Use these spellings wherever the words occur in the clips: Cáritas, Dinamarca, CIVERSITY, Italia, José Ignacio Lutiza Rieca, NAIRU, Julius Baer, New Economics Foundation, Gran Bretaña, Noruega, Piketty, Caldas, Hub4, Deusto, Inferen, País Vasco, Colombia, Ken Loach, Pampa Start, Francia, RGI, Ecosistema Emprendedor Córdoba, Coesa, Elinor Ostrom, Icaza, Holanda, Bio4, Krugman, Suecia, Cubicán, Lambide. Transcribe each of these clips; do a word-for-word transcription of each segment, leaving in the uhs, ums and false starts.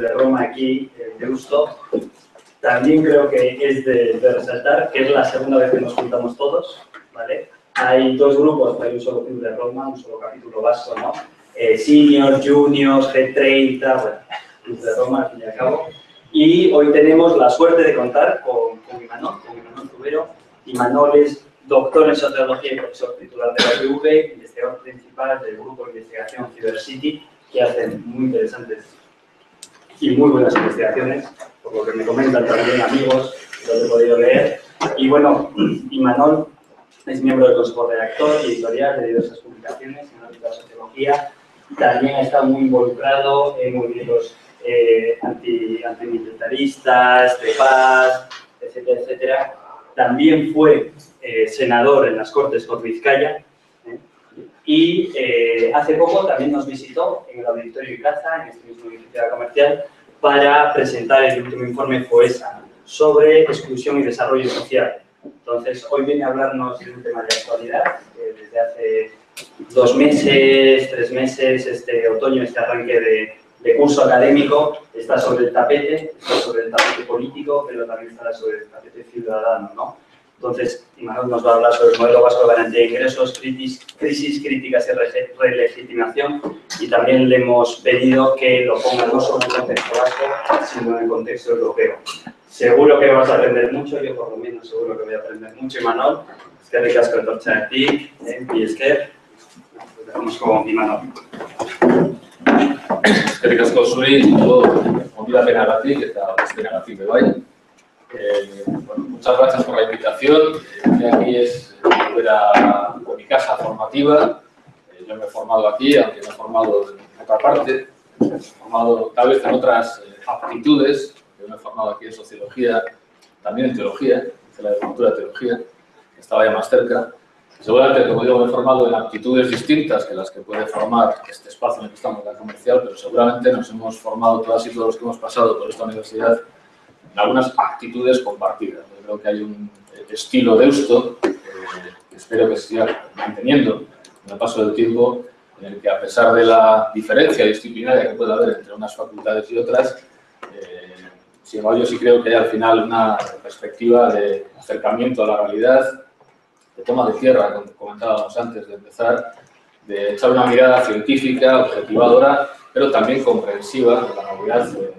de Roma aquí, en Deusto, también creo que es de, de resaltar, que es la segunda vez que nos juntamos todos, ¿vale? Hay dos grupos, hay un solo club de Roma, un solo capítulo vasco, ¿no? Eh, seniors, juniors, G treinta, bueno, club de Roma, al fin y al cabo. Y hoy tenemos la suerte de contar con, con Imanol, con Imanol Zubero. Imanol es doctor en Sociología y profesor titular de la U P V, investigador principal del grupo de investigación CIVERSITY, que hacen muy interesantes y muy buenas investigaciones, por lo que me comentan también amigos, los he podido leer. Y bueno, Imanol es miembro del consejo redactor y editorial de diversas publicaciones en el ámbito de la sociología. También está muy involucrado en movimientos Eh, anti, antimilitaristas, de paz, etcétera, etcétera. También fue eh, senador en las Cortes por Vizcaya, ¿eh? y eh, hace poco también nos visitó en el auditorio Icaza, en este mismo edificio comercial, para presentar el último informe Coesa sobre exclusión y desarrollo social. Entonces, hoy viene a hablarnos de un tema de actualidad, eh, desde hace dos meses, tres meses, este otoño, este arranque de de curso académico, está sobre el tapete, está sobre el tapete político, pero también está sobre el tapete ciudadano, ¿no? Entonces, Imanol nos va a hablar sobre el modelo vasco de garantía de ingresos, crisis, crisis críticas y relegitimación, y también le hemos pedido que lo ponga no solo en el contexto vasco, sino en el contexto europeo. Seguro que vas a aprender mucho, yo por lo menos seguro que voy a aprender mucho, Imanol. Es que ricasco de torcha a ti, eh, y es que nos dejamos con Imanol. Eskerrik asko zuri, ondida penagatik eta bezpenagatik bebain. Muchas gracias por la invitación. Eh, aquí es fuera eh, mi casa formativa. Eh, yo me he formado aquí, aunque me he formado en otra parte. Me he formado tal vez en otras eh, aptitudes. Yo me he formado aquí en sociología, también en teología, en la diplomatura de teología, que estaba ya más cerca. Seguramente, como digo, me he formado en aptitudes distintas que las que puede formar este espacio en el que estamos, la comercial, pero seguramente nos hemos formado, todas y todos los que hemos pasado por esta universidad, en algunas actitudes compartidas. Yo creo que hay un estilo Deusto, eh, que espero que se siga manteniendo en el paso del tiempo, en el que a pesar de la diferencia disciplinaria que puede haber entre unas facultades y otras, eh, sin embargo, yo sí creo que hay al final una perspectiva de acercamiento a la realidad, de toma de tierra, como comentábamos antes de empezar, de echar una mirada científica, objetivadora, pero también comprensiva de la novedad, eh,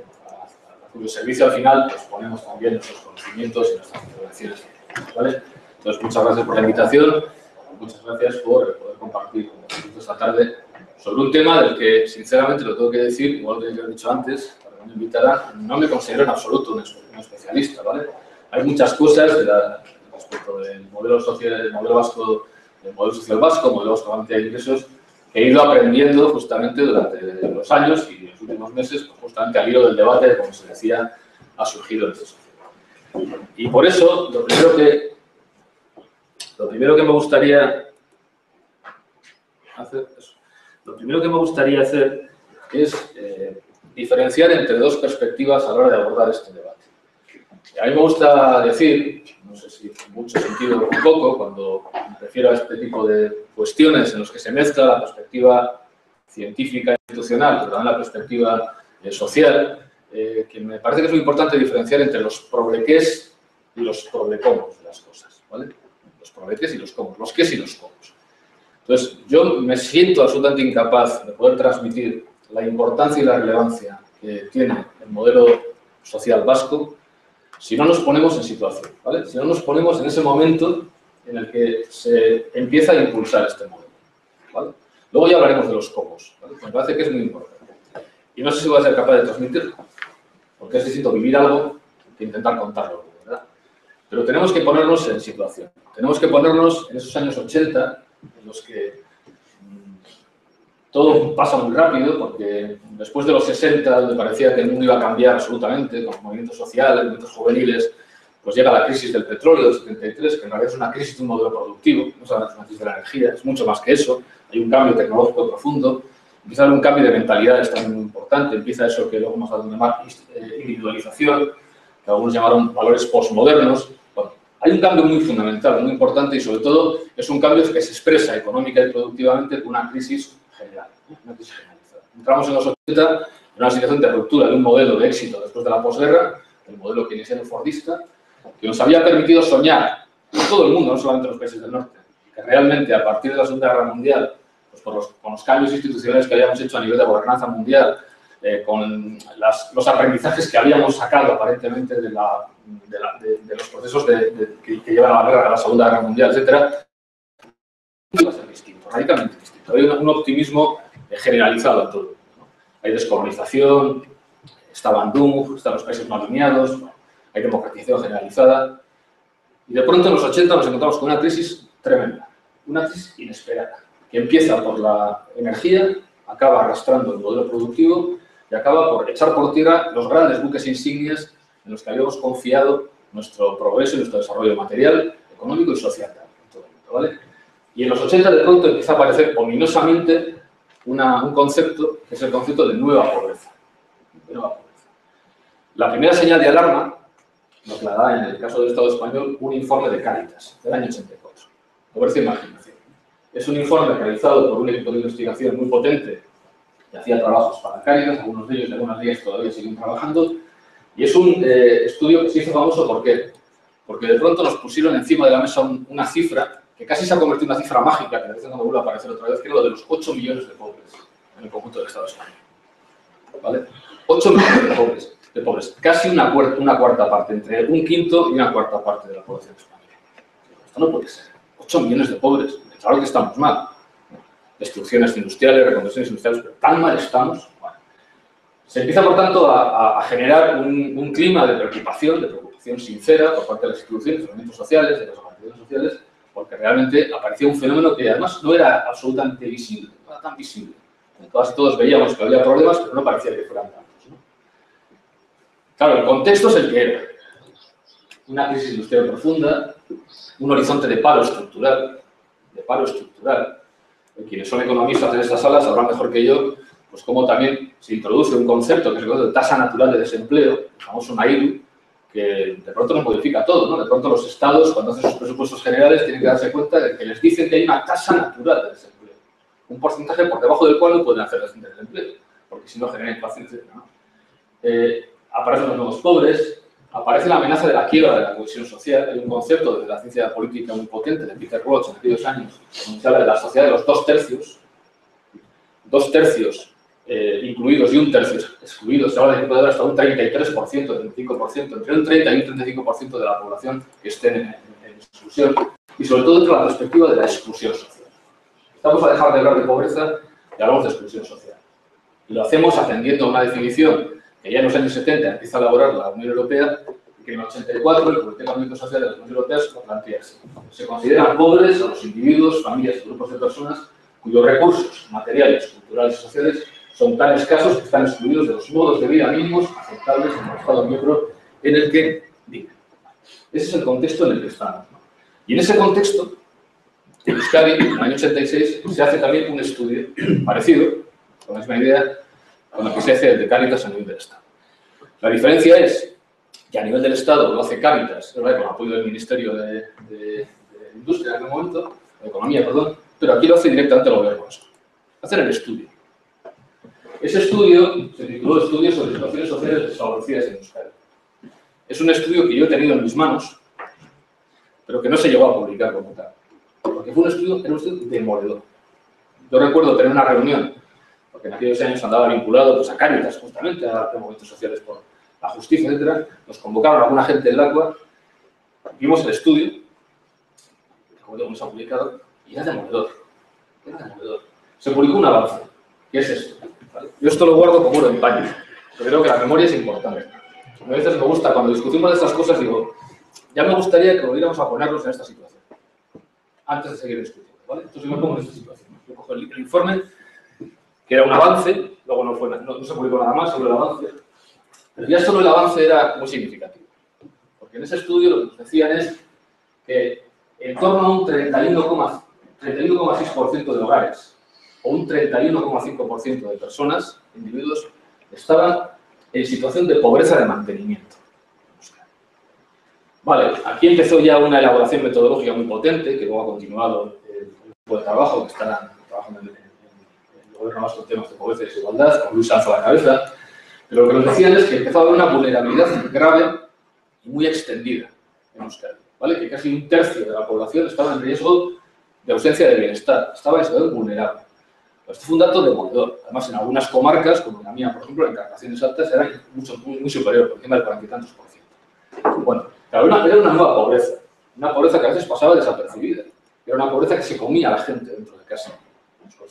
a cuyo servicio al final pues, ponemos también nuestros conocimientos y nuestras intervenciones, ¿vale? Entonces, muchas gracias por la invitación, muchas gracias por poder compartir con nosotros esta tarde sobre un tema del que, sinceramente, lo tengo que decir, igual que ya he dicho antes, para que me invitara, no me considero en absoluto un, un especialista, ¿vale? Hay muchas cosas de la respecto del modelo social, del modelo vasco, del modelo social vasco, modelo vasco de garantía de ingresos, que he ido aprendiendo justamente durante los años y los últimos meses, pues justamente al hilo del debate que, como se decía, ha surgido en esta sociedad. Y por eso, lo primero que, lo primero que me gustaría hacer, eso, lo primero que me gustaría hacer es eh, diferenciar entre dos perspectivas a la hora de abordar este debate. A mí me gusta decir, no sé si en mucho sentido un poco, cuando me refiero a este tipo de cuestiones en los que se mezcla la perspectiva científica e institucional, pero también la perspectiva eh, social, eh, que me parece que es muy importante diferenciar entre los problequés y los problecomos de las cosas, ¿vale? Los problequés y los comos, los qués y los comos. Entonces, yo me siento absolutamente incapaz de poder transmitir la importancia y la relevancia que tiene el modelo social vasco si no nos ponemos en situación, ¿vale? Si no nos ponemos en ese momento en el que se empieza a impulsar este modelo, ¿vale? Luego ya hablaremos de los cómo, ¿vale? Me parece que es muy importante. Y no sé si voy a ser capaz de transmitirlo, porque es distinto vivir algo que intentar contarlo, ¿verdad? Pero tenemos que ponernos en situación. Tenemos que ponernos en esos años ochenta, en los que todo pasa muy rápido, porque después de los sesenta, donde parecía que el mundo iba a cambiar absolutamente, con los movimientos sociales, movimientos juveniles, pues llega la crisis del petróleo del setenta y tres, que en realidad es una crisis de un modelo productivo, no es una crisis de la energía, es mucho más que eso, hay un cambio tecnológico profundo, empieza a haber un cambio de mentalidades también muy importante, empieza eso que luego vamos a llamar individualización, que algunos llamaron valores postmodernos. Bueno, hay un cambio muy fundamental, muy importante y sobre todo es un cambio que se expresa económica y productivamente con una crisis general, una crisis generalizada. Entramos en los ochenta en una situación de ruptura de un modelo de éxito después de la posguerra, el modelo keynesiano-fordista, que nos había permitido soñar, todo el mundo, no solamente los países del norte, que realmente a partir de la Segunda Guerra Mundial, pues por los, con los cambios institucionales que habíamos hecho a nivel de gobernanza mundial, eh, con las, los aprendizajes que habíamos sacado aparentemente de, la, de, la, de, de los procesos de, de, que, que llevan a la guerra, a la Segunda Guerra Mundial, etcétera, iba a ser distinto, radicalmente distinto. Había un, un optimismo generalizado en todo. Hay descolonización, está Bandung, están los países no alineados, hay democratización generalizada. Y de pronto en los ochenta nos encontramos con una crisis tremenda, una crisis inesperada, que empieza por la energía, acaba arrastrando el modelo productivo y acaba por echar por tierra los grandes buques insignias en los que habíamos confiado nuestro progreso y nuestro desarrollo material, económico y social. ¿Vale? Y en los ochenta de pronto empieza a aparecer ominosamente Una, un concepto que es el concepto de nueva pobreza. de nueva pobreza. La primera señal de alarma nos la da, en el caso del Estado español, un informe de Cáritas del año ochenta y cuatro, Pobreza e Marginación. Es un informe realizado por un equipo de investigación muy potente que hacía trabajos para Cáritas, algunos de ellos y algunas de ellas todavía siguen trabajando, y es un eh, estudio que se hizo famoso. ¿Por qué? Porque de pronto nos pusieron encima de la mesa un, una cifra que casi se ha convertido en una cifra mágica, que de vez en cuando vuelve a aparecer otra vez, que es lo de los ocho millones de pobres en el conjunto del Estado español. ¿Vale? ocho millones de pobres, de pobres. Casi una cuarta, una cuarta parte, entre un quinto y una cuarta parte de la población española. Esto no puede ser. ocho millones de pobres. Claro que estamos mal. Destrucciones industriales, reconversiones industriales, pero tan mal estamos. Bueno. Se empieza, por tanto, a, a generar un, un clima de preocupación, de preocupación sincera por parte de las instituciones, de los movimientos sociales, de las organizaciones sociales, porque realmente aparecía un fenómeno que además no era absolutamente visible, no era tan visible. Todas y todos veíamos que había problemas, pero no parecía que fueran tantos, ¿no? Claro, el contexto es el que era. Una crisis industrial profunda, un horizonte de paro estructural, de paro estructural. Quienes son economistas en esta sala sabrán mejor que yo, pues cómo también se introduce un concepto que es el concepto de tasa natural de desempleo, el famoso NAIRU, que de pronto nos modifica todo, ¿no? De pronto los estados, cuando hacen sus presupuestos generales, tienen que darse cuenta de que les dicen que hay una tasa natural de desempleo, un porcentaje por debajo del cual no pueden hacer la gente del empleo, porque si no genera inflación, etcétera, ¿no? Eh, aparecen los nuevos pobres, aparece la amenaza de la quiebra de la cohesión social. Hay un concepto desde la ciencia política muy potente de Peter Roach en aquellos años, donde se habla de la sociedad de los dos tercios, dos tercios Eh, incluidos y un tercio excluidos. Se habla de que puede haber hasta un treinta y tres por ciento, treinta y cinco por ciento, entre un treinta y un treinta y cinco por ciento de la población que esté en, en, en exclusión, y sobre todo desde la perspectiva de la exclusión social. Estamos a dejar de hablar de pobreza y hablamos de exclusión social. Y lo hacemos atendiendo a una definición que ya en los años setenta empieza a elaborar la Unión Europea, y que en el ochenta y cuatro el Comité Económico Social de las Unión Europeas lo plantea así. Se consideran pobres a los individuos, familias y grupos de personas cuyos recursos materiales, culturales y sociales son tan escasos que están excluidos de los modos de vida mínimos aceptables en el Estado miembro en el que viven. Ese es el contexto en el que estamos, ¿no? Y en ese contexto, en Euskadi, en el año ochenta y seis, se hace también un estudio parecido, con la misma idea, con la que se hace el de Cáritas a nivel del Estado. La diferencia es que a nivel del Estado lo hace Cáritas, ¿verdad?, con el apoyo del Ministerio de, de, de Industria en aquel momento, de Economía, perdón, pero aquí lo hace directamente el Gobierno vasco. Hacen el estudio. Ese estudio se tituló Estudio sobre situaciones sociales desfavorecidas en Euskadi. Es un estudio que yo he tenido en mis manos, pero que no se llegó a publicar como tal. Porque fue un estudio, era un estudio demoledor. Yo recuerdo tener una reunión, porque en aquellos años andaba vinculado, pues, a Cáritas, justamente, a los movimientos sociales por la justicia, etcétera. Nos convocaron a alguna gente del A C U A, vimos el estudio, recuerdo cómo se ha publicado, y era demoledor. Era demoledor. Se publicó un avance. ¿Qué es esto? ¿Vale? Yo esto lo guardo como un empaño, pero creo que la memoria es importante. A veces me gusta, cuando discutimos de estas cosas, digo, ya me gustaría que volviéramos a ponernos en esta situación, antes de seguir discutiendo, ¿vale? Entonces yo me pongo en esta situación. Yo cojo el, el informe, que era un avance, luego no, fue, no, no se publicó nada más sobre el avance, pero ya solo el avance era muy significativo. Porque en ese estudio lo que nos decían es que en torno a un treinta y uno coma seis por ciento de hogares, o un treinta y uno coma cinco por ciento de personas, individuos, estaban en situación de pobreza de mantenimiento. Vale, aquí empezó ya una elaboración metodológica muy potente, que luego ha continuado el grupo de trabajo, que están trabajando en el, en el gobierno vasco en temas de pobreza y desigualdad, con Luis Alzo a la cabeza, Pero lo que nos decían es que empezó a haber una vulnerabilidad grave y muy extendida en Euskadi, ¿vale? Que casi un tercio de la población estaba en riesgo de ausencia de bienestar, estaba en estado vulnerable. Esto fue un dato demoledor. Además, en algunas comarcas, como la mía, por ejemplo, en Encartaciones altas, era mucho, muy, muy superior, por encima del cuarenta y tantos por ciento. Bueno, era una, era una nueva pobreza, una pobreza que a veces pasaba desapercibida. Era una pobreza que se comía a la gente dentro de casa. Con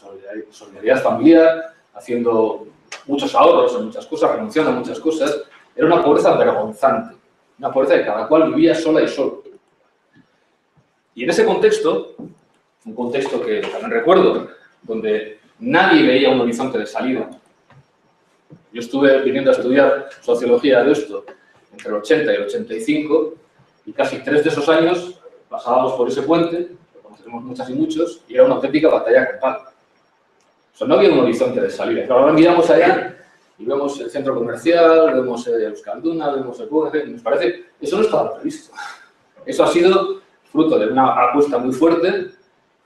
solidaridad familiar, haciendo muchos ahorros en muchas cosas, renunciando a muchas cosas. Era una pobreza vergonzante, una pobreza que cada cual vivía sola y solo. Y en ese contexto, un contexto que también recuerdo, donde nadie veía un horizonte de salida. Yo estuve viniendo a estudiar sociología de Deusto entre el ochenta y el ochenta y cinco, y casi tres de esos años pasábamos por ese puente, lo conocemos muchas y muchos, y era una auténtica batalla campal. O sea, no había un horizonte de salida. Pero ahora miramos allá y vemos el centro comercial, vemos Euskalduna, vemos el U P V, y nos parece, eso no estaba previsto. Eso ha sido fruto de una apuesta muy fuerte,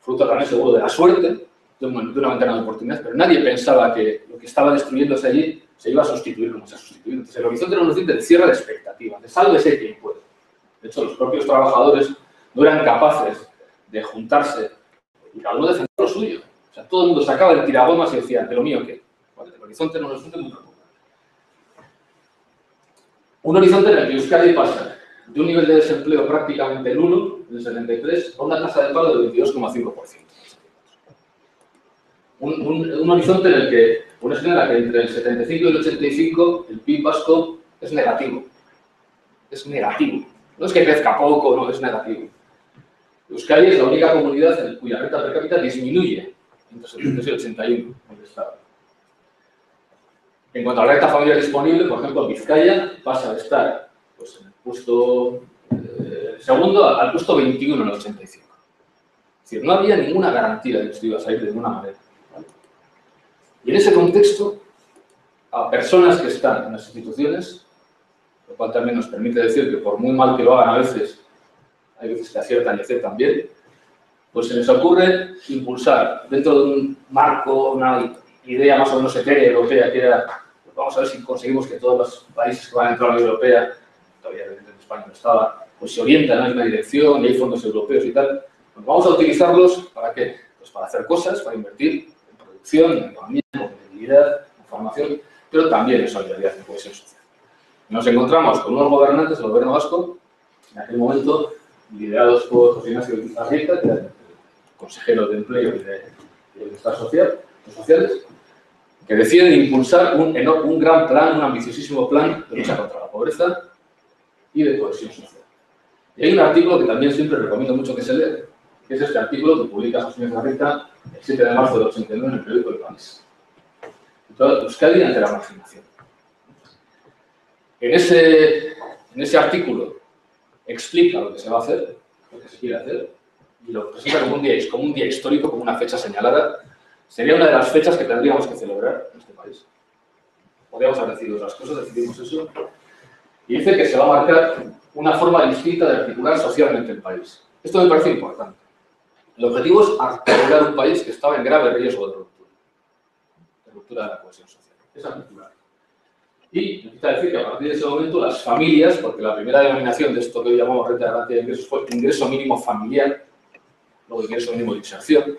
fruto también seguro de la suerte, de una ventana de oportunidad, pero nadie pensaba que lo que estaba destruyéndose allí se iba a sustituir como se ha sustituido. Entonces, el horizonte era un horizonte de cierre de expectativas, de sálvese quien puede. De hecho, los propios trabajadores no eran capaces de juntarse y cada uno defender lo suyo. O sea, todo el mundo sacaba el tiragomas y decía, ¿de lo mío qué? Bueno, el horizonte era un horizonte muy preocupante. Un horizonte en el que Euskadi pasa de un nivel de desempleo prácticamente nulo, del setenta y tres, a una tasa de paro del veintidós coma cinco por ciento. Un, un, un horizonte en el que, una escena en la que entre el setenta y cinco y el ochenta y cinco el P I B vasco es negativo. Es negativo. No es que crezca poco, no, es negativo. Euskadi es la única comunidad en cuya renta per cápita disminuye entre setenta y tres y ochenta y uno en el Estado. En cuanto a la renta familiar disponible, por ejemplo, Vizcaya pasa de estar pues, en el puesto eh, segundo al puesto veintiuno en el ochenta y cinco. Es decir, no había ninguna garantía de que esto iba a salir de ninguna manera. Y en ese contexto, a personas que están en las instituciones, lo cual también nos permite decir que por muy mal que lo hagan a veces, hay veces que aciertan y aceptan bien, pues se les ocurre impulsar dentro de un marco, una idea más o menos etérea europea, que era, pues vamos a ver si conseguimos que todos los países que van a entrar a la Unión Europea, todavía en España no estaba, pues se orientan en la misma dirección, y hay fondos europeos y tal, pues vamos a utilizarlos, ¿para qué? Pues para hacer cosas, para invertir en producción, en economía, en formación, pero también en solidaridad y cohesión social. Nos encontramos con unos gobernantes del gobierno vasco, en aquel momento liderados por José Ignacio Lutiza Rieca, que era el consejero de empleo y de bienestar social, sociales, que deciden impulsar un, un gran plan, un ambiciosísimo plan de lucha contra la pobreza y de cohesión social. Y hay un artículo que también siempre recomiendo mucho que se lea, que es este artículo que publica José Ignacio Rieca el siete de marzo del ochenta y nueve en el periódico El País. Euskadi ante la marginación. En ese, en ese artículo explica lo que se va a hacer, lo que se quiere hacer, y lo presenta como un día, como un día histórico, como una fecha señalada. Sería una de las fechas que tendríamos que celebrar en este país. Podríamos haber decidido otras cosas, decidimos eso. Y dice que se va a marcar una forma distinta de articular socialmente el país. Esto me parece importante. El objetivo es articular un país que estaba en grave riesgo de ruptura. Ruptura de la cohesión social. Esa es cultural. Y necesita decir que a partir de ese momento las familias, porque la primera denominación de esto que hoy llamamos renta de garantía de ingresos fue ingreso mínimo familiar, luego ingreso mínimo de inserción,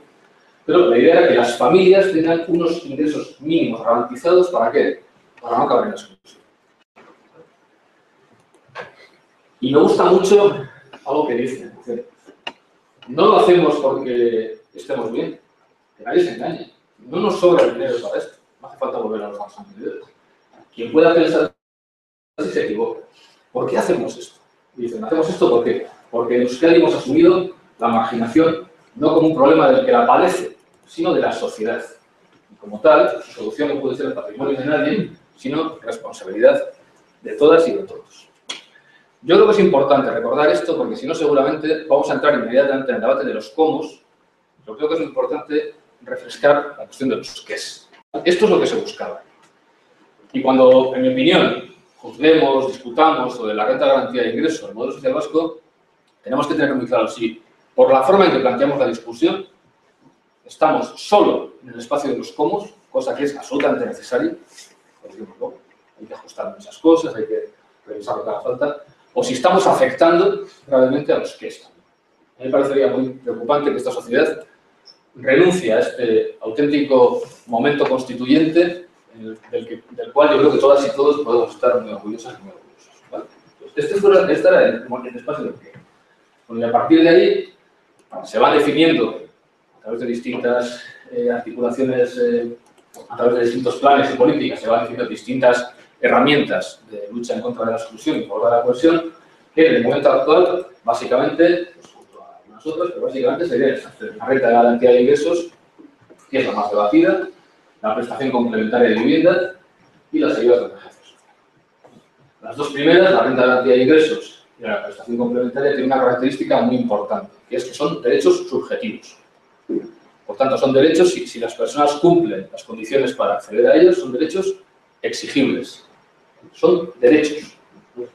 pero la idea era que las familias tenían unos ingresos mínimos garantizados, ¿para qué? Para no caber en la exclusión. Y me gusta mucho algo que dicen, no lo hacemos porque estemos bien, que nadie se engañe. No nos sobra el dinero para esto, no hace falta volver a los bancos anteriores. Quien pueda pensar así se equivoca. ¿Por qué hacemos esto? Y dicen, ¿hacemos esto por qué? Porque en Euskadi hemos asumido la marginación no como un problema del que la padece, sino de la sociedad. Y como tal, su solución no puede ser el patrimonio de nadie, sino responsabilidad de todas y de todos. Yo creo que es importante recordar esto porque si no seguramente vamos a entrar inmediatamente en el debate de los cómo. Yo creo que es muy importante refrescar la cuestión de los qué es. Esto es lo que se buscaba. Y cuando, en mi opinión, juzguemos, discutamos sobre la renta de garantía de ingresos, el modelo social vasco, tenemos que tener muy claro si, por la forma en que planteamos la discusión, estamos solo en el espacio de los cómo, cosa que es absolutamente necesaria, hay que ajustar muchas cosas, hay que revisar lo que haga falta, o si estamos afectando gravemente a los que están. A mí me parecería muy preocupante que esta sociedad renuncie a este auténtico momento constituyente el, del, que, del cual yo creo que todas y todos podemos estar muy orgullosos y muy orgullosos, ¿vale? Entonces, este, fue, este era el, el espacio del que. Bueno, y a partir de ahí se va definiendo a través de distintas eh, articulaciones, eh, a través de distintos planes y políticas, se van definiendo distintas herramientas de lucha en contra de la exclusión y favor de la cohesión, que en el momento actual, básicamente, pues, junto a algunas otras, pero básicamente sería la renta de garantía de ingresos, que es la más debatida, la prestación complementaria de vivienda y las ayudas de emergencia social. Las dos primeras, la renta de garantía de ingresos y la prestación complementaria, tienen una característica muy importante, que es que son derechos subjetivos. Por tanto, son derechos, si, si las personas cumplen las condiciones para acceder a ellos, son derechos exigibles. Son derechos.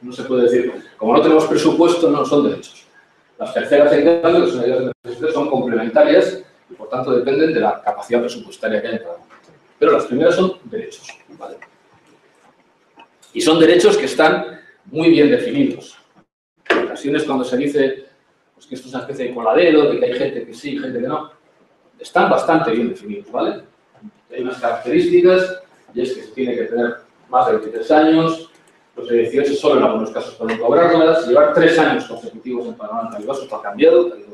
No se puede decir, como no tenemos presupuesto, no son derechos. Las terceras, en cambio, que son ayudas de emergencia, son complementarias y, por tanto, dependen de la capacidad presupuestaria que hay en cada momento. Pero las primeras son derechos, ¿vale? Y son derechos que están muy bien definidos. En ocasiones, cuando se dice pues, que esto es una especie de coladero, de que hay gente que sí y gente que no, están bastante bien definidos, ¿vale? Hay unas características, y es que se tiene que tener más de veintitrés años, los de dieciocho solo en algunos casos pueden cobrarlas, llevar tres años consecutivos en Panamá, en País Vasco, está cambiado, está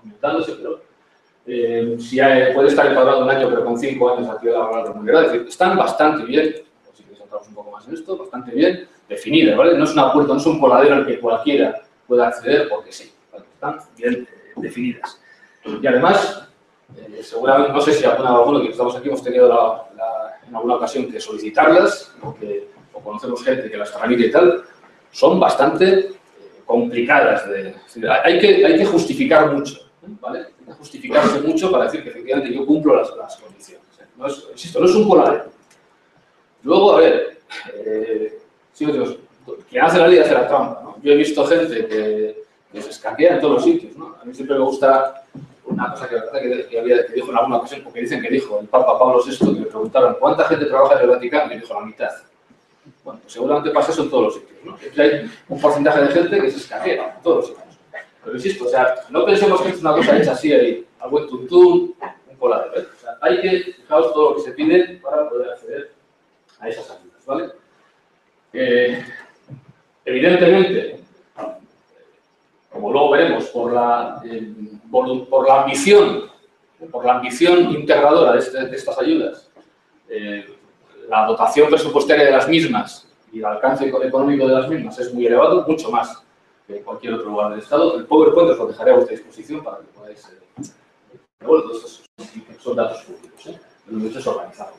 aumentándose, pero eh, si hay, puede estar empadronado un año, pero con cinco años de actividad laboral remunerada, es decir, están bastante bien, pues si queréis entramos un poco más en esto, bastante bien definidas, ¿vale? No es una puerta, no es un coladero al que cualquiera pueda acceder porque sí, ¿vale? Están bien eh, definidas. Y además, Eh, seguramente, no sé si alguna o alguno que estamos aquí hemos tenido la, la, en alguna ocasión que solicitarlas o, que, o conocemos gente que las tramite y tal, son bastante eh, complicadas. De, hay, que, hay que justificar mucho, ¿vale? Hay que justificarse mucho para decir que efectivamente yo cumplo las, las condiciones, ¿eh? No es, insisto, no es un coladero. Luego, a ver, eh, sí, Dios, quien hace la ley hace la trampa, ¿no? Yo he visto gente que, que se escaquea en todos los sitios, ¿no? A mí siempre me gusta una cosa que, que, que, había, que dijo en alguna ocasión, porque dicen que dijo el Papa Pablo sexto, que le preguntaron ¿cuánta gente trabaja en el Vaticano? Y le dijo la mitad. Bueno, pues seguramente pasa eso en todos los sitios, ¿no? Siempre hay un porcentaje de gente que se escapea en todos los sitios. Pero insisto, o sea, no pensemos que es una cosa hecha así, ahí, al buen tuntún, un coladero, ¿eh? O sea, hay que fijaros todo lo que se pide para poder acceder a esas ayudas, ¿vale? Eh, evidentemente, como luego veremos, por la, eh, por, por la ambición, por la ambición integradora de, este, de estas ayudas, eh, la dotación presupuestaria de las mismas y el alcance económico de las mismas es muy elevado, mucho más que en cualquier otro lugar del Estado. El PowerPoint os lo dejaré a vuestra disposición para que podáis... Eh, bueno, todos estos son, son datos públicos, ¿eh? Pero esto es organizado.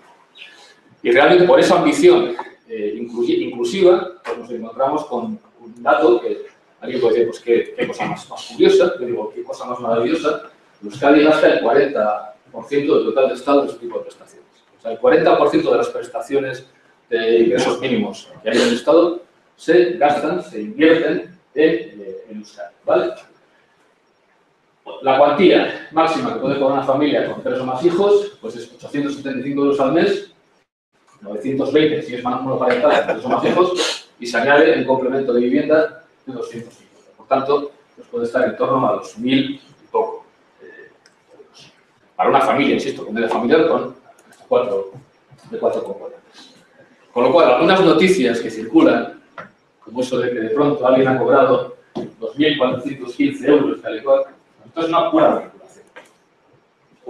Y realmente por esa ambición eh, inclusiva, pues nos encontramos con un dato que... Alguien puede decir, pues qué, qué cosa más, más curiosa, yo digo, qué cosa más maravillosa. Euskadi gasta el cuarenta por ciento del total de Estado en este tipo de prestaciones. O sea, el cuarenta por ciento de las prestaciones de ingresos mínimos que hay en el Estado se gastan, se invierten en, en Euskadi, ¿vale? La cuantía máxima que puede cobrar una familia con tres o más hijos, pues es ochocientos setenta y cinco euros al mes, novecientos veinte si es monoparental con tres o más hijos, y se añade el complemento de vivienda de doscientos cincuenta. Por tanto, pues puede estar en torno a los mil y poco eh, euros. Para una familia, insisto, con medio familiar con cuatro, de cuatro componentes. Con lo cual, algunas noticias que circulan, como eso de que de pronto alguien ha cobrado dos mil cuatrocientos quince euros, tal y cual, esto es una pura manipulación.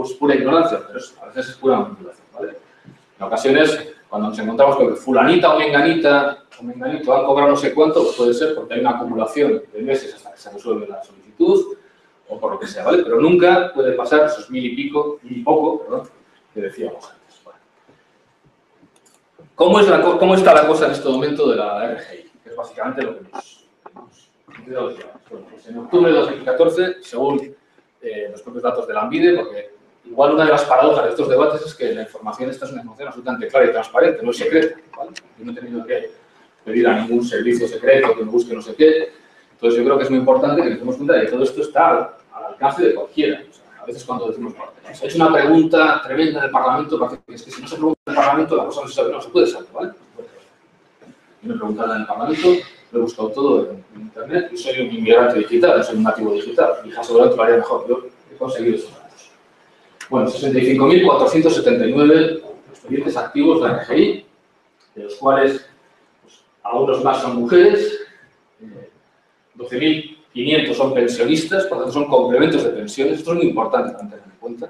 Es pura ignorancia, pero es, a veces es pura manipulación, ¿vale? En ocasiones, cuando nos encontramos con que fulanita o menganita o menganito han cobrado no sé cuánto, pues puede ser porque hay una acumulación de meses hasta que se resuelve la solicitud o por lo que sea, ¿vale? Pero nunca puede pasar esos mil y pico, mil y poco, perdón, que decíamos antes. Bueno. ¿Cómo, es la, ¿Cómo está la cosa en este momento de la R G I? Que es básicamente lo que nos... nos en octubre de dos mil catorce, según eh, los propios datos de Lambide, porque... Igual una de las paradojas de estos debates es que la información esta es una información absolutamente clara y transparente, no es secreta, ¿vale? Yo no he tenido que pedir a ningún servicio secreto que me busque no sé qué. Entonces yo creo que es muy importante que nos demos cuenta de que todo esto está al alcance de cualquiera. O sea, a veces cuando decimos, se ha hecho una pregunta tremenda del Parlamento, parece que es que si no se pregunta en el Parlamento la cosa no se sabe, no se puede saber, ¿vale? me preguntaron en el Parlamento, lo he buscado todo en, en Internet y soy un inmigrante digital, soy un nativo digital. Y seguramente lo haría mejor, yo he conseguido esos datos. Bueno, sesenta y cinco mil cuatrocientos setenta y nueve expedientes activos de la R G I, de los cuales pues, algunos más son mujeres, eh, doce mil quinientos son pensionistas, por lo tanto son complementos de pensiones. Esto es muy importante para tener en cuenta.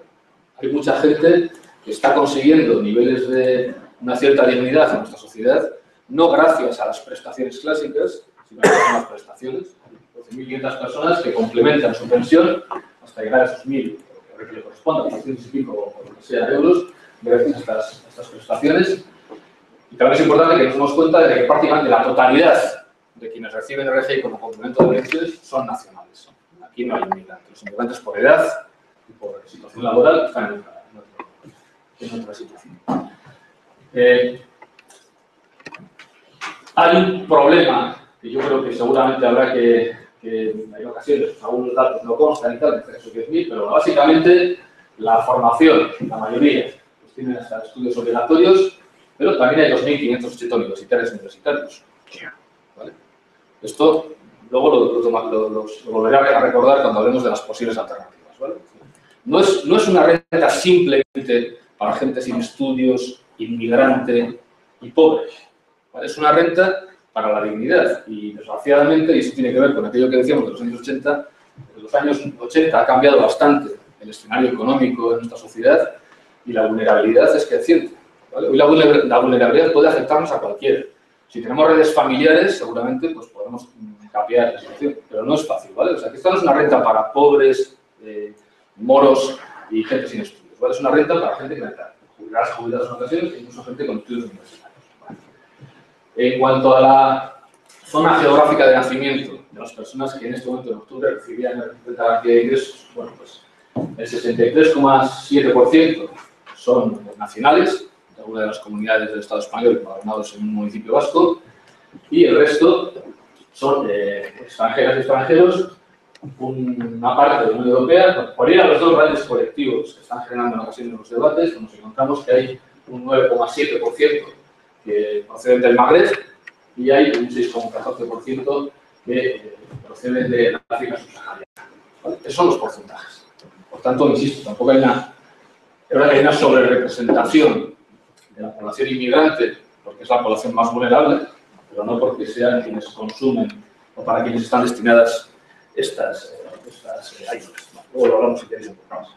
Hay mucha gente que está consiguiendo niveles de una cierta dignidad en nuestra sociedad, no gracias a las prestaciones clásicas, sino gracias a las prestaciones. doce mil quinientas personas que complementan su pensión hasta llegar a esos mil, lo que le corresponda, cuatrocientos y pico o lo que sea euros, gracias a estas, a estas prestaciones. Y también es importante que nos demos cuenta de que prácticamente la totalidad de quienes reciben R G I como complemento de pensiones son nacionales. Aquí no hay inmigrantes. Los inmigrantes por edad y por situación laboral están en otra, en otra, en otra situación. Eh, hay un problema que yo creo que seguramente habrá que, que hay ocasiones, algunos datos no constan y tal, diez mil, pero básicamente la formación, la mayoría, pues tienen hasta estudios obligatorios, pero también hay dos mil quinientos ochenta universitarios universitarios. ¿Vale? Esto luego lo, lo, lo, lo, lo volveré a recordar cuando hablemos de las posibles alternativas. ¿Vale? No, es, no es una renta simplemente para gente sin estudios, inmigrante y pobre. ¿Vale? Es una renta para la dignidad y, desgraciadamente, y eso tiene que ver con aquello que decíamos de los años ochenta, desde los años ochenta ha cambiado bastante el escenario económico de nuestra sociedad y la vulnerabilidad es creciente. ¿Vale? Hoy la vulnerabilidad puede afectarnos a cualquiera. Si tenemos redes familiares, seguramente pues, podemos cambiar la situación, pero no es fácil. ¿Vale? O sea, que esta no es una renta para pobres, eh, moros y gente sin estudios. ¿Vale? Es una renta para gente que necesita jubiladas, jubiladas en ocasiones, e incluso gente con estudios universitarios. ¿Vale? En cuanto a la zona geográfica de nacimiento de las personas que en este momento, en octubre, recibían renta garantía de ingresos, bueno, pues el sesenta y tres coma siete por ciento son nacionales, de alguna de las comunidades del Estado español gobernados en un municipio vasco, y el resto son eh, extranjeras y extranjeros, una parte de la Unión Europea. Por ir a los dos grandes colectivos que están generando en ocasiones los debates, nos encontramos que hay un nueve coma siete por ciento que proceden del Magreb y hay un seis coma catorce por ciento que proceden de África subsahariana. ¿Vale? Esos son los porcentajes. Por tanto, insisto, tampoco hay una, hay una sobrerepresentación de la población inmigrante, porque es la población más vulnerable, pero no porque sean quienes consumen o para quienes están destinadas estas ayudas. Eh, Luego lo hablamos si queréis un poco más.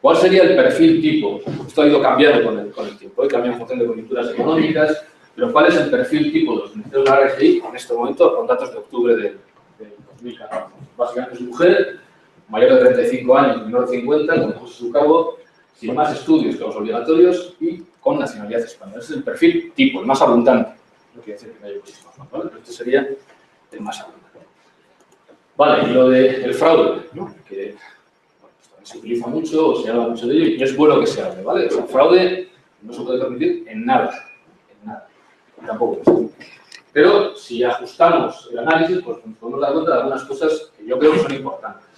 ¿Cuál sería el perfil tipo? Esto ha ido cambiando con el, con el tiempo, hoy cambia en función de coyunturas económicas, pero ¿cuál es el perfil tipo de los beneficiarios de la R G I en este momento, con datos de octubre del dos mil catorce? Básicamente es mujer, mayor de treinta y cinco años, menor de cincuenta, con hijos a su cargo, sin más estudios que los obligatorios y con nacionalidad española. Ese es el perfil tipo, el más abundante. No quiere decir que no haya muchísimos más, ¿vale? Pero este sería el más abundante. Vale, y lo del fraude, ¿no? Que bueno, pues se utiliza mucho o se habla mucho de ello y es bueno que se hable, ¿vale? O sea, el fraude no se puede permitir en nada, en nada, tampoco es así. Pero si ajustamos el análisis, pues nos podemos dar cuenta de algunas cosas que yo creo que son importantes.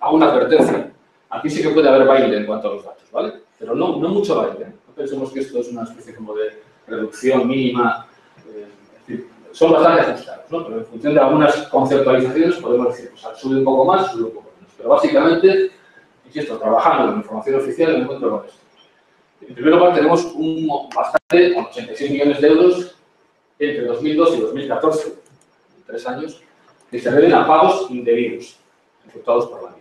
Hago una advertencia. Aquí sí que puede haber baile en cuanto a los datos, ¿vale? Pero no, no mucho baile. No pensemos que esto es una especie como de reducción mínima. Eh, es decir, son bastante ajustados, ¿no? Pero en función de algunas conceptualizaciones podemos decir, pues sube un poco más, sube un poco menos. Pero básicamente, insisto, trabajando con información oficial, me encuentro con esto. En primer lugar, tenemos un bastante, con ochenta y seis millones de euros, entre dos mil dos y dos mil catorce, en tres años, que se deben a pagos indebidos, efectuados por la ley.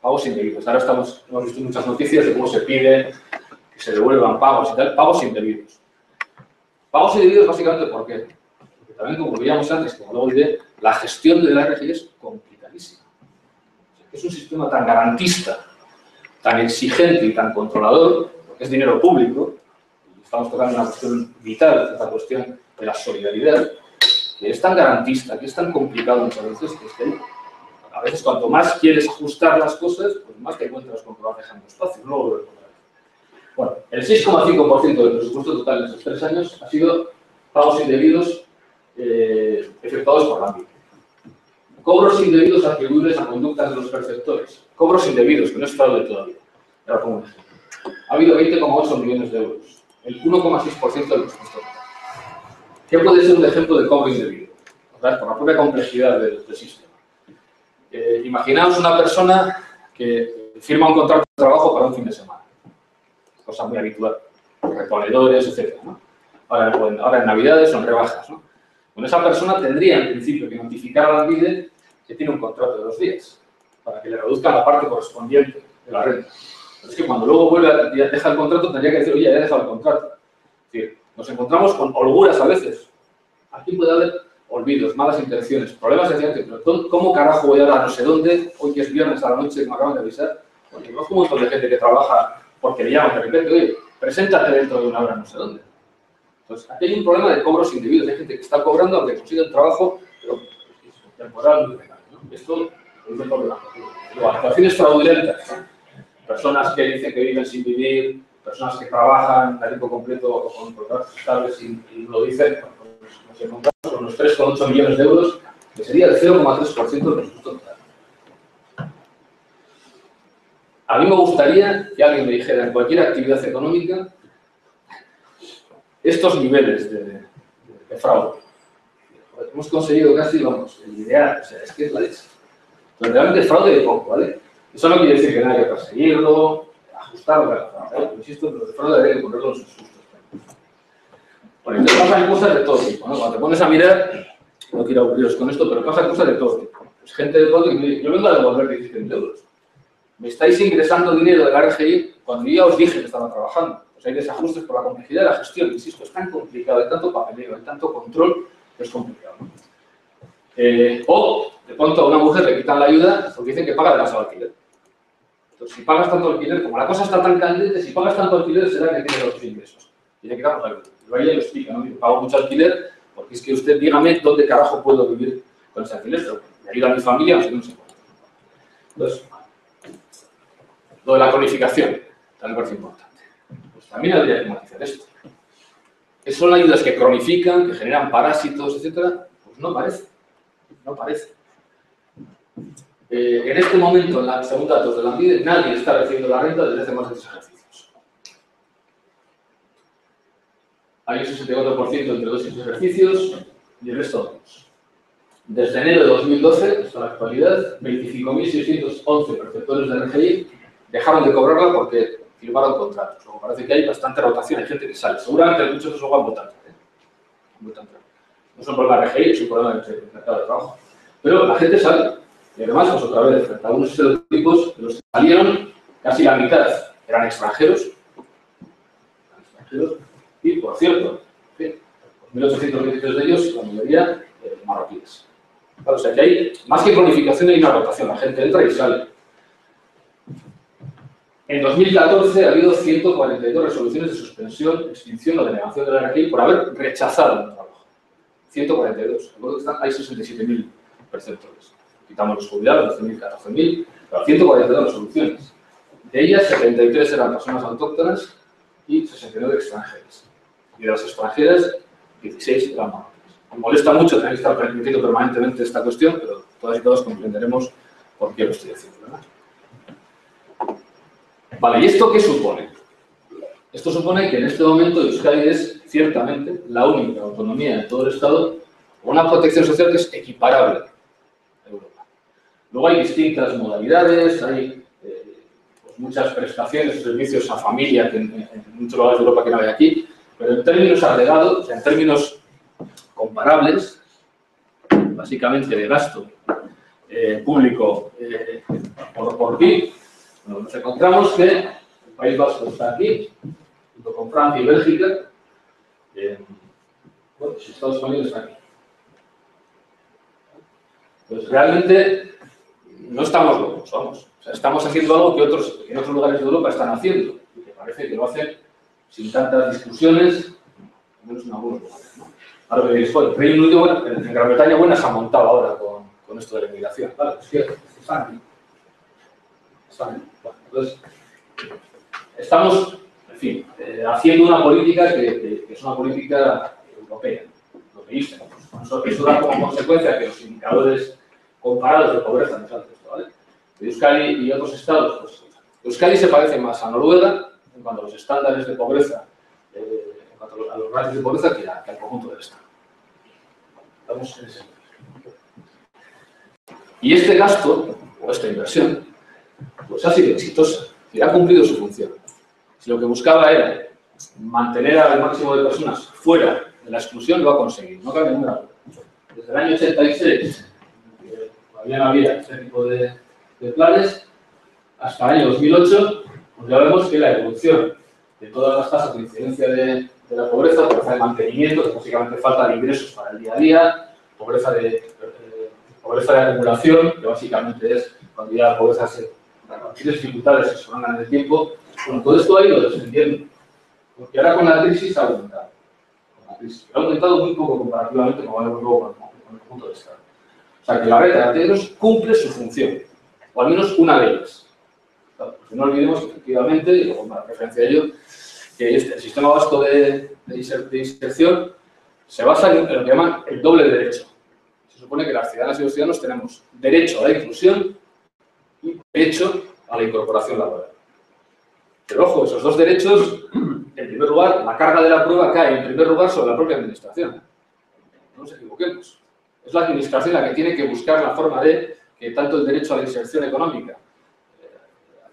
Pagos indebidos. Ahora estamos, hemos visto muchas noticias de cómo se pide que se devuelvan pagos y tal. Pagos indebidos. Pagos indebidos básicamente ¿por qué? Porque también, como veíamos antes, como luego diré, la gestión de la R G I es complicadísima. O sea, que es un sistema tan garantista, tan exigente y tan controlador, porque es dinero público, y estamos tocando una cuestión vital, esta cuestión de la solidaridad, que es tan garantista, que es tan complicado muchas veces, que es que a veces cuanto más quieres ajustar las cosas, pues más te encuentras con problemas dejando espacio, no lo vuelves a encontrar. Bueno, el seis coma cinco por ciento del presupuesto total en estos tres años ha sido pagos indebidos eh, efectuados por Lambide. Cobros indebidos atribuibles a conductas de los perceptores. Cobros indebidos, que no es fraude todavía. Ahora pongo un ejemplo. Ha habido veinte coma ocho millones de euros, el uno coma seis por ciento del presupuesto total. ¿Qué puede ser un ejemplo de cobro indebido? ¿Verdad? Por la propia complejidad del, del sistema. Eh, imaginaos una persona que firma un contrato de trabajo para un fin de semana. Cosa muy habitual. Reponedores, etcétera, ¿no? Ahora, ahora en Navidades son rebajas, ¿no? Bueno, esa persona tendría en principio que notificar a Lambide que tiene un contrato de dos días para que le reduzcan la parte correspondiente de la renta. Pero es que cuando luego vuelve a dejar el contrato, tendría que decir, oye, ya he dejado el contrato. Es decir, nos encontramos con holguras a veces. Aquí puede haber olvidos, malas intenciones, problemas etcétera. Pero ¿cómo carajo voy a ir a no sé dónde? Hoy que es viernes a la noche que me acaban de avisar. Porque conozco un montón de gente que trabaja porque le llaman de repente, oye, preséntate dentro de una hora no sé dónde. Entonces, aquí hay un problema de cobros individuos. Hay gente que está cobrando aunque consigue un trabajo, pero es temporal, muy legal, ¿no? Esto es un problema. Luego, actuaciones fraudulentas. Personas que dicen que viven sin vivir, personas que trabajan a tiempo completo o con contratos estables y, y lo dicen, nos encontramos con unos tres coma ocho millones de euros, que sería el cero coma tres por ciento del presupuesto total. A mí me gustaría que alguien me dijera en cualquier actividad económica estos niveles de, de, de fraude. Hemos conseguido casi, vamos, el ideal, o sea, es que es la leche. Pero realmente el fraude de poco, ¿vale? Eso no quiere decir que no haya que perseguirlo, ajustarlo, ¿vale? Insisto, pero el fraude hay que ponerlo en sus justos términos. Bueno, entonces pasan cosas de todo tipo, ¿no? Cuando te pones a mirar, no quiero aburriros con esto, pero pasan cosas de todo tipo. Es gente de todo que me dice, yo vengo a devolver diecisiete euros. Me estáis ingresando dinero de la R G I cuando yo ya os dije que estaba trabajando. Pues hay desajustes por la complejidad de la gestión. Insisto, es tan complicado, hay tanto papeleo, hay tanto control, que es complicado, ¿no? Eh, o, de pronto, a una mujer le quitan la ayuda porque dicen que paga demasiado alquiler. Entonces, si pagas tanto alquiler, como la cosa está tan candente, si pagas tanto alquiler será que tienes los ingresos. Y le quitamos la ayuda. Pero ahí le explica, ¿no? Yo pago mucho alquiler porque es que usted dígame dónde carajo puedo vivir con ese alquiler, pero me ayuda a mi familia, no sé, no sé. Entonces, lo de la calificación, también parece importante. Pues también habría que matizar esto. ¿Qué son ayudas que cronifican, que generan parásitos, etcétera? Pues no parece. No parece. Eh, en este momento, en la, según datos de Lambide, nadie está recibiendo la renta desde hace más de tres ejercicios. Hay un sesenta y cuatro por ciento entre dos y tres ejercicios y el resto menos. Desde enero de dos mil doce hasta la actualidad, veinticinco mil seiscientos once perceptores de R G I dejaron de cobrarla porque firmaron contratos. Luego parece que hay bastante rotación, hay gente que sale. Seguramente muchos de esos van votando, ¿eh? Votando. No es un problema de R G I, es un problema del mercado de trabajo. Pero la gente sale. Y además, pues otra vez, frente a unos estereotipos de los que salieron, casi la mitad eran extranjeros. Eran extranjeros. Y, por cierto, ¿sí? mil ochocientos veintitrés de ellos, la mayoría eh, marroquíes. Claro, o sea que hay, más que cronificación, hay una rotación. La gente entra y sale. En dos mil catorce ha habido ciento cuarenta y dos resoluciones de suspensión, extinción o denegación de la R G I por haber rechazado el trabajo. ciento cuarenta y dos. Hay sesenta y siete mil perceptores. Quitamos los jubilados, doce mil, catorce mil. ciento cuarenta y dos resoluciones. De ellas, setenta y tres eran personas autóctonas y sesenta y nueve extranjeras. Y de las extranjeras, dieciséis eran marroquíes. Me molesta mucho tener que estar repitiendo permanentemente esta cuestión, pero todas y todos comprenderemos por qué lo estoy haciendo, ¿verdad? Vale, ¿y esto qué supone? Esto supone que en este momento Euskadi es, ciertamente, la única autonomía de todo el Estado con una protección social que es equiparable a Europa. Luego hay distintas modalidades, hay eh, pues muchas prestaciones, servicios a familia, que en, en muchos lugares de Europa que no hay aquí, pero en términos agregados, en términos comparables, básicamente de gasto eh, público eh, por, por PIB, nos encontramos que el País Vasco está aquí, junto con Francia y Bélgica, eh, bueno, los Estados Unidos están aquí. Pues realmente no estamos locos, vamos. O sea, estamos haciendo algo que otros, que en otros lugares de Europa están haciendo, y que parece que lo hacen sin tantas discusiones, al menos en algunos lugares, ¿no? Ahora me diréis, el Reino Unido, bueno, en Gran Bretaña, bueno, se ha montado ahora con, con esto de la inmigración. Claro, es cierto, están aquí. Están aquí. Bueno, entonces, estamos, en fin, eh, haciendo una política que, que, que es una política europea, europeísta. Eso da como consecuencia que los indicadores comparados de pobreza nos han puesto, ¿vale? De Euskadi y otros estados, pues Euskadi se parece más a Noruega en cuanto a los estándares de pobreza, eh, en cuanto a los ratios de pobreza, que, a, que al conjunto del Estado. Estamos en ese momento. Y este gasto, o esta inversión, pues ha sido exitosa y ha cumplido su función. Si lo que buscaba era mantener al máximo de personas fuera de la exclusión, lo ha conseguido. No cabe ninguna duda. Desde el año ochenta y seis, eh, todavía no había este tipo de, de planes, hasta el año dos mil ocho, pues ya vemos que la evolución de todas las tasas de incidencia de, de la pobreza, pobreza de mantenimiento, que básicamente falta de ingresos para el día a día, pobreza de, eh, pobreza de acumulación, que básicamente es cuando ya la pobreza se... las dificultades que se van en el tiempo, bueno, todo esto ha ido descendiendo. Porque ahora con la crisis ha aumentado. Con la crisis, pero ha aumentado muy poco comparativamente con el conjunto del Estado. O sea, que la red de carteros cumple su función, o al menos una de ellas. Claro, porque no olvidemos que efectivamente, y luego una referencia a ello, que este, el sistema vasco de, de, inser, de inserción se basa en lo que llaman el doble derecho. Se supone que las ciudadanas y los ciudadanos tenemos derecho a la inclusión y derecho a la incorporación laboral. Pero ojo, esos dos derechos, en primer lugar, la carga de la prueba cae en primer lugar sobre la propia administración. No nos equivoquemos. Es la administración la que tiene que buscar la forma de que tanto el derecho a la inserción económica,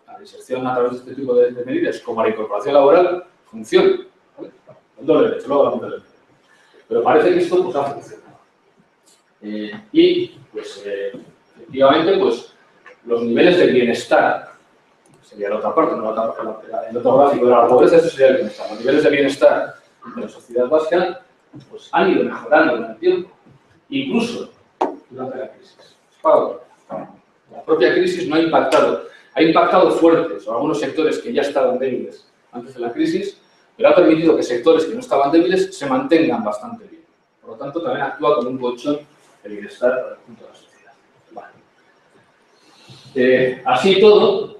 a la inserción a través de este tipo de medidas, como a la incorporación laboral, funcione. ¿Vale? El doble derecho, luego la mujer. Pero parece que esto pues, ha funcionado. Eh, y, pues, eh, efectivamente, pues, los niveles de bienestar, sería la otra parte, no la otra parte, el otro gráfico de la pobreza, eso sería el bienestar. Los niveles de bienestar de la sociedad vasca pues, han ido mejorando con el tiempo, incluso durante la crisis. La propia crisis no ha impactado, ha impactado fuerte sobre algunos sectores que ya estaban débiles antes de la crisis, pero ha permitido que sectores que no estaban débiles se mantengan bastante bien. Por lo tanto, también actúa como un colchón el bienestar para el conjunto de la sociedad. Eh, así todo,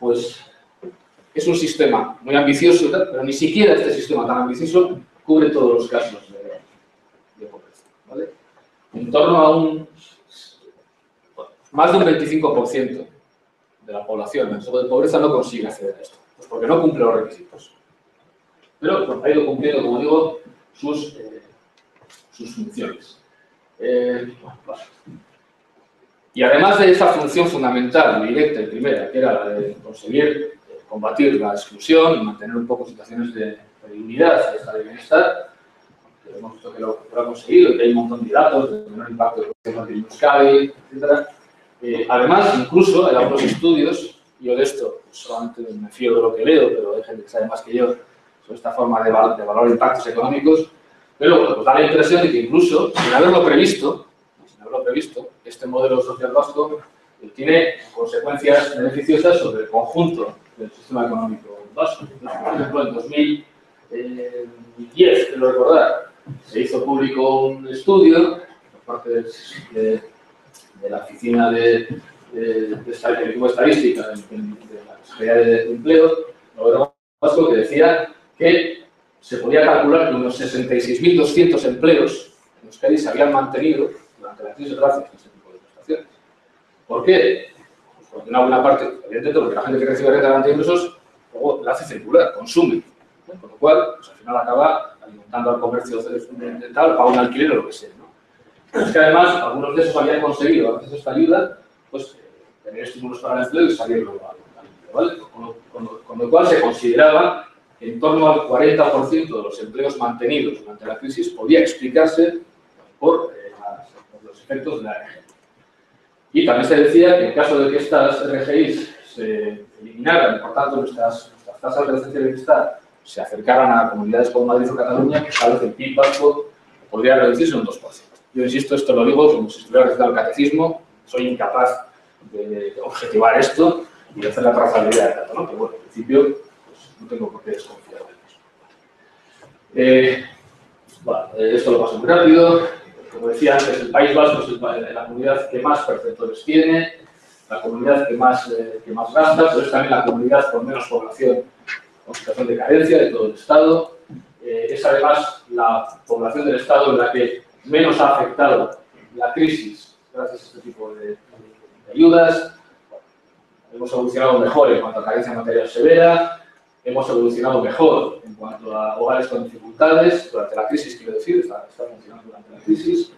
pues es un sistema muy ambicioso, pero ni siquiera este sistema tan ambicioso cubre todos los casos de, de pobreza, ¿vale? En torno a un, bueno, más de un veinticinco por ciento de la población en riesgo de pobreza no consigue acceder a esto, pues porque no cumple los requisitos. Pero pues, ha ido cumpliendo, como digo, sus, eh, sus funciones. Eh, bueno, pues, Y además de esa función fundamental, directa y primera, que era la de conseguir combatir la exclusión y mantener un poco situaciones de dignidad, de bienestar, que hemos visto que lo, que lo ha conseguido, que hay un montón de datos, de menor impacto de Euskadi, etcétera. Eh, además, incluso en algunos estudios, yo de esto pues, solamente me fío de lo que leo, pero hay gente que sabe más que yo sobre esta forma de, val de valorar impactos económicos, pero pues, da la impresión de que incluso, sin haberlo previsto, lo previsto, este modelo social vasco eh, tiene consecuencias beneficiosas sobre el conjunto del sistema económico vasco. Por ejemplo, en dos mil diez, quiero recordar, se hizo público un estudio por parte de, de la Oficina de, de, de Estadística de, de la Secretaría de Empleo, el gobierno vasco, que decía que se podía calcular que unos sesenta y seis mil doscientos empleos en Euskadi se habían mantenido durante la crisis gracias a este tipo de prestaciones. ¿Por qué? Pues porque una buena parte, evidentemente, porque la gente que recibe renta de garantía de ingresos, luego la hace circular, consume. ¿No? Con lo cual, pues al final acaba alimentando al comercio dental, paga un alquiler o lo que sea. ¿No? Pero es que además, algunos de esos habían conseguido, gracias a esta ayuda, pues tener estímulos para el empleo y salir luego al empleo, ¿vale? Con lo, con, lo, con lo cual se consideraba que en torno al cuarenta por ciento de los empleos mantenidos durante la crisis podía explicarse por eh, los efectos de la R G I. Y también se decía que en caso de que estas R G Is se eliminaran, por tanto nuestras, nuestras tasas de ausencia de bienestar se acercaran a comunidades como Madrid o Cataluña, tal vez el P I B vasco podría reducirse un dos por ciento. Yo insisto, esto lo digo como si estuviera recitando el catecismo, soy incapaz de objetivar esto y de hacer la trazabilidad de datos, ¿no? Pero bueno, en principio pues, no tengo por qué desconfiar de eso. Eh, bueno, esto lo paso muy rápido. Como decía antes, el País Vasco es el, la comunidad que más perceptores tiene, la comunidad que más, eh, que más gasta, pero es también la comunidad con menos población con situación de carencia de todo el Estado. Eh, es además la población del Estado en la que menos ha afectado la crisis gracias a este tipo de, de ayudas. Bueno, hemos evolucionado mejor en cuanto a carencia material severa, hemos evolucionado mejor en cuanto a hogares con dificultades durante la crisis, quiero decir, está, está funcionando durante la crisis.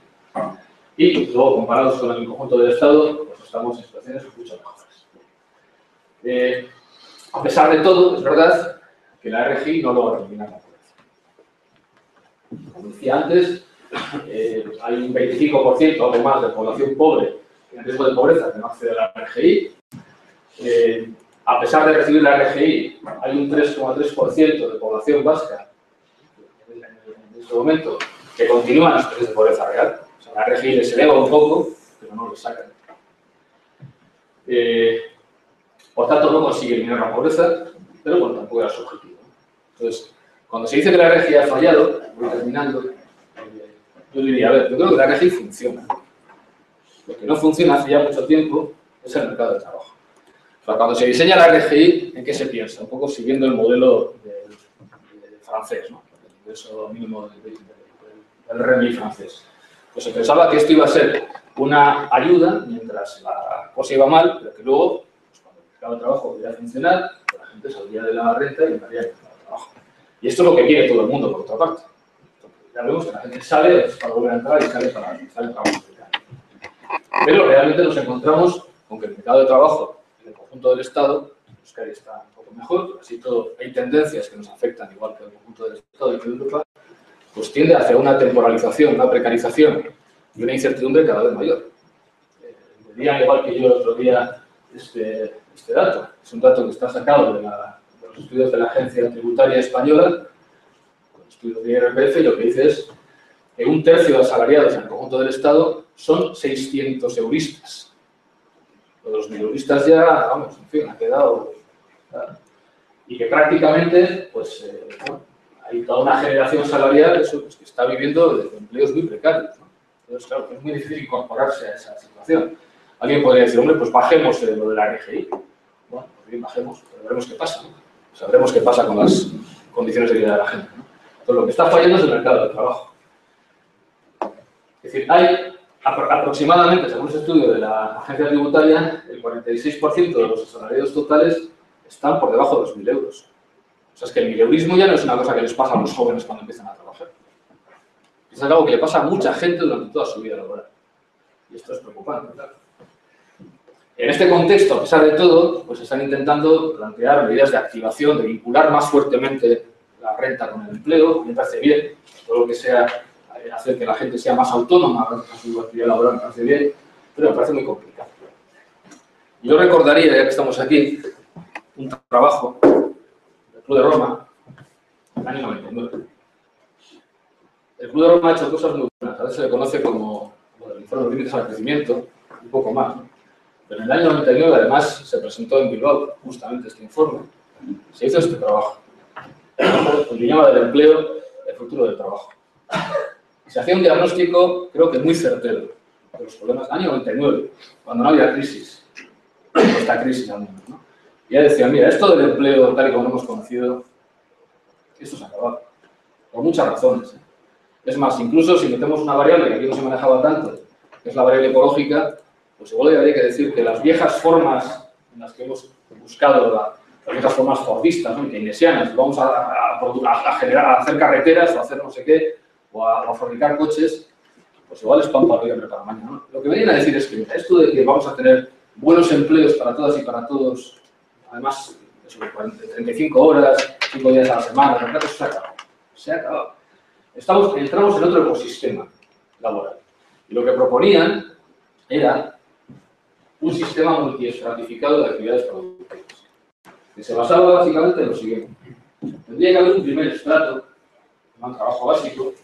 y luego comparados con el conjunto del Estado, pues estamos en situaciones mucho mejores. Eh, a pesar de todo, es verdad que la R G I no logra eliminar la pobreza. Como decía antes, eh, hay un veinticinco por ciento o más de población pobre en riesgo de pobreza que no accede a la R G I. Eh, a pesar de recibir la R G I, hay un tres coma tres por ciento de población vasca en este momento que continúa en los niveles de pobreza real. O sea, la R G I les eleva un poco, pero no lo sacan. Eh, por tanto, no consigue eliminar la pobreza, pero bueno, tampoco era su objetivo. Entonces, cuando se dice que la R G I ha fallado, voy terminando, yo diría, a ver, yo creo que la R G I funciona. Lo que no funciona hace ya mucho tiempo es el mercado de trabajo. O sea, cuando se diseña la R G I, ¿en qué se piensa? Un poco siguiendo el modelo de, de, de francés, ¿no? El ingreso mínimo del de, de, de, de R M I francés. Pues se pensaba que esto iba a ser una ayuda mientras la cosa iba mal, pero que luego, pues, cuando el mercado de trabajo pudiera funcionar, la gente saldría de la renta y entraría en el mercado de trabajo. Y esto es lo que quiere todo el mundo, por otra parte. Porque ya vemos que la gente sale para volver a entrar y sale para realizar el trabajo. Pero realmente nos encontramos con que el mercado de trabajo en el conjunto del Estado, Euskadi está un poco mejor, pero así todo, hay tendencias que nos afectan igual que el conjunto del Estado y de Europa, pues tiende hacia una temporalización, una precarización y una incertidumbre cada vez mayor. Eh, dirían igual que yo el otro día este, este dato, es un dato que está sacado de, la, de los estudios de la Agencia Tributaria Española, con estudios de I R P F, y lo que dice es que un tercio de los asalariados en el conjunto del Estado son seiscientos euristas. Los millonistas ya, vamos, en fin, ha quedado... ¿verdad? Y que prácticamente, pues, eh, bueno, hay toda una generación salarial eso, pues, que está viviendo de empleos muy precarios, ¿no? Entonces, claro, es muy difícil incorporarse a esa situación. Alguien podría decir, hombre, pues bajemos eh, lo de la R G I. Bueno, pues bien, bajemos, pero veremos qué pasa, ¿no? Sabremos qué pasa con las condiciones de vida de la gente, ¿no? Entonces, lo que está fallando es el mercado de trabajo. Es decir, hay... aproximadamente, según ese estudio de la Agencia Tributaria, el cuarenta y seis por ciento de los asalariados totales están por debajo de los mil euros. O sea, es que el mileurismo ya no es una cosa que les pasa a los jóvenes cuando empiezan a trabajar. Es algo que le pasa a mucha gente durante toda su vida laboral. Y esto es preocupante, claro. En este contexto, a pesar de todo, pues están intentando plantear medidas de activación, de vincular más fuertemente la renta con el empleo. Me parece bien, todo lo que sea... hacer que la gente sea más autónoma a su actividad laboral, me parece bien, pero me parece muy complicado. Yo recordaría, ya que estamos aquí, un trabajo del Club de Roma, el año noventa y nueve. El Club de Roma ha hecho cosas muy buenas, a veces se le conoce como, como el informe de los límites al crecimiento, un poco más, ¿no? Pero en el año noventa y nueve, además, se presentó en Bilbao, justamente este informe, se hizo este trabajo. El dilema del empleo, el futuro del trabajo. Se hacía un diagnóstico, creo que muy certero, de los problemas. Año noventa y nueve, cuando no había crisis, esta crisis al menos, ¿no? Y ya decían, mira, esto del empleo, tal y como lo hemos conocido, esto se ha acabado. Por muchas razones, ¿eh? Es más, incluso si metemos una variable que aquí no se manejaba tanto, que es la variable ecológica, pues igual habría que decir que las viejas formas en las que hemos buscado, la, las viejas formas fordistas, ¿no? Keynesianas, vamos a, a, a, a generar, a hacer carreteras o a hacer no sé qué, o a, a fabricar coches, pues igual es pan para hoy, hambre para mañana, ¿no? Lo que venían a decir es que esto de que vamos a tener buenos empleos para todas y para todos, además de sobre treinta y cinco horas, cinco días a la semana, en se ha acabado. Se ha acabado. Estamos, entramos en otro ecosistema laboral. Y lo que proponían era un sistema multiestratificado de actividades productivas, que se basaba básicamente en lo siguiente. Tendría que haber un primer estrato, un trabajo básico,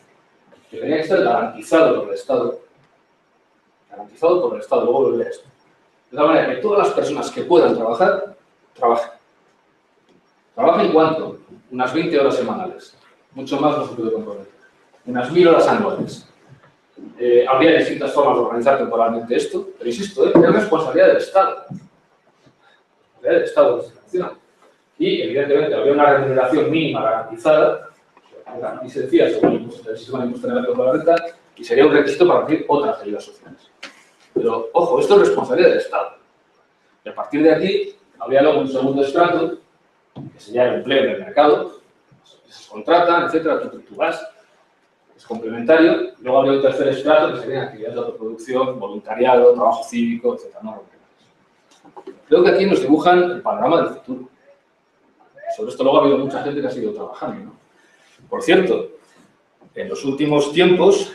que tenía que estar garantizado por el Estado. Garantizado por el Estado, luego volveré a esto. De tal manera que todas las personas que puedan trabajar, trabajen. ¿Trabajen cuánto? Unas veinte horas semanales. Mucho más no se puede comprometer. Unas mil horas anuales. Eh, habría distintas formas de organizar temporalmente esto, pero insisto, ¿eh? Es responsabilidad del Estado. Responsabilidad del Estado constitucional. Y, evidentemente, habría una remuneración mínima garantizada, y se decía según el sistema de impuesto negativo para la renta, y sería un requisito para recibir otras ayudas sociales. Pero, ojo, esto es responsabilidad del Estado. Y a partir de aquí, habría luego un segundo estrato, que sería el empleo en el mercado, se contratan, etcétera, tú, tú vas, es complementario. Luego habría un tercer estrato que serían actividades de autoproducción, voluntariado, trabajo cívico, etcétera. No rompemos. Creo que aquí nos dibujan el panorama del futuro. Sobre esto luego ha habido mucha gente que ha seguido trabajando, ¿no? Por cierto, en los últimos tiempos,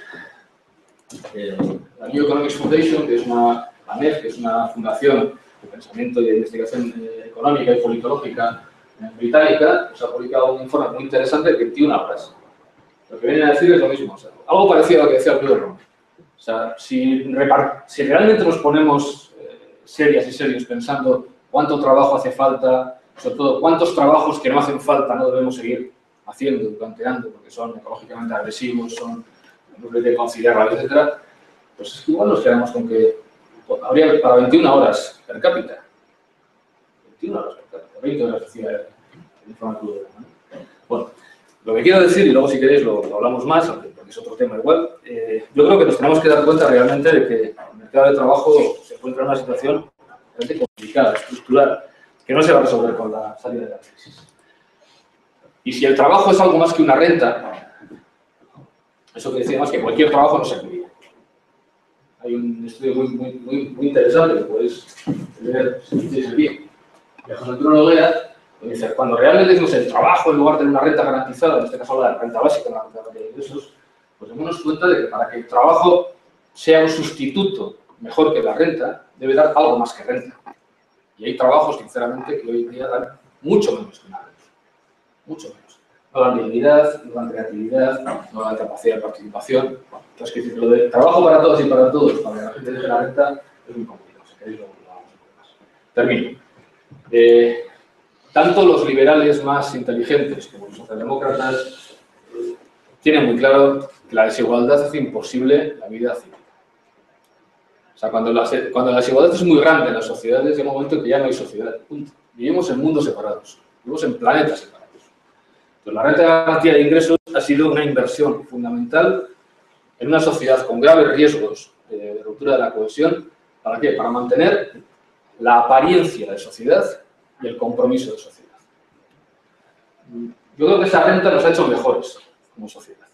eh, la New Economics Foundation, que es una ANEF, que es una fundación de pensamiento y de investigación eh, económica y politológica eh, británica, pues ha publicado un informe muy interesante de veintiuna horas. Lo que vienen a decir es lo mismo, o sea, algo parecido a lo que decía el Peter Roach. O sea, si, si realmente nos ponemos eh, serias y serios pensando cuánto trabajo hace falta, sobre todo cuántos trabajos que no hacen falta no debemos seguir haciendo, planteando, porque son ecológicamente agresivos, son de conciliar, etcétera, pues es que igual nos quedamos con que pues, habría para veintiuna horas per cápita. veintiuna horas per cápita, veinte horas decía el informe del Club. Bueno, lo que quiero decir, y luego si queréis lo, lo hablamos más, porque es otro tema igual, eh, yo creo que nos tenemos que dar cuenta realmente de que el mercado de trabajo se encuentra en una situación realmente complicada, estructural, que no se va a resolver con la salida de la crisis. Y si el trabajo es algo más que una renta, eso que decíamos que cualquier trabajo no se acumula. Hay un estudio muy, muy, muy, muy interesante que podéis leer si queréis aquí, de José Antonio Noguera, donde dice, cuando realmente decimos el trabajo en lugar de una renta garantizada, en este caso la renta básica, la renta de ingresos, pues démonos cuenta de que para que el trabajo sea un sustituto mejor que la renta, debe dar algo más que renta. Y hay trabajos, sinceramente, que hoy en día dan mucho menos que una renta. Mucho menos. No dan dignidad, no dan creatividad, no dan capacidad de participación. Bueno, entonces, que decir, lo de trabajo para todos y para todos, para que la gente deje la renta, es muy complicado. Si queréis, lo vamos un poco más. Termino. Eh, tanto los liberales más inteligentes como los socialdemócratas eh, tienen muy claro que la desigualdad hace imposible la vida cívica. O sea, cuando la, cuando la desigualdad es muy grande en las sociedades, llega un momento que ya no hay sociedad. Punto. Vivimos en mundos separados, vivimos en planetas separados. Entonces, la renta de garantía de ingresos ha sido una inversión fundamental en una sociedad con graves riesgos de ruptura de la cohesión. ¿Para qué? Para mantener la apariencia de sociedad y el compromiso de sociedad. Yo creo que esa renta nos ha hecho mejores como sociedad.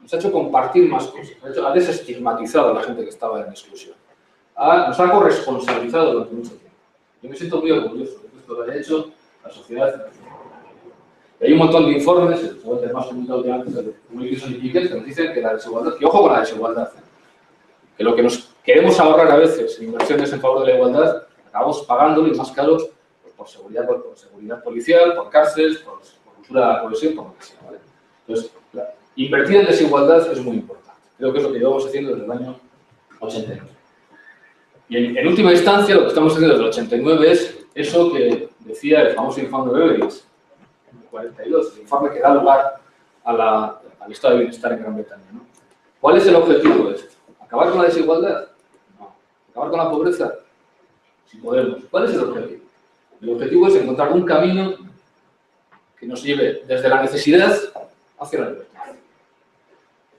Nos ha hecho compartir más cosas. Nos ha, hecho, ha desestigmatizado a la gente que estaba en exclusión. Ha, nos ha corresponsabilizado durante mucho tiempo. Yo me siento muy orgulloso de que esto lo haya hecho la sociedad. Hay un montón de informes, el más comentado que antes, de Wilson y Piketty, que nos dicen que la desigualdad, que ojo con la desigualdad, que lo que nos queremos ahorrar a veces en inversiones en favor de la igualdad, acabamos pagándolo y más caro pues, por, seguridad, por, por seguridad policial, por cárceles, por, por cultura de la cohesión, por lo que sea, ¿vale? Entonces, claro, invertir en desigualdad es muy importante. Creo que es lo que llevamos haciendo desde el año ochenta y nueve. Y en, en última instancia, lo que estamos haciendo desde el ochenta y nueve es eso que decía el famoso informe de Beverage, cuarenta y dos, el informe que da lugar a la, al estado de bienestar en Gran Bretaña, ¿no? ¿Cuál es el objetivo de esto? ¿Acabar con la desigualdad? No. ¿Acabar con la pobreza? Si podemos. ¿Cuál es el objetivo? El objetivo es encontrar un camino que nos lleve desde la necesidad hacia la libertad.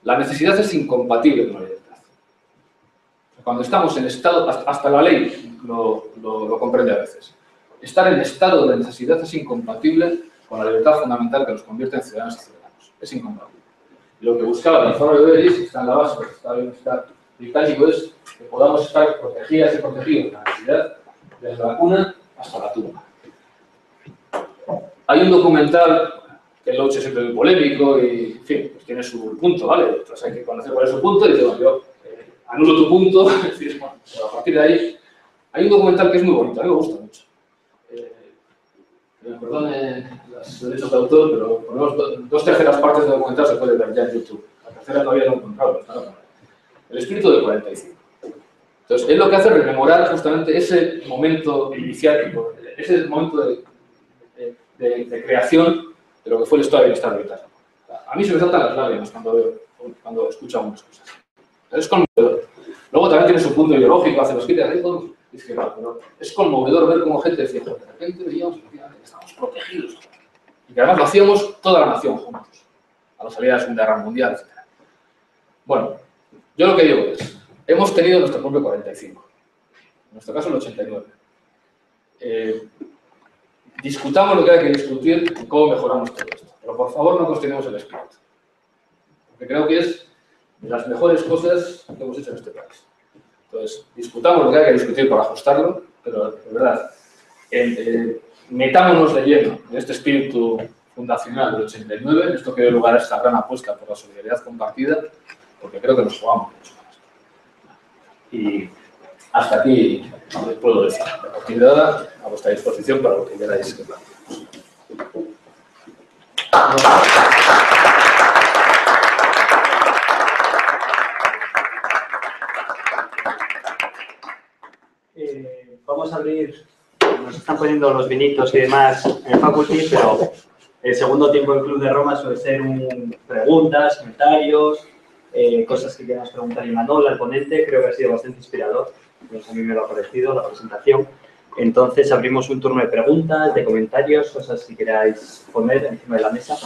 La necesidad es incompatible con la libertad. Cuando estamos en estado, hasta la ley lo, lo, lo comprende a veces, estar en estado de necesidad es incompatible con la libertad fundamental que nos convierte en ciudadanos y ciudadanos. Es incompatible. Lo que buscaba el informe de Beverage, que está en la base del Estado de Bienestar británico, es que podamos estar protegidas y protegidos de la necesidad desde la cuna hasta la tumba. Hay un documental que Loach es siempre muy polémico y, en fin, pues tiene su punto, ¿vale? Entonces hay que conocer cuál es su punto y dice, bueno, yo eh, anulo tu punto, es decir, bueno, pero a partir de ahí hay un documental que es muy bonito, a mí me gusta mucho. Eh, perdón eh, los derechos de autor, pero por lo menos dos terceras partes del documental se puede ver ya en YouTube. La tercera todavía no he encontrado, pero está El espíritu del cuarenta y cinco. Entonces, él lo que hace es rememorar justamente ese momento iniciático, ese momento de, de, de, de creación de lo que fue el estado de bienestar británico. A mí se me saltan las lágrimas cuando veo, cuando escucho algunas cosas. Es conmovedor. Luego también tiene su punto ideológico, hace los críticas, es que no, pero es conmovedor ver cómo gente decía, de repente veíamos que estamos protegidos. Y que además lo hacíamos toda la nación juntos, a la salida de la Segunda Guerra Mundial, etcétera. Bueno, yo lo que digo es, hemos tenido nuestro propio cuarenta y cinco, en nuestro caso el ochenta y nueve. Eh, discutamos lo que hay que discutir y cómo mejoramos todo esto. Pero por favor no cuestionemos el espíritu. que creo que es de las mejores cosas que hemos hecho en este país. Entonces, discutamos lo que hay que discutir para ajustarlo, pero de verdad, el, eh, metámonos de lleno en este espíritu fundacional del ochenta y nueve, en esto que dio lugar a esta gran apuesta por la solidaridad compartida, porque creo que nos jugamos mucho más. Y hasta aquí les puedo decir, la oportunidad a vuestra disposición para lo que queráis que planteemos. Eh, vamos a abrir, nos están poniendo los vinitos y demás en el faculty, pero el segundo tiempo del Club de Roma suele ser un preguntas, comentarios, eh, cosas que queramos preguntar a Imanol, al ponente. Creo que ha sido bastante inspirador, pues a mí me lo ha parecido la presentación. Entonces abrimos un turno de preguntas, de comentarios, cosas que queráis poner encima de la mesa.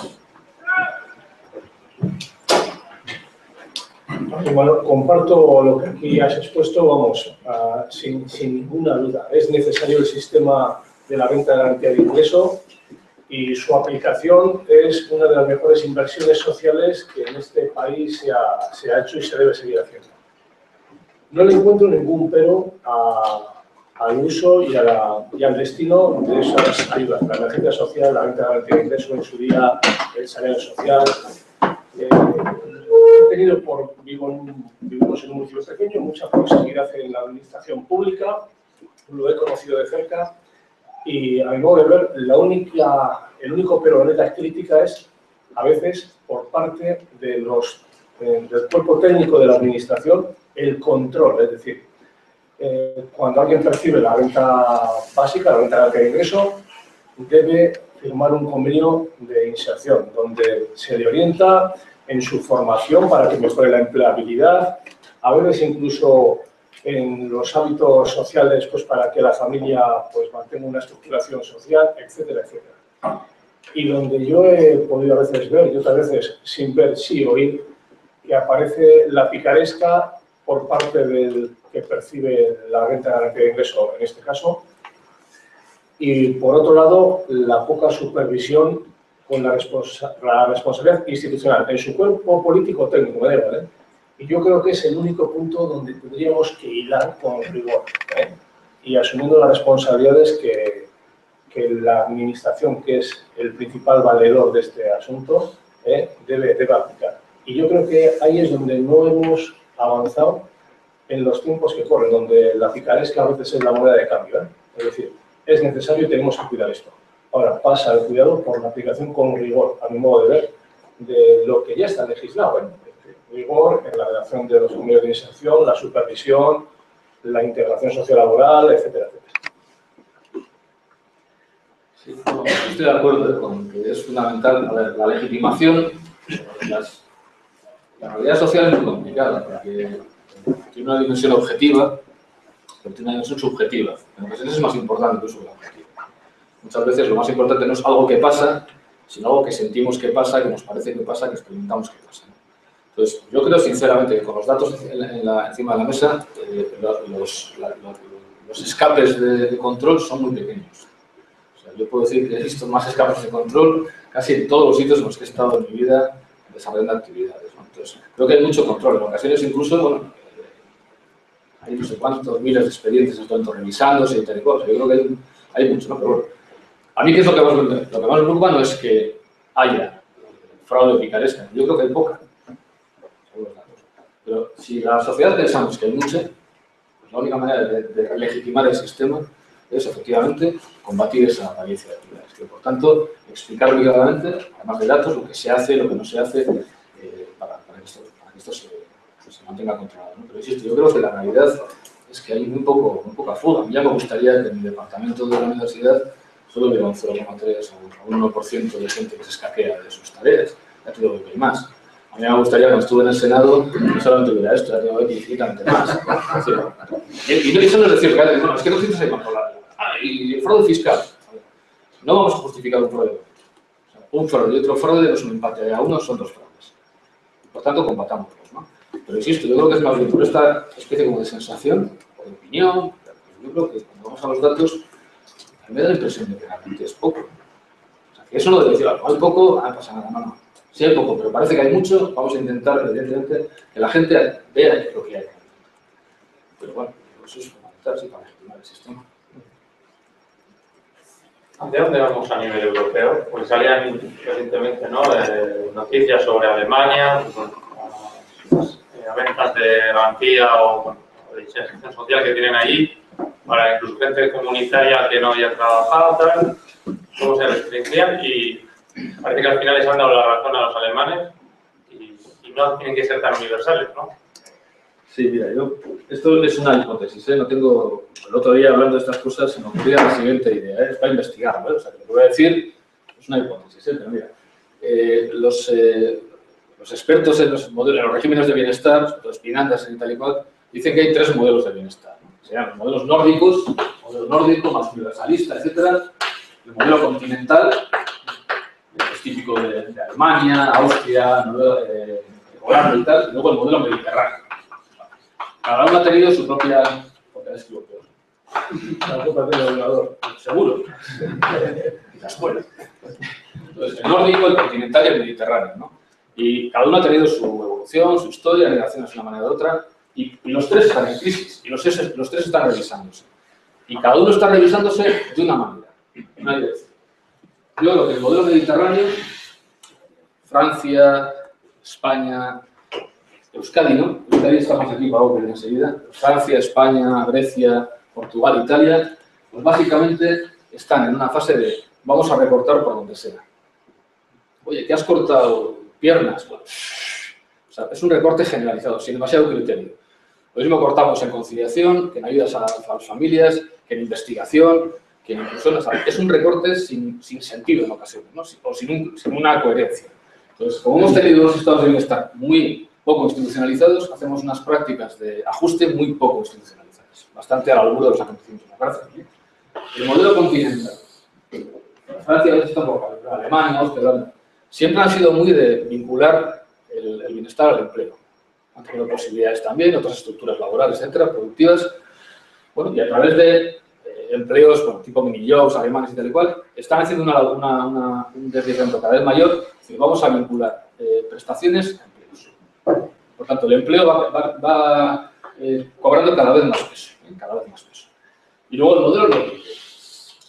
Bueno, comparto lo que aquí has expuesto, vamos, uh, sin, sin ninguna duda. Es necesario el sistema de la renta de garantía de ingreso y su aplicación es una de las mejores inversiones sociales que en este país se ha, se ha hecho y se debe seguir haciendo. No le encuentro ningún pero a... al uso y, a la, y al destino de esas ayudas, la emergencia social, la renta de garantía de ingreso en su día, el salario social. Eh, he tenido por, vivo en, vivimos en un municipio pequeño, mucha proximidad en la administración pública, lo he conocido de cerca y a mi modo de ver, la única, el único pero la neta crítica es, a veces, por parte de los, eh, del cuerpo técnico de la administración, el control, es decir, Eh, cuando alguien percibe la renta básica, la renta de ingreso, debe firmar un convenio de inserción donde se le orienta en su formación para que mejore la empleabilidad, a veces incluso en los hábitos sociales pues para que la familia pues, mantenga una estructuración social, etcétera, etcétera. Y donde yo he podido a veces ver, y otras veces sin ver, sí oír, que aparece la picaresca por parte del que percibe la renta de garantía de ingreso en este caso, y por otro lado la poca supervisión con la, responsa la responsabilidad institucional en su cuerpo político técnico, ¿eh? Y yo creo que es el único punto donde tendríamos que hilar con rigor, ¿eh? Y asumiendo las responsabilidades que, que la administración, que es el principal valedor de este asunto, ¿eh? debe, debe aplicar. Y yo creo que ahí es donde no hemos avanzado en los tiempos que corren, donde la picaresca a veces es la moneda de cambio, ¿eh? Es decir, es necesario y tenemos que cuidar esto. Ahora, pasa el cuidado por la aplicación con rigor, a mi modo de ver, de lo que ya está legislado, ¿eh? Rigor en la redacción de los convenios de inserción, la supervisión, la integración sociolaboral, etcétera, etcétera. Sí, no, estoy de acuerdo con que es fundamental la, la legitimación de las... La realidad social es muy complicada, porque tiene una dimensión objetiva, pero tiene una dimensión subjetiva. En ocasiones es más importante que eso que la objetiva. Muchas veces lo más importante no es algo que pasa, sino algo que sentimos que pasa, que nos parece que pasa, que experimentamos que pasa. Entonces, yo creo sinceramente que con los datos en la, en la, encima de la mesa, eh, los, la, los, los escapes de, de control son muy pequeños. O sea, yo puedo decir que he visto más escapes de control casi en todos los sitios en los que he estado en mi vida desarrollando actividades, ¿no? Entonces, creo que hay mucho control. En ocasiones incluso, bueno, hay no sé cuántos miles de expedientes en tanto revisándose y tal y cual. Yo creo que hay, hay mucho, ¿no? Pero bueno, a mí, ¿qué es lo que más me preocupa? No es que haya fraude picaresca. Yo creo que hay poca. Pero si la sociedad pensamos que hay mucha, pues la única manera de, de legitimar el sistema es, efectivamente, combatir esa apariencia de actividades. Que, por tanto, explicar claramente, además de datos, lo que se hace, lo que no se hace, eh, para, para que esto, para que esto se, se mantenga controlado, ¿no? Pero insisto, yo creo que la realidad es que hay muy, poco, muy poca fuga. A mí ya me gustaría que en mi departamento de la universidad solo hubiera un cero coma tres o un uno por ciento de gente que se escaquea de sus tareas. Ya te digo que hay más. A mí me gustaría, cuando estuve en el Senado, no solamente hubiera esto, ya tengo que infinitamente más. Y eso no es decir, bueno, es que no tienes que controlar. Ah, y el fraude fiscal. No vamos a justificar un fraude. O sea, un fraude y otro fraude no es un empate a uno, son dos fraudes. Por tanto, combatámoslos, ¿no? Pero insisto, yo creo que es más bien por esta especie como de sensación, o de opinión. Yo creo que cuando vamos a los datos, a mí me da la impresión de que realmente es poco. O sea, que eso no debe decir, al poco, ah, pasa nada, no, no. Si hay poco, pero parece que hay mucho, vamos a intentar, evidentemente, que la gente vea lo que hay. Pero bueno, eso es fundamental, sí, para legitimar el sistema. ¿De dónde vamos a nivel europeo? Pues salían recientemente, ¿no?, eh, noticias sobre Alemania, las eh, ventas de garantía o de inserción social que tienen allí, para incluso gente comunitaria que no haya trabajado, tal, cómo se restringían, y parece que al final les han dado la razón a los alemanes y, y no tienen que ser tan universales, ¿no? Sí, mira, yo, esto es una hipótesis, ¿eh? No tengo, el otro día hablando de estas cosas se me ocurría la siguiente idea, ¿eh? Es para investigar, ¿vale? O sea, que lo que voy a decir es una hipótesis, ¿eh? Pero mira, eh, los, eh, los expertos en los, modelos, en los regímenes de bienestar, los finanzas y tal y cual, dicen que hay tres modelos de bienestar, ¿no? O sea, los modelos nórdicos, el modelo nórdico más universalista, etcétera, el modelo continental, es típico de, de Alemania, Austria, Noruega, eh, Holanda y tal, y luego el modelo mediterráneo. Cada uno ha tenido su propia... porque la escribo peor. La propia del ordenador, seguro. Y las buenas. Entonces, el nórdico, el continental y el mediterráneo, ¿no? Y cada uno ha tenido su evolución, su historia, generaciones de una manera u otra, y, y los tres están en crisis, y los, los tres están revisándose. Y cada uno está revisándose de una manera, una dirección. Yo creo que el modelo mediterráneo, Francia, España... Euskadi, ¿no? Euskadi estamos aquí para volver enseguida. Francia, España, Grecia, Portugal, Italia, pues básicamente están en una fase de vamos a recortar por donde sea. Oye, ¿qué has cortado? Piernas. Bueno, o sea, es un recorte generalizado, sin demasiado criterio. Lo mismo cortamos en conciliación, que en ayudas a, a las familias, que en investigación, que en incluso en las... Es un recorte sin, sin sentido en ocasiones, ¿no? O sin, un, sin una coherencia. Entonces, como hemos tenido unos estados de bienestar muy... poco institucionalizados, hacemos unas prácticas de ajuste muy poco institucionalizadas, bastante a la altura de los acontecimientos de la cárcel. El modelo continental, Francia, Alemania, Austria, siempre han sido muy de vincular el, el bienestar al empleo. Han tenido posibilidades también, otras estructuras laborales, etcétera, productivas, bueno, y a través de eh, empleos bueno, tipo mini-jobs, alemanes y tal y cual, están haciendo una, una, una, un desdicamento cada vez mayor, y vamos a vincular eh, prestaciones. Por tanto, el empleo va, va, va eh, cobrando cada vez más peso, ¿eh? cada vez más peso. Y luego el modelo nórdico.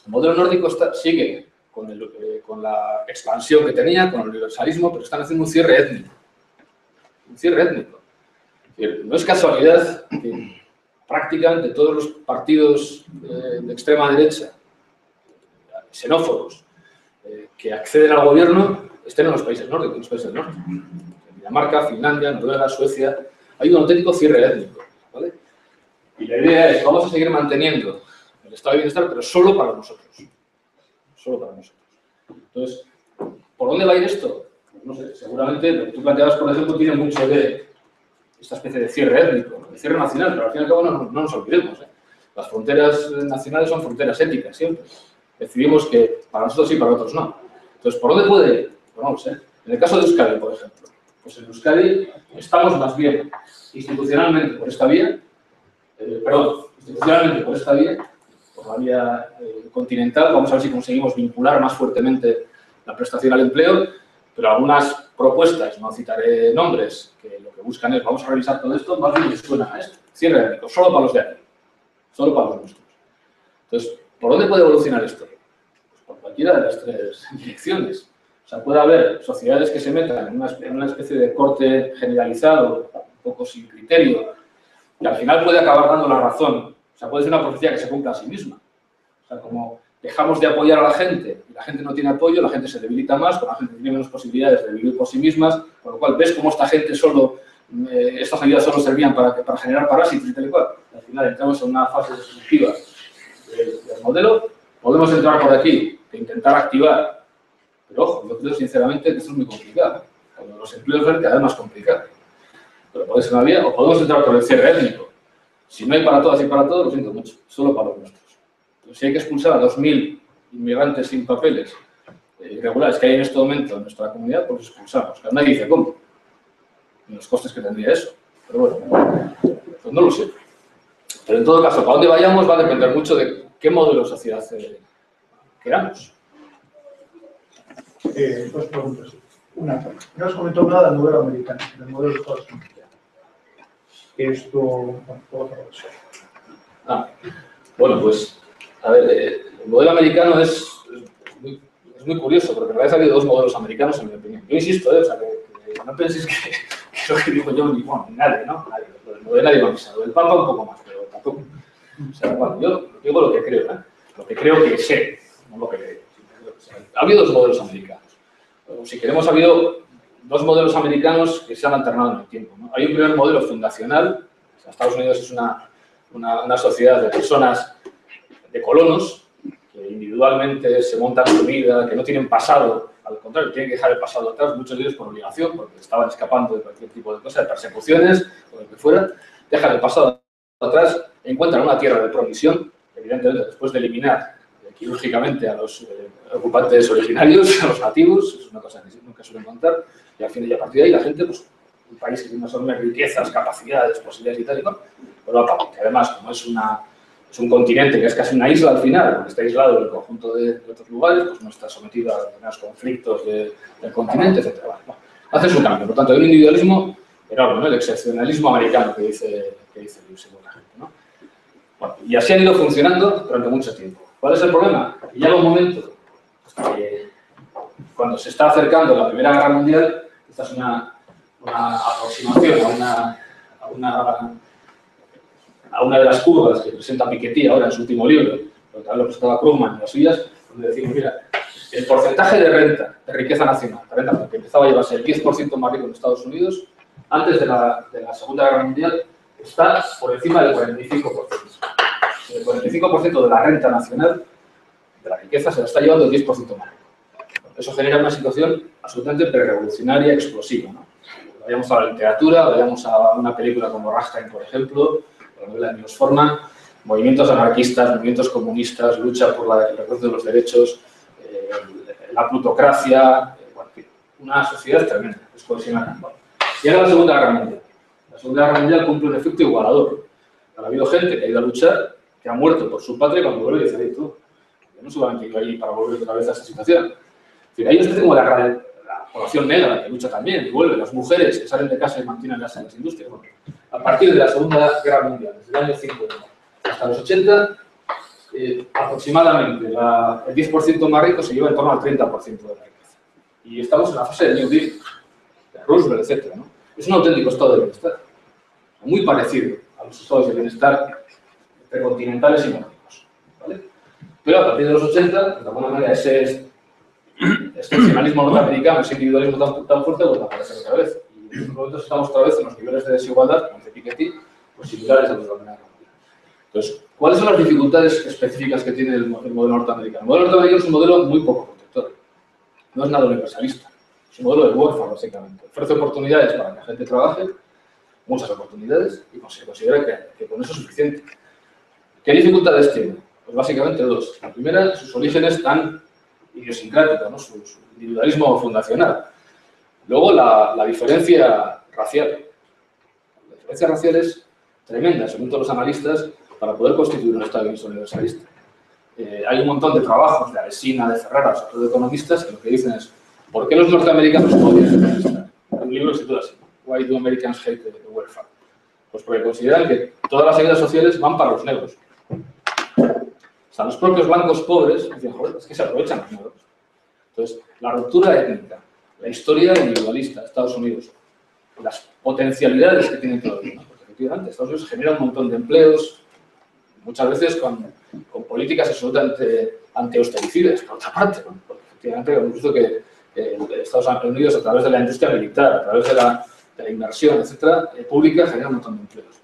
El modelo nórdico está, sigue con, el, eh, con la expansión que tenía, con el universalismo, pero están haciendo un cierre étnico. Un cierre étnico. Es decir, no es casualidad que prácticamente todos los partidos eh, de extrema derecha, xenófobos, eh, que acceden al gobierno, estén en los países nórdicos, en los países del norte. Dinamarca, Finlandia, Noruega, Suecia, hay un auténtico cierre étnico, ¿vale? Y la idea es, vamos a seguir manteniendo el estado de bienestar, pero solo para nosotros. Solo para nosotros. Entonces, ¿por dónde va a ir esto? No sé, seguramente lo que tú planteabas, por ejemplo, tiene mucho de esta especie de cierre étnico, ¿no? De cierre nacional, pero al fin y al cabo no, no nos olvidemos, ¿eh? Las fronteras nacionales son fronteras étnicas, siempre. Decidimos que para nosotros sí, para otros no. Entonces, ¿por dónde puede ir? Bueno, no sé. En el caso de Euskadi, por ejemplo. Pues en Euskadi estamos más bien institucionalmente por esta vía, eh, perdón, institucionalmente por esta vía, por la vía eh, continental, vamos a ver si conseguimos vincular más fuertemente la prestación al empleo, pero algunas propuestas, no citaré nombres, que lo que buscan es, vamos a revisar todo esto, más bien les suena a esto, cierre étnico, solo para los de aquí, solo para los nuestros. Entonces, ¿por dónde puede evolucionar esto? Pues por cualquiera de las tres direcciones. O sea, puede haber sociedades que se metan en una, en una especie de corte generalizado, un poco sin criterio, que al final puede acabar dando la razón. O sea, puede ser una profecía que se cumpla a sí misma. O sea, como dejamos de apoyar a la gente, y la gente no tiene apoyo, la gente se debilita más, con la gente tiene menos posibilidades de vivir por sí mismas, con lo cual ves cómo esta gente solo, eh, estas ayudas solo servían para, para generar parásitos y tal y cual. Al final entramos en una fase destructiva del, del modelo. Podemos entrar por aquí e intentar activar. Pero ojo, yo creo sinceramente que esto es muy complicado. Cuando los empleos verdes cada vez más complicado. Pero puede ser una vía, o podemos entrar por el cierre étnico. Si no hay para todas y para todos, lo siento mucho, solo para los nuestros. Pero si hay que expulsar a dos mil inmigrantes sin papeles eh, irregulares que hay en este momento en nuestra comunidad, pues expulsamos. Que nadie dice cómo. Y los costes que tendría eso. Pero bueno, pues no lo sé. Pero en todo caso, para dónde vayamos va a depender mucho de qué modelo de sociedad eh, queramos. Eh, dos preguntas. una zona. No os comentó nada del modelo americano, del modelo de Estados Unidos. Esto, bueno, otra cosa. Ah, bueno, pues, a ver, eh, el modelo americano es, es, muy, es muy curioso, porque en realidad hay dos modelos americanos, en mi opinión. Yo insisto, eh, o sea, que, que no penséis que, que lo que digo yo, ni bueno, nadie, ¿no? Nadie, lo del modelo nadie lo ha avisado, del Papa un poco más, pero tampoco. O sea, bueno, yo digo lo que creo, ¿eh? Lo que creo que sé, no lo que creo. O sea, ha habido dos modelos americanos. O, si queremos, ha habido dos modelos americanos que se han alternado en el tiempo, ¿no? Hay un primer modelo fundacional, o sea, Estados Unidos es una, una, una sociedad de personas, de colonos, que individualmente se montan su vida, que no tienen pasado, al contrario, tienen que dejar el pasado atrás, muchos de ellos por obligación, porque estaban escapando de cualquier tipo de cosas, de persecuciones, o de lo que fuera, dejan el pasado atrás, encuentran una tierra de provisión, evidentemente después de eliminar quirúrgicamente a los eh, ocupantes originarios, a los nativos, es una cosa que nunca suelen contar, y al fin y a partir de ahí la gente, pues, un país que tiene unas enormes riquezas, capacidades, posibilidades y tal, y tal, pues va para adelante. Además, como es, una, es un continente que es casi una isla al final, porque está aislado del conjunto de, de otros lugares, pues no está sometido a determinados conflictos de, del continente, etcétera. Bueno, hace su cambio, por tanto, hay un individualismo enorme, ¿no? El excepcionalismo americano que dice, que dice Lewis, la gente, ¿no? Bueno, y así han ido funcionando durante mucho tiempo. ¿Cuál es el problema? Que ya en un momento, eh, cuando se está acercando la Primera Guerra Mundial, esta es una, una aproximación a una, a, una, a una de las curvas que presenta Piketty ahora en su último libro, lo que lo presentaba Krugman en las suyas, donde decimos, mira, el porcentaje de renta, de riqueza nacional, la renta que empezaba a llevarse el diez por ciento más rico en Estados Unidos, antes de la, de la Segunda Guerra Mundial, está por encima del cuarenta y cinco por ciento. El cuarenta y cinco por ciento de la renta nacional, de la riqueza, se la está llevando el diez por ciento más. Eso genera una situación absolutamente prerevolucionaria, explosiva, ¿no? Vayamos a la literatura, vayamos a una película como Rammstein, por ejemplo, la novela de Miosforma, movimientos anarquistas, movimientos comunistas, lucha por la recuperación de los derechos, eh, la plutocracia, eh, bueno, una sociedad tremenda, descohesionada. Y ahora la Segunda Guerra Mundial. La Segunda Guerra Mundial cumple un efecto igualador. Ha habido gente que ha ido a luchar, que ha muerto por su patria, cuando vuelve y dice, tú, yo no solamente iba ahí para volver otra vez a esa situación. Es decir, ahí usted tengo la, la población negra que lucha también y vuelve, las mujeres que salen de casa y mantienen las, las industrias. Bueno, a partir de la Segunda Guerra Mundial, desde el año cincuenta hasta los ochenta, eh, aproximadamente la, el diez por ciento más rico se lleva en torno al treinta por ciento de la riqueza. Y estamos en la fase del New Deal, de Roosevelt, etcétera, ¿no? Es un auténtico estado de bienestar, muy parecido a los estados de bienestar continentales y monárquicos, ¿vale? Pero a partir de los ochenta, de alguna manera, ese excepcionalismo norteamericano, ese individualismo tan, tan fuerte, pues aparece otra vez. Y en estos momentos estamos otra vez en los niveles de desigualdad, como dice Piketty, pues similares a los de la Primera Guerra Mundial. Entonces, ¿cuáles son las dificultades específicas que tiene el, el modelo norteamericano? El modelo norteamericano es un modelo muy poco protector, no es nada universalista, es un modelo de welfare, básicamente. Ofrece oportunidades para que la gente trabaje, muchas oportunidades, y pues, se considera que, que con eso es suficiente. ¿Qué dificultades tiene? Pues básicamente dos. La primera, sus orígenes tan idiosincráticos, ¿no? Su, su individualismo fundacional. Luego, la, la diferencia racial. La diferencia racial es tremenda, según todos los analistas, para poder constituir un Estado universalista. Eh, hay un montón de trabajos de Alsina, de Ferrara, o sea, de economistas, que lo que dicen es ¿por qué los norteamericanos no tienen Estado? Un libro que se titula así, Why Do Americans Hate the Welfare? Pues porque consideran que todas las ayudas sociales van para los negros. O sea, los propios blancos pobres dicen, joder, es que se aprovechan los negros. Entonces, la ruptura étnica, la historia individualista de Estados Unidos, las potencialidades que tienen todavía, ¿no? Porque efectivamente Estados Unidos genera un montón de empleos, muchas veces con, con políticas absolutamente anti-austericidas, por otra parte, ¿no? Porque efectivamente hemos visto que eh, Estados Unidos, a través de la industria militar, a través de la, de la inversión, etcétera, eh, pública, genera un montón de empleos.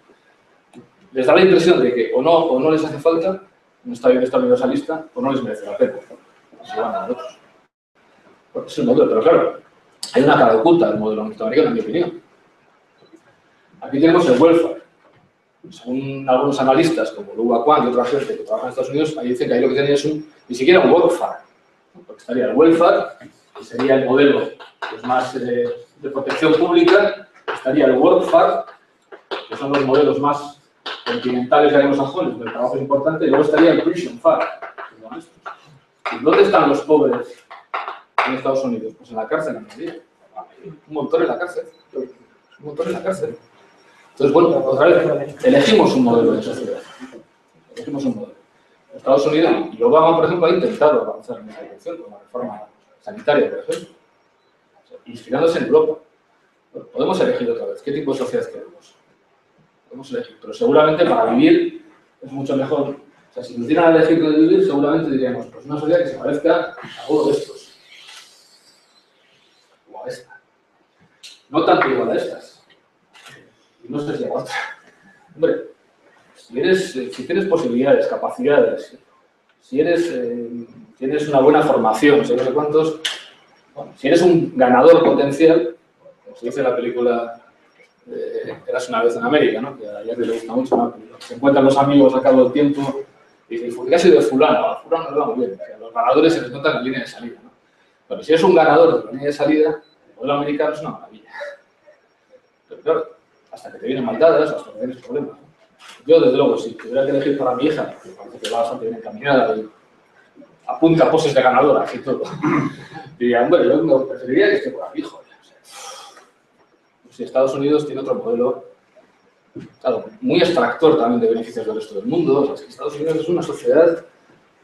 Les da la impresión de que o no, o no les hace falta un Estado bienestar universalista, pues no les merece la pena. Se van a otros. Bueno, es el modelo, pero claro, hay una cara oculta del modelo norteamericano, en mi opinión. Aquí tenemos el welfare. Según algunos analistas, como Luba Kwan y otra gente que trabaja en Estados Unidos, ahí dicen que ahí lo que tienen es un, ni siquiera un welfare, porque estaría el welfare, que sería el modelo pues, más eh, de protección pública, estaría el workfare, que son los modelos más continentales y anglosajones, donde el trabajo es importante, y luego estaría el prison fare. ¿Dónde están los pobres en Estados Unidos? Pues en la cárcel, en la mayoría. un montón en la cárcel. Un montón en la cárcel. Entonces, bueno, otra vez, elegimos un modelo de sociedad. Elegimos un modelo. Estados Unidos y Obama, por ejemplo, ha intentado avanzar en esta dirección con la reforma sanitaria, por ejemplo. O sea, inspirándose en Europa. Bueno, podemos elegir otra vez qué tipo de sociedad queremos. Podemos elegir, pero seguramente para vivir es mucho mejor. O sea, si nos dieran a elegir de vivir, seguramente diríamos, pues una sociedad que se parezca a uno de estos. O a esta. No tanto igual a estas. Y no sé si a otra. Hombre, si, eres, si tienes posibilidades, capacidades, si eres, eh, tienes una buena formación, no sé cuántos, bueno, si eres un ganador potencial, como se dice en la película... Eh, eras una vez en América, ¿no? Que a Jerry le gusta mucho, ¿no? Se encuentran los amigos a cabo del tiempo y dicen, ¿por qué ha sido de fulano? A fulano le va muy bien. O sea, los ganadores se les notan en la línea de salida, ¿no? Pero si es un ganador de la línea de salida, el pueblo americano es una maravilla. Pero claro, hasta que te vienen maldadas, hasta que tienes problemas, ¿no? Yo, desde luego, si tuviera que elegir para mi hija, que parece que va bastante bien encaminada, apunta poses de ganadora y todo, diría, hombre, yo no preferiría que esté por aquí, hijo. Si Estados Unidos tiene otro modelo, claro, muy extractor también de beneficios del resto del mundo. O sea, es que Estados Unidos es una sociedad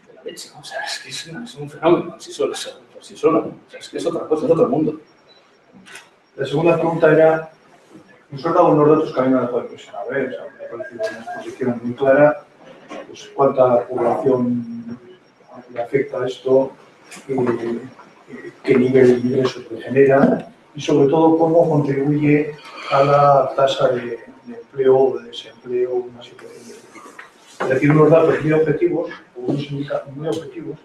de la leche, ¿no? O sea, es que es, una, es un fenómeno por sí solo, por sí solo. O sea, es que es otra cosa, es otro mundo. La segunda pregunta era, nos has dado unos datos que a mí me ha dejado impresionado, ¿eh? O sea, me ha parecido una exposición muy clara, pues cuánta población le afecta a esto, eh, qué nivel de ingreso te genera, y sobre todo cómo contribuye a la tasa de, de empleo o de desempleo, una situación de este tipo. Es decir, unos datos muy objetivos, o unos muy objetivos,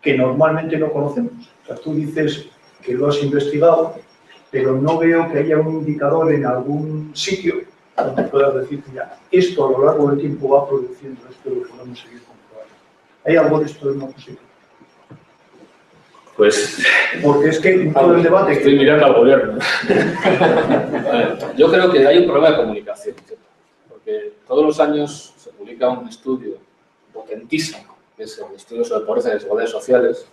que normalmente no conocemos. O sea, tú dices que lo has investigado, pero no veo que haya un indicador en algún sitio donde puedas decir, mira, esto a lo largo del tiempo va produciendo, esto lo podemos seguir comprobando. ¿Hay algo de esto en una posibilidad? Pues... Porque es que en todo el debate... Estoy mirando al gobierno. Yo creo que hay un problema de comunicación, ¿sí? Porque todos los años se publica un estudio potentísimo, que es el estudio sobre pobreza y desigualdades sociales,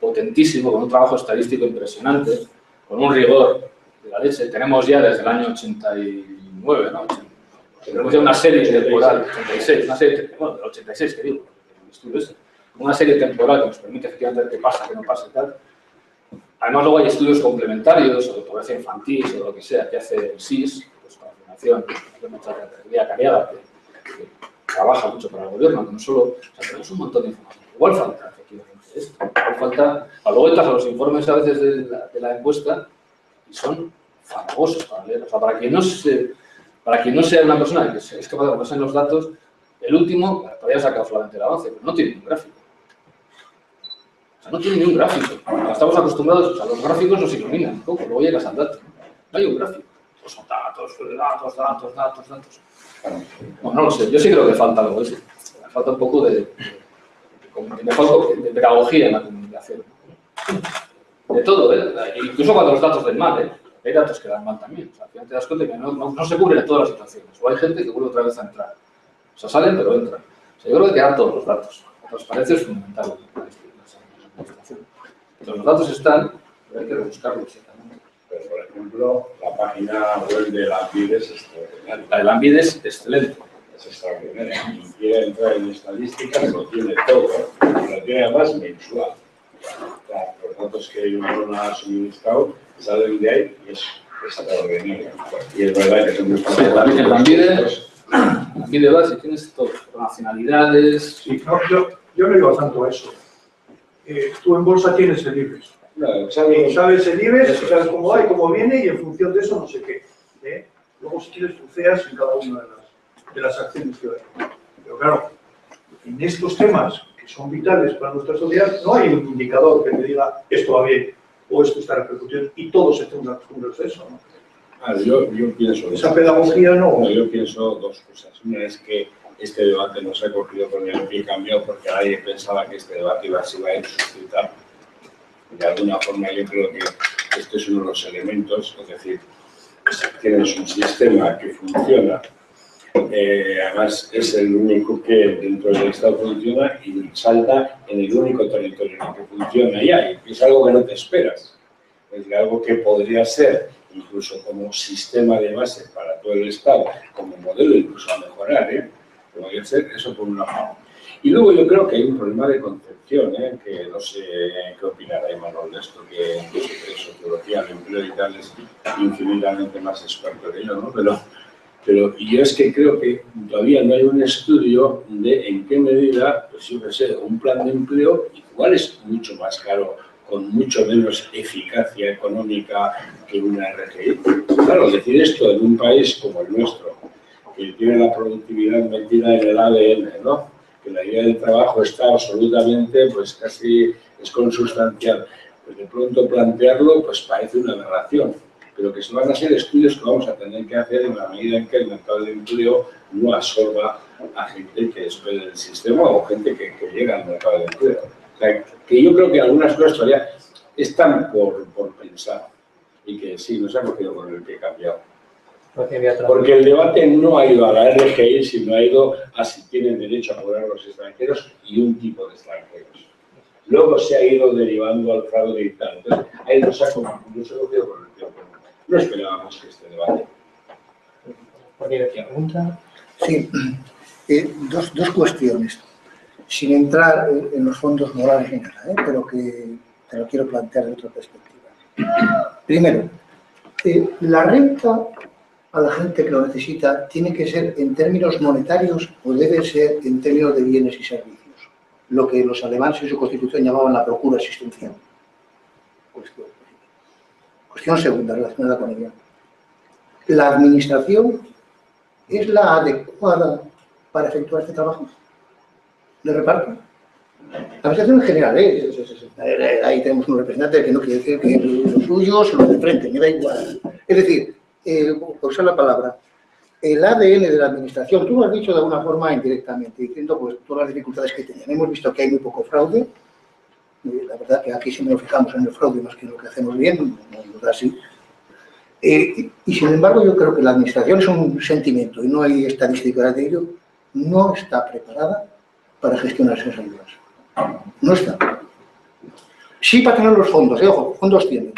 potentísimo, con un trabajo estadístico impresionante, con un rigor de la leche. Tenemos ya desde el año ochenta y nueve, ¿no? Tenemos ya una serie temporal, ochenta y seis, una serie, bueno, del ochenta y seis, que digo, el estudio ese. Una serie temporal que nos permite efectivamente ver qué pasa, qué no pasa y tal. Además, luego hay estudios complementarios sobre pobreza infantil, sobre lo que sea, que hace el S I S, pues con la Fundación de Mucha Categoría Cariada, que, que trabaja mucho para el gobierno, que no solo... O sea, tenemos un montón de información. Igual falta, efectivamente, esto. Igual falta... Luego entras a los informes a veces de la, de la encuesta y son famosos para leer. O sea, para quien no, se, para quien no sea una persona que es capaz de pasar los datos, el último, todavía ha sacado solamente el avance, pero no tiene un gráfico. O sea, no tiene ni un gráfico. Estamos acostumbrados, o sea, los gráficos nos iluminan un poco, luego llegas al dato. No hay un gráfico. Pues son datos, datos, datos, datos, datos. Bueno, no lo sé, yo sí creo que falta algo eso. Me falta un poco de, de, mejor, de pedagogía en la comunicación. De todo, ¿eh? Incluso cuando los datos del mal, ¿eh? Hay datos que dan mal también. O sea, al final te das cuenta que no, no, no se cubren todas las situaciones. O hay gente que vuelve otra vez a entrar. O sea, salen pero entran. O sea, yo creo que quedan todos los datos. La transparencia es fundamental. Entonces, los datos están, pero hay que rebuscarlos. Pero, por ejemplo, la página web de Lambide es extraordinaria. La de Lambide es excelente. Es extraordinaria. Si quiere entrar en estadísticas, lo tiene todo. Lo tiene además mensual. Claro, los datos que uno ha suministrado salen de ahí y es extraordinario. Y es verdad que son muy fáciles. En Lambide, Lambide va, si tienes todo. Nacionalidades. Sí, no, yo, yo no digo tanto eso. Eh, tú en bolsa tienes el I B E X. Claro, sabes, sabes el I B E X, sabes cómo va y cómo viene y en función de eso no sé qué. ¿Eh? Luego si quieres buceas en cada una de las, de las acciones que hay. Pero claro, en estos temas que son vitales para nuestra sociedad no hay un indicador que te diga esto va bien o esto está repercutiendo y todos se tengan acostumbrados a eso, ¿no? Ah, yo, yo pienso... Esa eso. Pedagogía no... no... Yo pienso dos cosas. Una es que este debate no se ha cogido con el pie cambiado porque nadie pensaba que este debate iba, se iba a suscitar. De alguna forma yo creo que este es uno de los elementos, es decir, tienes un sistema que funciona, eh, además es el único que dentro del Estado funciona y salta en el único territorio en el que funciona ya, y es algo que no te esperas. de algo que podría ser incluso como sistema de base para todo el Estado, como modelo incluso a mejorar, ¿eh? Podría ser eso por una mano. Y luego yo creo que hay un problema de concepción, ¿eh? Que no sé qué opinará Imanol de esto, que en sociología, el empleo y tal es infinitamente más experto que yo, ¿no? Pero, pero yo es que creo que todavía no hay un estudio de en qué medida, pues yo qué sé, un plan de empleo igual es mucho más caro, con mucho menos eficacia económica que una R G I. Claro, decir esto en un país como el nuestro, que tiene la productividad metida en el A D N, ¿no? Que la idea del trabajo está absolutamente, pues casi es consustancial. Pues de pronto plantearlo, pues parece una aberración, pero que se van a hacer estudios que vamos a tener que hacer en la medida en que el mercado de empleo no absorba a gente que es del sistema o gente que, que llega al mercado de empleo. O sea, que yo creo que algunas cosas todavía están por, por pensar y que sí, nos ha cogido con el pie cambiado. Porque el debate no ha ido a la R G I, sino ha ido a si tienen derecho a cobrar los extranjeros y un tipo de extranjeros. Luego se ha ido derivando al fraude y tal. Entonces, ahí nos ha concluido con el tiempo. No esperábamos que este debate. ¿Pregunta? Sí. Eh, dos, dos cuestiones. Sin entrar en los fondos morales ni nada, ¿eh? Pero que te lo quiero plantear de otra perspectiva. Primero, eh, la renta a la gente que lo necesita, ¿tiene que ser en términos monetarios o debe ser en términos de bienes y servicios? Lo que los alemanes en su constitución llamaban la procura existencial. Cuestión, cuestión segunda, relacionada con ella. ¿La administración es la adecuada para efectuar este trabajo? ¿De reparto? La administración en general, ¿eh? Ahí tenemos un representante que no quiere decir que los suyos o los de frente, me da igual. Es decir, Eh, usar la palabra, el A D N de la administración, tú lo has dicho de alguna forma indirectamente, diciendo pues todas las dificultades que tenían. Hemos visto que hay muy poco fraude, eh, la verdad que aquí siempre nos fijamos en el fraude más que en lo que hacemos bien, no es así. Eh, y sin embargo yo creo que la administración es un sentimiento, y no hay estadística de ello, no está preparada para gestionar esas ayudas. No está. Sí para tener los fondos, eh, ojo, fondos tienen.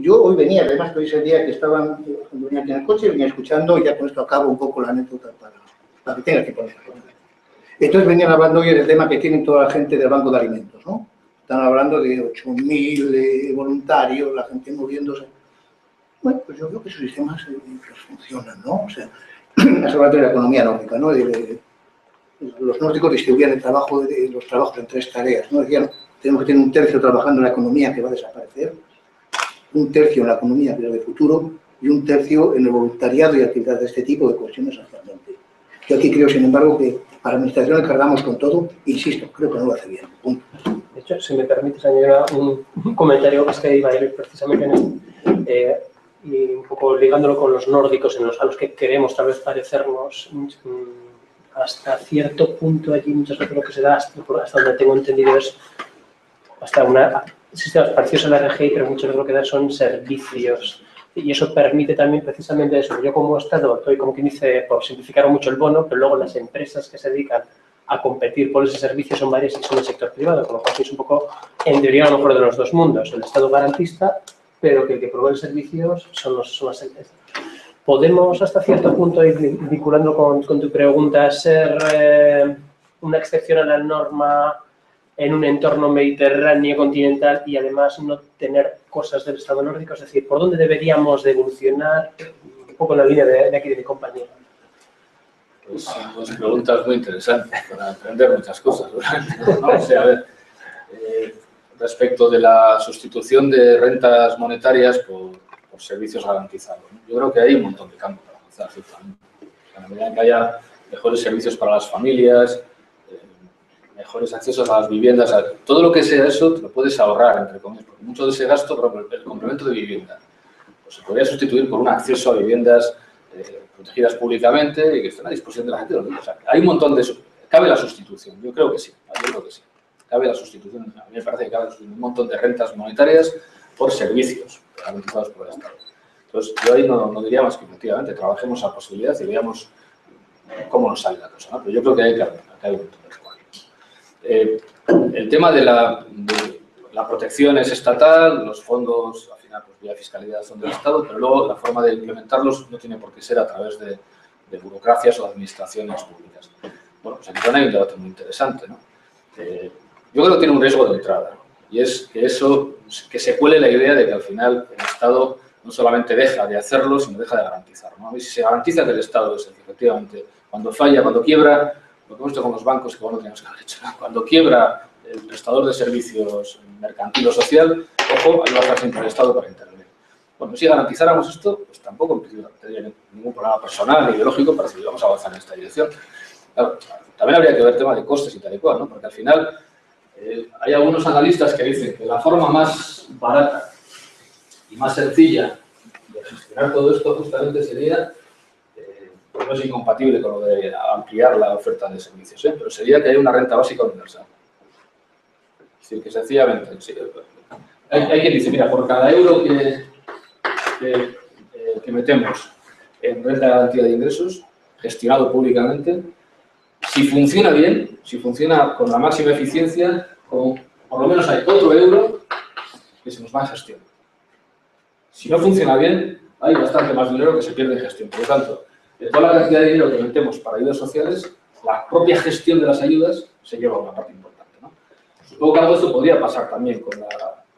Yo hoy venía, además que hoy es el día que estaban, venía aquí en el coche, venía escuchando y ya con esto acabo un poco la anécdota para, para que tenga que poner. Entonces venían hablando hoy del tema que tienen toda la gente del Banco de Alimentos, ¿no? Están hablando de ocho mil eh, voluntarios, la gente moviéndose. Bueno, pues yo creo que esos sistemas eh, funcionan, ¿no? O sea, has hablado de la economía nórdica, ¿no? De, de, los nórdicos distribuían el trabajo, de, los trabajos en tres tareas, ¿no? Decían, tenemos que tener un tercio trabajando en la economía que va a desaparecer, un tercio en la economía de futuro y un tercio en el voluntariado y actividades de este tipo de cuestiones actualmente. Yo aquí creo, sin embargo, que a la administración le cargamos con todo, insisto, creo que no lo hace bien. Punto. De hecho, si me permites añadir un, un comentario que es que iba a ir precisamente en esto, eh, y un poco ligándolo con los nórdicos en los, a los que queremos tal vez parecernos hasta cierto punto allí, muchas veces lo que se da, hasta, hasta donde tengo entendido es hasta una... sistemas parecidos a la R G I, pero muchos de lo que da son servicios. Y eso permite también precisamente eso. Yo como Estado estoy, como quien dice, por simplificar mucho el bono, pero luego las empresas que se dedican a competir por ese servicio son varias y son el sector privado, con lo cual es un poco, en teoría, a lo mejor de los dos mundos. El Estado garantista, pero que el que provee servicios son, los, son las empresas. Podemos hasta cierto punto ir vinculando con, con tu pregunta, ser eh, una excepción a la norma en un entorno mediterráneo, continental y además no tener cosas del Estado nórdico, es decir, ¿por dónde deberíamos de evolucionar? Un poco en la línea de, de aquí de mi compañero. Pues dos preguntas muy interesantes para aprender muchas cosas, ¿verdad? No, o sea, a ver, eh, respecto de la sustitución de rentas monetarias por, por servicios garantizados, ¿no? Yo creo que hay un montón de campo para avanzar, ciertamente. A la medida en que haya mejores servicios para las familias, mejores accesos a las viviendas, a todo lo que sea eso te lo puedes ahorrar, entre comillas, porque mucho de ese gasto, por el complemento de vivienda, pues se podría sustituir por un acceso a viviendas eh, protegidas públicamente y que estén a disposición de la gente. O sea, hay un montón de eso. ¿Cabe la sustitución? Yo creo que sí, yo creo que sí. Cabe la sustitución, a mí me parece que cabe un montón de rentas monetarias por servicios garantizados por el Estado. Entonces, yo ahí no, no diría más que efectivamente trabajemos a posibilidad y veamos cómo nos sale la cosa, ¿no? Pero yo creo que hay que haber, que hay un montón de cosas. Eh, el tema de la, de la protección es estatal, los fondos final pues vía fiscalidad son del Estado, pero luego la forma de implementarlos no tiene por qué ser a través de, de burocracias o administraciones públicas. Bueno, pues aquí también hay un debate muy interesante, ¿no? Eh, yo creo que tiene un riesgo de entrada, ¿no? Y es que eso, que se cuele la idea de que al final el Estado no solamente deja de hacerlo, sino deja de garantizarlo, ¿no? Y si se garantiza que el Estado es el que efectivamente, cuando falla, cuando quiebra, lo que hemos hecho con los bancos, que bueno, tenemos que haber hecho, ¿no? Cuando quiebra el prestador de servicios mercantil o social, ojo, ahí va a estar siempre el Estado para intervenir. Bueno, si garantizáramos esto, pues tampoco tendría ningún problema personal ni ideológico para decir, vamos a avanzar en esta dirección. Claro, también habría que ver el tema de costes y tal y cual, ¿no? Porque al final eh, hay algunos analistas que dicen que la forma más barata y más sencilla de gestionar todo esto justamente sería, eh, pues no es incompatible con lo de ampliar la oferta de servicios, ¿eh? Pero sería que haya una renta básica universal. Es decir, que sencillamente, sí, hay, hay quien dice, mira, por cada euro que, que, que metemos en renta de garantía de ingresos, gestionado públicamente, si funciona bien, si funciona con la máxima eficiencia, con, por lo menos hay otro euro que se nos va a gestión. Si no funciona bien, hay bastante más dinero que se pierde en gestión. Por lo tanto, de toda la cantidad de dinero que metemos para ayudas sociales, la propia gestión de las ayudas se lleva una parte importante, ¿no? Supongo que algo de esto podría pasar también con la,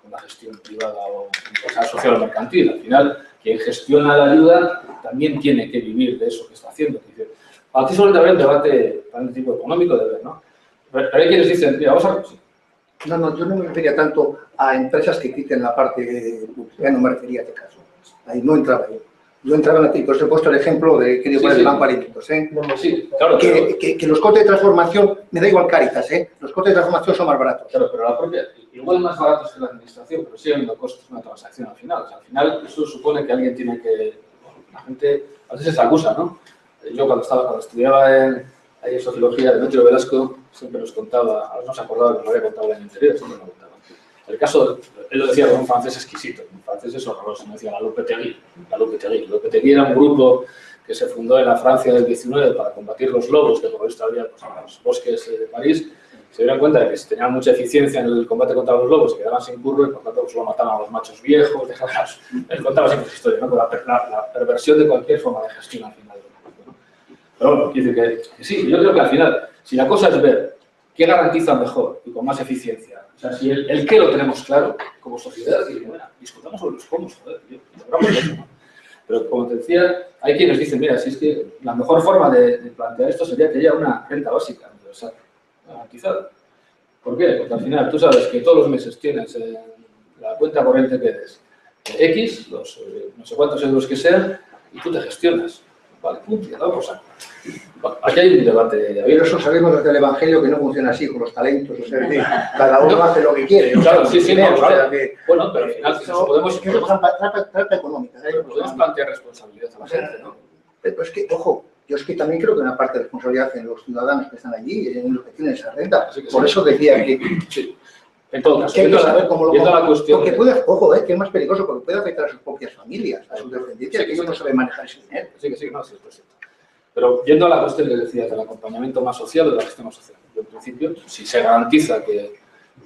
con la gestión privada o empresa social o mercantil. Al final, quien gestiona la ayuda también tiene que vivir de eso que está haciendo. Aquí suele haber un debate de tipo económico, de ver, ¿no? Pero hay quienes dicen, mira, vamos a... No, no, yo no me refería tanto a empresas que quiten la parte pública, no me refería a este caso. Ahí no entraba yo. Yo entraba en la TIC, os he puesto el ejemplo de que digo, sí, sí, van parénticos, ¿eh? No, no, sí, claro, que, pero... que, que los costes de transformación, me da igual Cáritas, ¿eh? Los costes de transformación son más baratos. Claro, pero la propia, igual más baratos que la administración, pero siguen los costes de una transacción al final. O sea, al final eso supone que alguien tiene que... Bueno, la gente a veces se acusa, ¿no? Yo cuando estaba, cuando estudiaba en, en sociología de Metro Velasco, siempre nos contaba, ahora no se acordaba que nos había contado el año anterior, siempre nos contaba. El caso, él lo decía con un francés exquisito, un francés es horroroso, me decía la Lopetegui, la Lopetegui. La Lopetegui era un grupo que se fundó en la Francia del diecinueve para combatir los lobos que por lo visto había pues, en los bosques de París. Se dieron cuenta de que si tenían mucha eficiencia en el combate contra los lobos, se quedaban sin burro y por tanto solo mataban a los machos viejos, dejaban a los... Él contaba siempre esa historia, ¿no? La, la, la perversión de cualquier forma de gestión al final. Pero bueno, quiere decir que, que sí, yo creo que al final, si la cosa es ver qué garantiza mejor y con más eficiencia, o sea, si el, el qué lo tenemos claro como sociedad, y bueno, discutamos sobre los cómo, joder, tío, logramos eso, ¿no? Pero como te decía, hay quienes dicen, mira, si es que la mejor forma de, de plantear esto sería que haya una renta básica universal, garantizada. ¿Por qué? Porque al final tú sabes que todos los meses tienes eh, la cuenta corriente que eres, eh, X, los eh, no sé cuántos euros que sean, y tú te gestionas. Vale, punto, ya damos a... Aquí hay un debate. Pero eso sabemos desde el Evangelio que no funciona así, con los talentos. O sea, decir, cada uno no hace lo que quiere. Claro, o sea, sí, sí, dinero, no, claro. O sea, que, bueno, pero al final, si eso, podemos... Es trata, trata económica. ¿Eh? Podemos económica. Plantear responsabilidad a la o sea, gente, ¿no? Pero es que, ojo, yo es que también creo que una parte de responsabilidad en los ciudadanos que están allí, en los que tienen esa renta. Sí, por sí. Eso decía que... Sí. En todo caso, que hay que saber cómo lo compran, porque puede, ojo, eh, que es más peligroso, porque puede afectar a sus propias familias, a sus descendientes, sí, que ellos sí, no saben manejar ese dinero. Sí, que sí, no, sí, es cierto. Pero yendo a la cuestión que decías del acompañamiento más social o del sistema social, en principio, si se garantiza que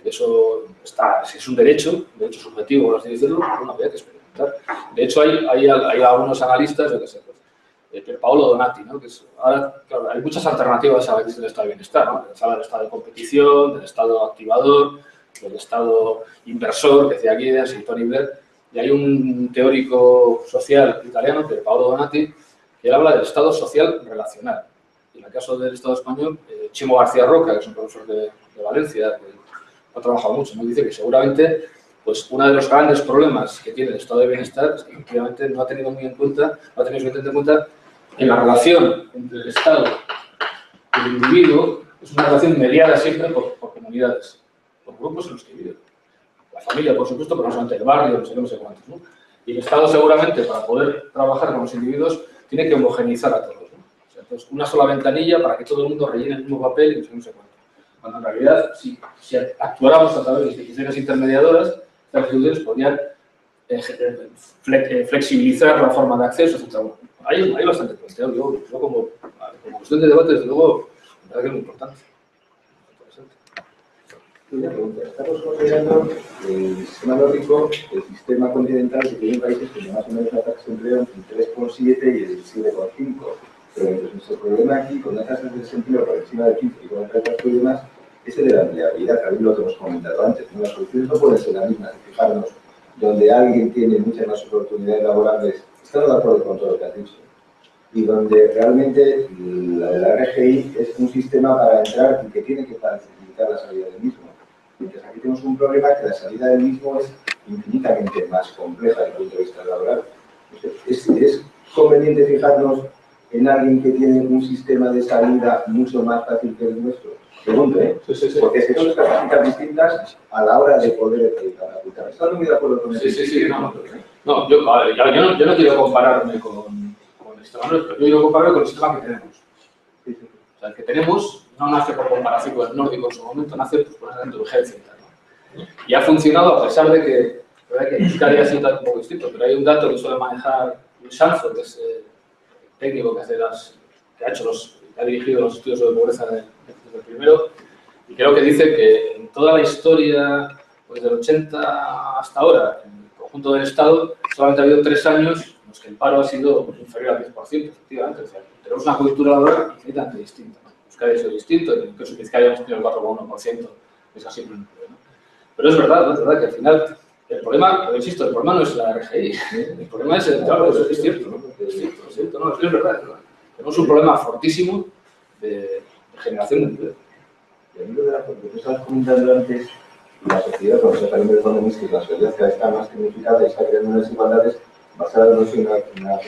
eso está, si es un derecho, derecho subjetivo, por así decirlo, no habría que experimentar. De hecho, hay, hay, hay algunos analistas, yo que sé, el Paolo Donati, ¿no? Que es, ahora, claro, hay muchas alternativas a la cuestión del estado de bienestar, ¿no? Se habla del estado de competición, del estado activador, del Estado inversor, que decía aquí, de Anselmo Inver, y hay un teórico social italiano, que es Paolo Donati, que él habla del Estado social relacional. Y en el caso del Estado español, eh, Chimo García Roca, que es un profesor de, de Valencia, que ha trabajado mucho, ¿no? Dice que seguramente pues, uno de los grandes problemas que tiene el Estado de Bienestar es que efectivamente no ha tenido muy en cuenta, no ha tenido muy en cuenta que la relación entre el Estado y el individuo es una relación mediada siempre por, por comunidades, por grupos en los que viven. La familia, por supuesto, pero no solamente el barrio, no sé, no sé cuántos, ¿no? Y el Estado seguramente, para poder trabajar con los individuos, tiene que homogeneizar a todos, ¿no? O sea, entonces, una sola ventanilla para que todo el mundo rellene el mismo papel y no sé, no sé cuánto. Cuando en realidad, si, si actuáramos a través de instituciones intermediadoras, las instituciones podrían eh, flexibilizar la forma de acceso, etcétera. Bueno, hay, hay bastante cuestión. Yo, yo como, como cuestión de debate, desde luego, es muy importante. una pregunta. Estamos considerando el sistema nórdico, el sistema continental, que tiene países que más o menos la tasa de empleo entre el tres coma siete y el siete coma cinco. Pero nuestro problema aquí, con una tasa de desempleo por encima del quince y con otras tasas y demás, es el de la empleabilidad, también lo que hemos comentado antes. Las soluciones no pueden ser las mismas. Fijarnos, donde alguien tiene muchas más oportunidades laborales, estamos de acuerdo con todo lo que has dicho. Y donde realmente la de la R G I es un sistema para entrar y que tiene que facilitar la salida del mismo. Mientras aquí tenemos un problema que la salida del mismo es infinitamente más compleja desde el punto de vista laboral. Es, es conveniente fijarnos en alguien que tiene un sistema de salida mucho más fácil que el nuestro. Pregunto, ¿eh? Sí, sí, sí. Porque es que son capacidades distintas a la hora de poder aplicar. ¿Estás muy de acuerdo con eso? Sí, sí, sí. No, no, yo, ver, yo, no yo no quiero compararme con... Yo quiero compararlo con el sistema que tenemos. O sea, el que tenemos no nace por comparación con el nórdico en su momento, nace pues, por una urgencia. ¿No? Y ha funcionado a pesar de que, ¿verdad? Que en Euskadi ha sido un dato un poco distinto, pero hay un dato que suele manejar Luis Sanford, que es el técnico que, hace las, que, ha, hecho los, que ha dirigido los estudios sobre pobreza desde el primero, y creo que dice que en toda la historia, pues del ochenta hasta ahora, en el conjunto del Estado, solamente ha habido tres años que el paro ha sido inferior al diez por ciento, efectivamente. O sea, tenemos una cultura laboral infinitamente distinta. Euskadi ha sido distinto, incluso en Vizcaya hemos tenido el cuatro coma uno por ciento, es así. ¿No? Pero es verdad, ¿no? Es verdad que al final, el problema, lo insisto, el problema no es la R G I, el problema es el trabajo, eso es cierto, ¿no? Es cierto, es cierto, no, es verdad, es verdad. Tenemos un problema fortísimo de, de generación de empleo. Y a mí lo de la porque tú estabas comentando antes, la sociedad, cuando se habla de economía, que la sociedad está más significada y está creando unas desigualdades, basada en una sociedad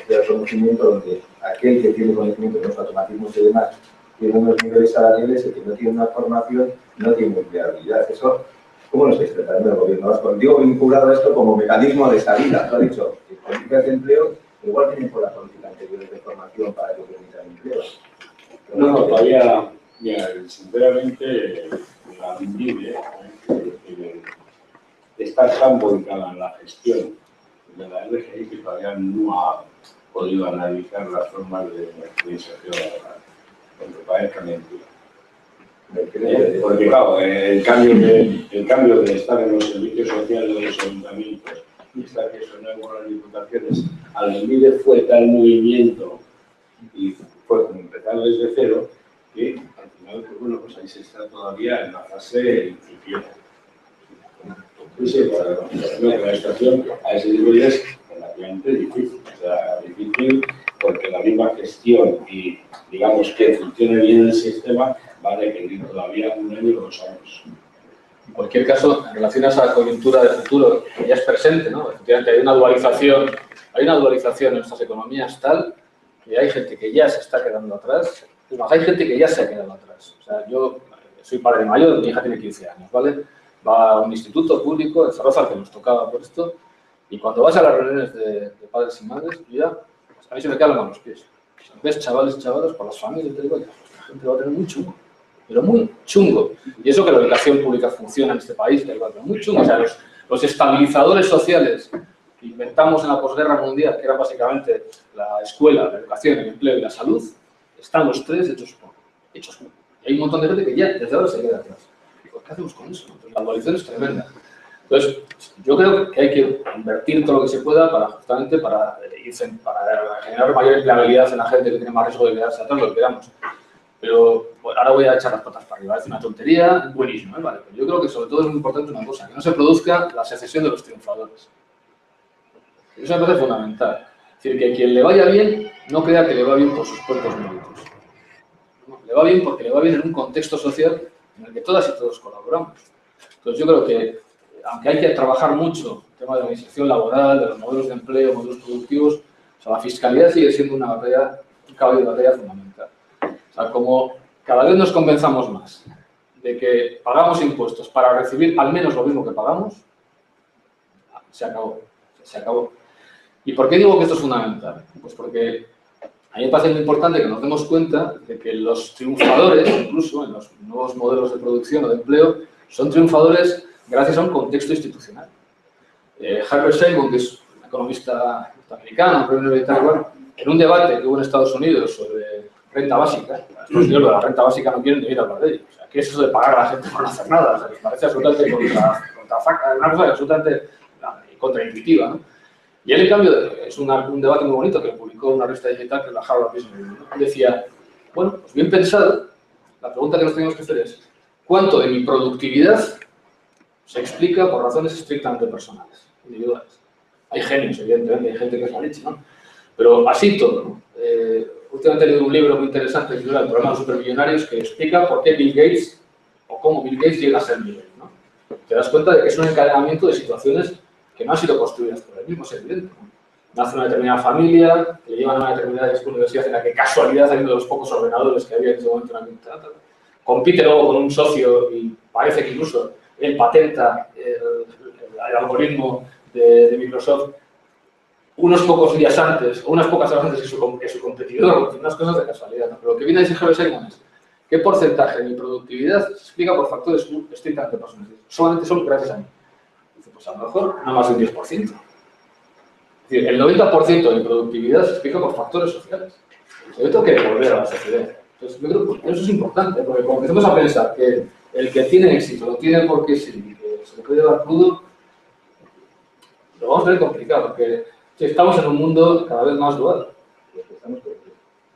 de conocimiento donde aquel que tiene conocimiento de los automatismos y demás tiene unos niveles salariales y el que no tiene una formación no tiene empleabilidad. Eso, ¿cómo lo estáis tratando el gobierno vasco? Digo vinculado a esto como mecanismo de salida. Tú has dicho que políticas de empleo igual tienen por la política anterior de formación para que permitan empleo. No, no, todavía, ya, sinceramente, la Lambide eh, está tan volcada en la gestión de la R G I que todavía no ha podido analizar las formas de, de inserción laboral, aunque parezca mentira. ¿Eh? Porque claro, el cambio, de, el cambio de estar en los servicios sociales de los ayuntamientos y estar que son las diputaciones, al Lambide fue tal movimiento y fue como empezar desde cero que al final, pues bueno, pues ahí se está todavía en la fase incipiente. Sí, para la administración a ese nivel es relativamente difícil. O sea, difícil porque la misma gestión y, digamos, que funcione bien el sistema va a requerir todavía un año o dos años. En cualquier caso, en relación a esa coyuntura de futuro que ya es presente, ¿no? Efectivamente, hay una dualización, hay una dualización en nuestras economías tal que hay gente que ya se está quedando atrás, es más, hay gente que ya se ha quedado atrás. O sea, yo soy padre mayor, mi hija tiene quince años, ¿vale? Va a un instituto público, en Zaragoza, que nos tocaba por esto, y cuando vas a las reuniones de, de padres y madres, ya, pues a mí se me quedan los pies. O sea, ves chavales y chavalas por las familias, te digo, la gente va a tener muy chungo, pero muy chungo. Y eso que la educación pública funciona en este país, que va a tener muy chungo. O sea, los, los estabilizadores sociales que inventamos en la posguerra mundial, que eran básicamente la escuela, la educación, el empleo y la salud, están los tres hechos por. Hechos por. Y hay un montón de gente que ya desde ahora se queda atrás. ¿Qué hacemos con eso? La dualización es tremenda. Entonces, yo creo que hay que invertir todo lo que se pueda para justamente para, para generar mayor empleabilidad en la gente que tiene más riesgo de quedarse atrás, lo que queramos. Pero bueno, ahora voy a echar las patas para arriba. Es una tontería, buenísimo, ¿eh? Vale, pero yo creo que sobre todo es muy importante una cosa, que no se produzca la secesión de los triunfadores. Eso me parece fundamental. Es decir, que a quien le vaya bien, no crea que le va bien por sus propios méritos. No, le va bien porque le va bien en un contexto social en el que todas y todos colaboramos. Entonces yo creo que, aunque hay que trabajar mucho el tema de la organización laboral, de los modelos de empleo, modelos productivos, o sea, la fiscalidad sigue siendo una batalla, un caballo de batalla fundamental. O sea, como cada vez nos convenzamos más de que pagamos impuestos para recibir al menos lo mismo que pagamos, se acabó, se acabó. ¿Y por qué digo que esto es fundamental? Pues porque a mí me parece muy importante que nos demos cuenta de que los triunfadores, incluso en los nuevos modelos de producción o de empleo, son triunfadores gracias a un contexto institucional. Eh, Harper Simon, que es un economista norteamericano, en un debate que hubo en Estados Unidos sobre renta básica. Los tíos de la renta básica no quieren venir a hablar de ellos. O sea, ¿qué es eso de pagar a la gente por no hacer nada? O sea, me parece absolutamente contra, contra faca, una cosa absolutamente contraintuitiva, ¿no? Y él, en cambio, es un, un debate muy bonito que publicó una revista digital que es la Harvard Business Review, ¿no? Decía, bueno, pues bien pensado, la pregunta que nos tenemos que hacer es ¿cuánto de mi productividad se explica por razones estrictamente personales, individuales? Hay genios, evidentemente, hay gente que es la leche, ¿no? Pero así todo, ¿no? Eh, últimamente he leído un libro muy interesante que se llama El problema de los supermillonarios, que explica por qué Bill Gates o cómo Bill Gates llega a ser millonario, ¿no? Te das cuenta de que es un encadenamiento de situaciones que no han sido construidas por él mismo, es evidente, ¿no? Nace una determinada familia, le llevan a una determinada universidad en la que casualidad hay uno de los pocos ordenadores que había en ese momento en la mitad, ¿no? Compite luego con un socio y parece que incluso él patenta el, el algoritmo de, de Microsoft unos pocos días antes, o unas pocas horas antes que su, que su competidor, unas cosas de casualidad, ¿no? Pero lo que viene a decir Javier Simon es ¿qué porcentaje de mi productividad se explica por factores estrictamente personales? Solamente son gracias a mí. Dice, pues a lo mejor no más de un diez por ciento. Es decir, el noventa por ciento de mi productividad se explica por factores sociales. Yo tengo que devolver a la sociedad. Entonces, yo creo que eso es importante, porque cuando empezamos a pensar que el que tiene éxito lo tiene porque sí, que se le puede dar crudo, lo vamos a tener complicado, porque estamos en un mundo cada vez más dual. Estamos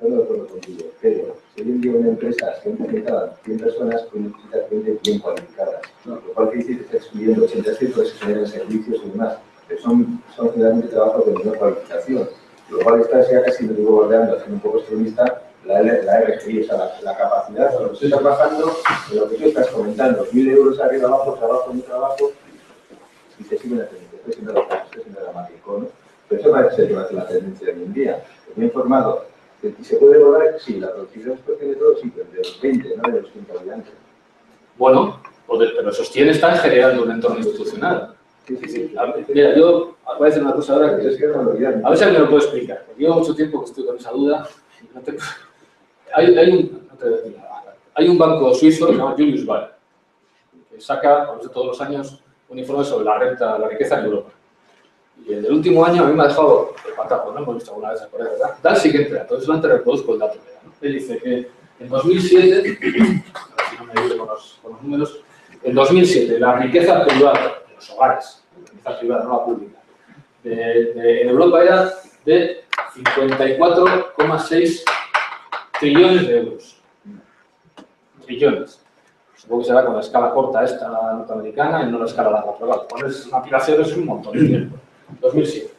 de acuerdo contigo, pero si hoy en día una empresa que implementaban cien personas con implementación de cien cualificadas, ¿no? Lo cual quiere decir que está excluyendo ochenta y cinco que se generan servicios y demás, pero son, son generalmente trabajos de menor cualificación, lo cual está sea casi me digo bordeando, haciendo un poco extremista, la, la R G I, o sea, la, la capacidad, cuando estoy trabajando, de lo que tú estás comentando, mil euros arriba, abajo, trabajo, no trabajo, y se siguen atendiendo, estoy siendo dramático, ¿no? Pero eso va a ser la tendencia de hoy en día. Me he informado, ¿se puede lograr? Sí, la productividad es porque de todos, sí, de los veinte, no de los cinco habitantes. Bueno, pero sostiene estar generando un entorno institucional. Sí, sí, sí. Mira, yo, voy a decir una cosa ahora que... Es que no lo olvidan. A ver si alguien me lo puede explicar. Llevo mucho tiempo que estoy con esa duda. No te... Hay, hay, un, no te... hay un banco suizo que se llama Julius Baer, que saca, por eso todos los años, un informe sobre la renta, la riqueza en Europa. Y el del último año a mí me ha dejado el pataco, no hemos visto alguna vez, por ahí, ¿verdad? Da el siguiente dato, entonces solamente reproduzco el dato, ¿no? Él dice que en dos mil siete, si no me ayude con los, con los números, en dos mil siete la riqueza privada, de los hogares, la riqueza privada, no la pública, de, de, en Europa era de cincuenta y cuatro coma seis trillones de euros. Trillones. Supongo que será con la escala corta esta norteamericana y no la escala larga, pero claro, pones una pila cero es un montón de dinero. dos mil siete.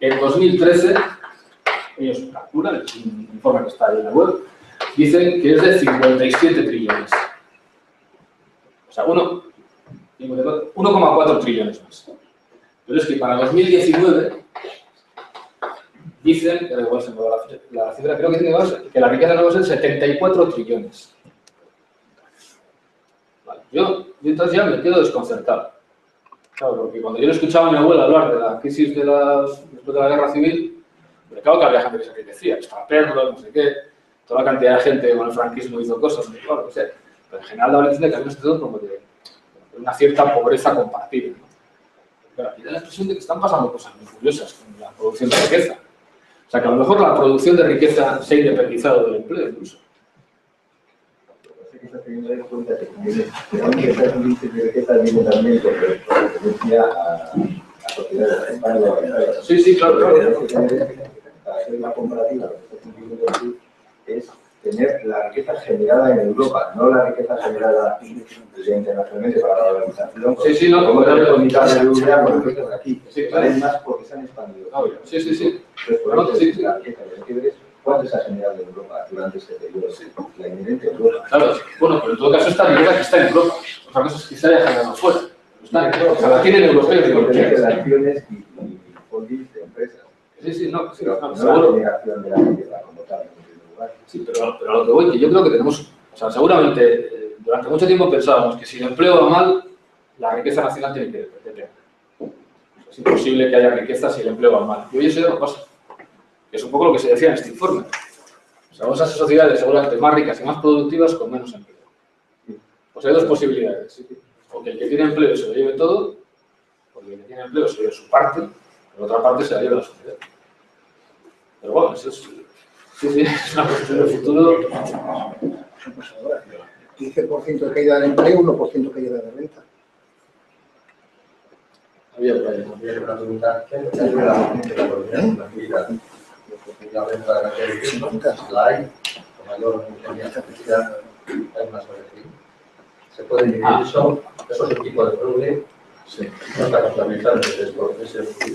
En dos mil trece, ellos calculan, es un informe que está ahí en la web, dicen que es de cincuenta y siete trillones. O sea, uno coma cuatro trillones más. Pero es que para dos mil diecinueve dicen, que igual se me va la, la cifra, creo que tiene más, que la riqueza no va a ser setenta y cuatro trillones. Vale, yo, yo entonces ya me quedo desconcertado. Claro, porque cuando yo escuchaba a mi abuela hablar de la crisis de las, después de la guerra civil, me claro que había gente que se decía, estaba perro, no sé qué, toda la cantidad de gente que con el franquismo hizo cosas, no sé, claro, no sé. Pero en general daba la impresión de que había un como de una cierta pobreza compartida, ¿no? Pero aquí da la impresión de que están pasando cosas muy curiosas con la producción de riqueza. O sea, que a lo mejor la producción de riqueza se ha independizado del empleo incluso. Está teniendo en cuenta que tenemos que estar un índice de riqueza también porque pertenece a la sociedad de España. Sí, sí, claro, claro. Para hacer una comparativa, lo que está teniendo aquí es tener la riqueza generada en Europa, no la riqueza generada internacionalmente para la organización. Sí, sí, no, como la mitad de Europa con riquezas aquí. Sí, claro. Es más porque se han expandido. Sí, sí, sí. Entonces, la riqueza que se quiere es ¿cuánto se ha generado en Europa durante este periodo? La inherente Europa. Claro, bueno, pero en todo caso esta riqueza que está en Europa. Otra cosa es que quizá haya generado fuera. Está en Europa. O sea, la tienen europeos y europeos. Relaciones y holdings de empresas. Sí, sí, no. No la negación de la riqueza como tal en cualquier lugar. Sí, pero a lo que voy, que yo creo que tenemos... O sea, seguramente durante mucho tiempo pensábamos que si el empleo va mal, la riqueza nacional tiene que depender. Es imposible que haya riqueza si el empleo va mal. Y hoy eso ya no pasa. Que es un poco lo que se decía en este informe. O sea, vamos a ser sociedades seguramente más ricas y más productivas con menos empleo. Pues hay dos posibilidades. O que el que tiene empleo se lo lleve todo, o que el que tiene empleo se lleve su parte, y la otra parte se la lleve la sociedad. Pero bueno, eso es... Sí, sí, es una cuestión de futuro. Son pasadoras. quince por ciento de caída del empleo, uno por ciento de caída de la renta. Había una pregunta. ¿Qué es la actividad? La venta de la actividad online, con mayor intensidad, hay más beneficio. ¿Se puede dividir eso? ¿Eso es un tipo de fraude? Sí. No está contabilizado ese cinco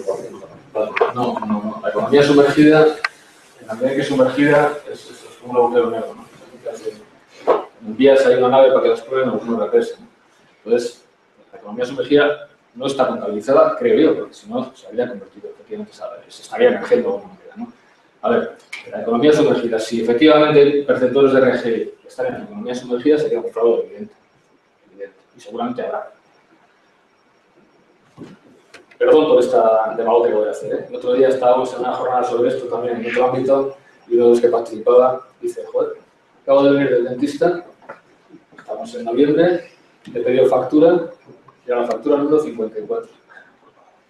por ciento. No, no, no. La economía sumergida, en la medida que es sumergida, es, es, es como un agujero negro, ¿no? Envías ahí una nave para que las prueben o no la pesen. Entonces, la economía sumergida no está contabilizada, creo yo, porque si no se habría convertido, efectivamente, se estaría emergiendo alguna manera, ¿no? A ver, la economía sumergida, si efectivamente perceptores de R G I están en la economía sumergida, sería un fraude evidente, evidente, y seguramente habrá. Perdón por esta demagogia que voy a hacer, ¿eh? El otro día estábamos en una jornada sobre esto también en otro ámbito, y uno de los que participaba dice, joder, acabo de venir del dentista, estamos en noviembre, he pedido factura, y era la factura número cincuenta y cuatro.